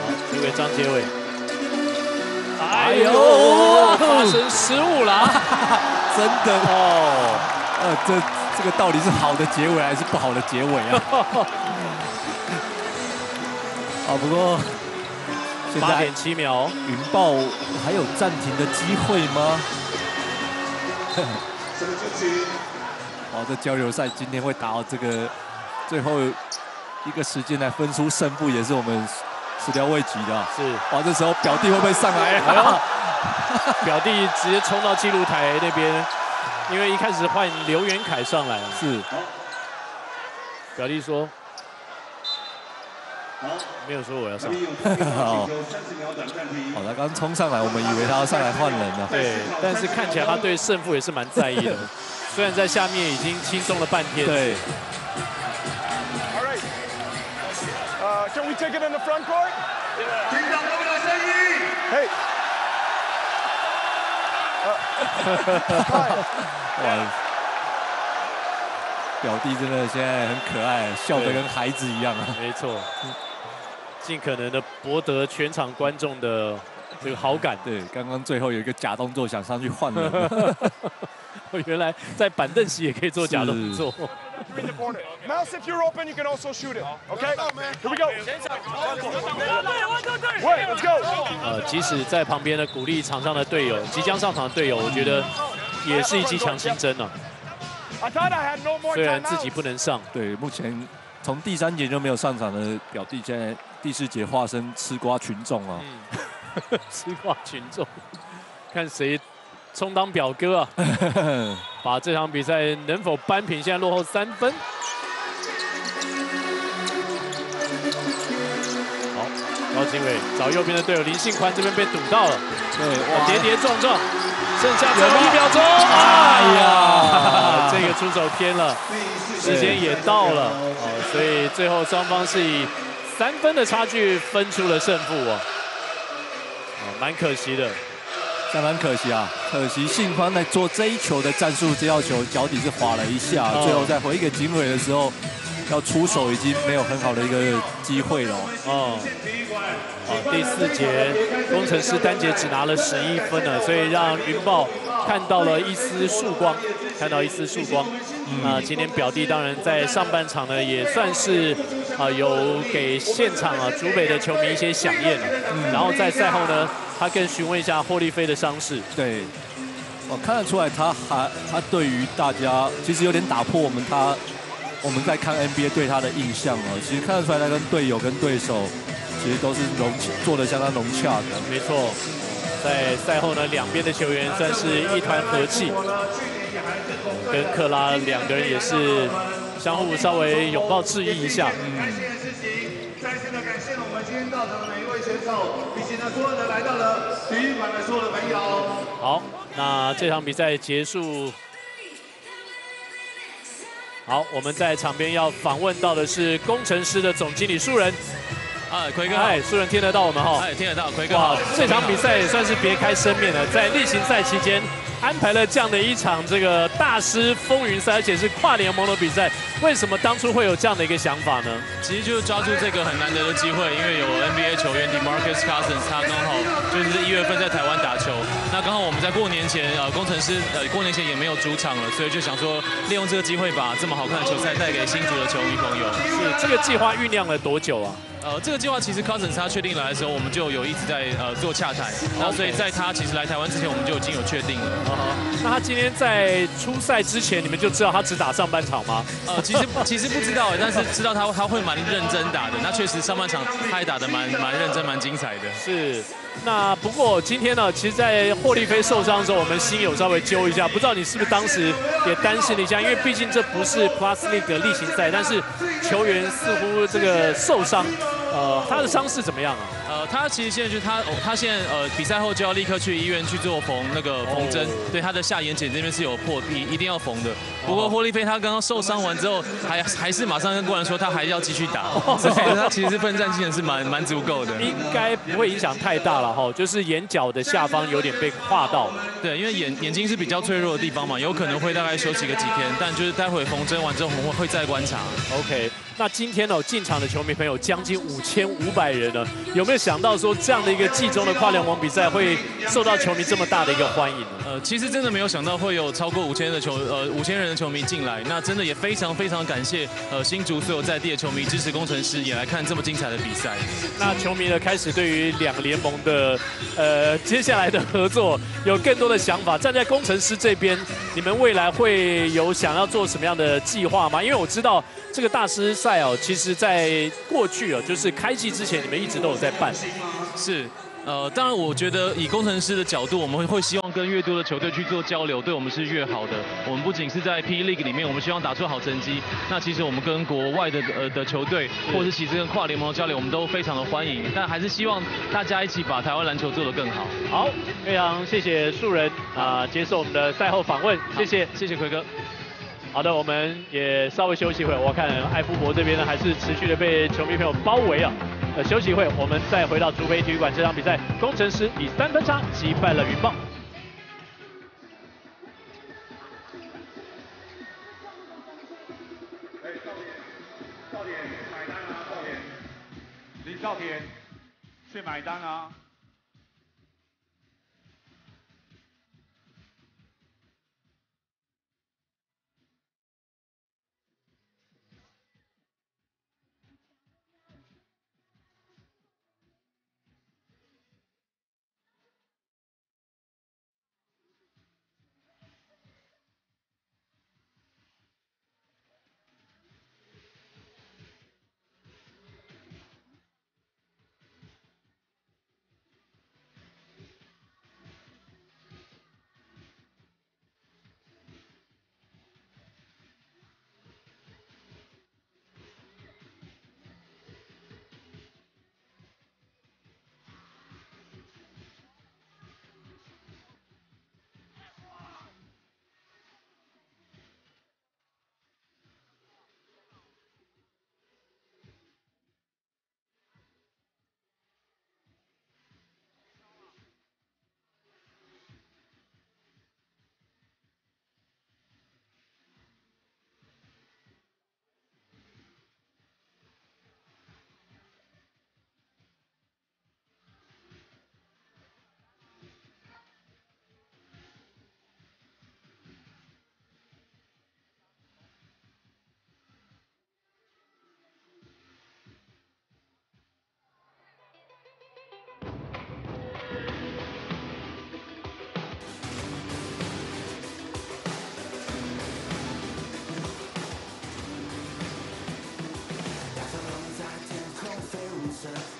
好，交给张杰伟。哎呦，发生失误啦！真的哦，呃，这这个到底是好的结尾还是不好的结尾啊？哦，不过八点七秒，云豹还有暂停的机会吗？哦，这交流赛今天会打到这个最后一个时间来分出胜负，也是我们始料未及的、啊。是，哇，这时候表弟会不会上来、啊？哎、表弟直接冲到记录台那边，因为一开始换刘元凯上来了。是，表弟说。 没有说我要上。好，他刚冲上来，我们以为他要上来换人了。对，但是看起来他对胜负也是蛮在意的，虽然在下面已经轻松了半天。对。All right. Uh, can we take it in the front court? 听到他们的声音。Hey. 哇。 表弟真的现在很可爱，笑得跟孩子一样啊！没错，尽可能的博得全场观众的这个好感。对，刚刚最后有一个假动作想上去换人，原来在板凳席也可以做假动作。Mouse, if you're open, you can also shoot it. Okay, here we go. Wait, let's go. 呃，即使在旁边的鼓励场上的队友，即将上场的队友，我觉得也是一剂强心针啊。 虽然自己不能上，对，目前从第三节就没有上场的表弟，现在第四节化身吃瓜群众啊、嗯，吃瓜群众，看谁充当表哥啊，把这场比赛能否扳平？现在落后三分。好，高景伟找右边的队友林信宽，这边被堵到了，对，跌跌撞撞。 剩下最后一秒钟，哎呀，这个出手偏了，时间也到了，哦，所以最后双方是以三分的差距分出了胜负啊，哦，蛮可惜的，但蛮可惜啊，可惜信宽在做这一球的战术，这要球脚底是滑了一下，哦、最后在回给景伟的时候，要出手已经没有很好的一个机会了，哦。 好，第四节工程师单节只拿了十一分了，所以让云豹看到了一丝曙光，看到一丝曙光。那、嗯呃、今天表弟当然在上半场呢，也算是啊、呃、有给现场啊竹北的球迷一些响应了。嗯、然后在赛后呢，他更询问一下霍利菲的伤势。对，我看得出来他还他对于大家其实有点打破我们他我们在看 N B A 对他的印象哦，其实看得出来他跟队友跟对手。 其实都是融做得相当融洽的，没错。在赛后呢，两边的球员算是一团和气，跟克拉两个人也是相互稍微拥抱致意一下。嗯。再次的感谢我们今天到场的每一位选手，以及呢所有的来到了体育馆的所有的朋友。好，那这场比赛结束。 好，我们在场边要访问到的是工程师的总经理树人。 啊，奎哥，哎，树人听得到我们哈，哎，听得到，奎哥。哇，这场比赛也算是别开生面了，在例行赛期间安排了这样的一场这个大师风云赛，而且是跨联盟的比赛。为什么当初会有这样的一个想法呢？其实就是抓住这个很难得的机会，因为有 N B A 球员 DeMarcus Cousins， 他刚好就是一月份在台湾打球，那刚好我们在过年前，呃，工程师呃过年前也没有主场了，所以就想说利用这个机会把这么好看的球赛带给新竹的球迷朋友。是，这个计划酝酿了多久啊？ 呃，这个计划其实 Cousins 他确定来的时候，我们就有一直在呃做洽谈，然后所以在他其实来台湾之前，我们就已经有确定了。Uh huh. 那他今天在出赛之前，你们就知道他只打上半场吗？呃，其实其实不知道，但是知道他他会蛮认真打的。那确实上半场他也打得蛮蛮认真、蛮精彩的。是。那不过今天呢，其实，在霍利菲受伤的时候，我们心有稍微揪一下，不知道你是不是当时也担心了一下，因为毕竟这不是 Plus League 的例行赛，但是球员似乎这个受伤。 呃，他的伤势怎么样啊？呃，他其实现在就他，他现在呃比赛后就要立刻去医院去做缝那个缝针， oh. 对他的下眼睑这边是有破皮，一定要缝的。不过霍利菲他刚刚受伤完之后，还还是马上跟官员说他还要继续打， oh. 所以他其实奋战精神是蛮蛮足够的。应该不会影响太大了哈，就是眼角的下方有点被划到。对，因为眼眼睛是比较脆弱的地方嘛，有可能会大概休息个几天，但就是待会缝针完之后我们会再观察。OK。 那今天哦，进场的球迷朋友将近五千五百人了，有没有想到说这样的一个季中的跨联盟比赛会受到球迷这么大的一个欢迎呢？呃，其实真的没有想到会有超过五千的球呃五千人的球迷进来，那真的也非常非常感谢呃新竹所有在地的球迷支持工程师，也来看这么精彩的比赛。那球迷呢开始对于两联盟的呃接下来的合作有更多的想法。站在工程师这边，你们未来会有想要做什么样的计划吗？因为我知道这个大师赛哦，其实在过去哦，就是开季之前你们一直都有在办，是。 呃，当然，我觉得以工程师的角度，我们会希望跟越多的球队去做交流，对我们是越好的。我们不仅是在 P League 里面，我们希望打出好成绩。那其实我们跟国外的呃的球队，或是其实跟跨联盟交流，我们都非常的欢迎。但还是希望大家一起把台湾篮球做得更好。好，非常谢谢素人啊、呃，接受我们的赛后访问，谢谢，谢谢奎哥。 好的，我们也稍微休息一会儿。我看艾夫伯这边呢，还是持续的被球迷朋友包围啊。呃，休息一会儿，我们再回到竹北体育馆这场比赛，工程师以三分差击败了云豹。哎，赵田，赵田去买单啊！赵田，林赵田去买单啊！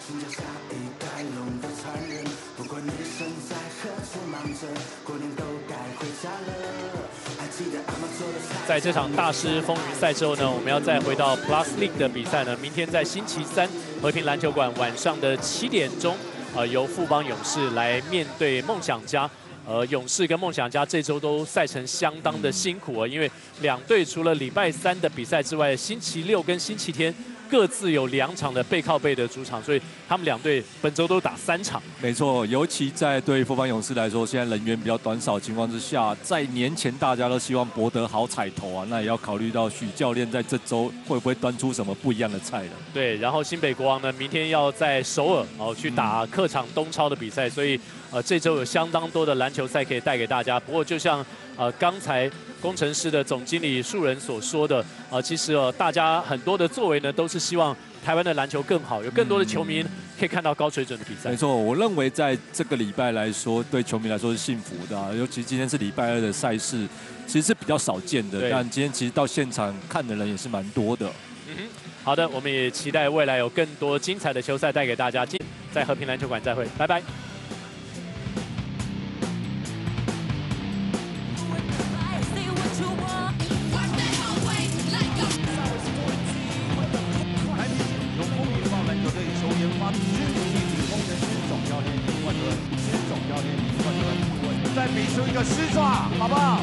寻找下一代龙的传人，不管你身在何处忙着，过年都该回家了。还记得阿妈做的菜。在这场大师风云赛之后呢，我们要再回到 Plus League 的比赛呢。明天在星期三和平篮球馆晚上的七点钟，呃，由富邦勇士来面对梦想家。 呃，勇士跟梦想家这周都赛程相当的辛苦啊，因为两队除了礼拜三的比赛之外，星期六跟星期天各自有两场的背靠背的主场，所以他们两队本周都打三场。没错，尤其在对富邦勇士来说，现在人员比较短少的情况之下，在年前大家都希望博得好彩头啊，那也要考虑到许教练在这周会不会端出什么不一样的菜了。对，然后新北国王呢，明天要在首尔哦去打客场东超的比赛，所以。 呃，这周有相当多的篮球赛可以带给大家。不过，就像呃刚才工程师的总经理树人所说的，呃，其实呃大家很多的作为呢，都是希望台湾的篮球更好，有更多的球迷可以看到高水准的比赛。没错，我认为在这个礼拜来说，对球迷来说是幸福的、啊，尤其今天是礼拜二的赛事，其实是比较少见的。但今天其实到现场看的人也是蛮多的。嗯哼，好的，我们也期待未来有更多精彩的球赛带给大家。今在和平篮球馆再会，拜拜。再比出一个狮爪，好不好？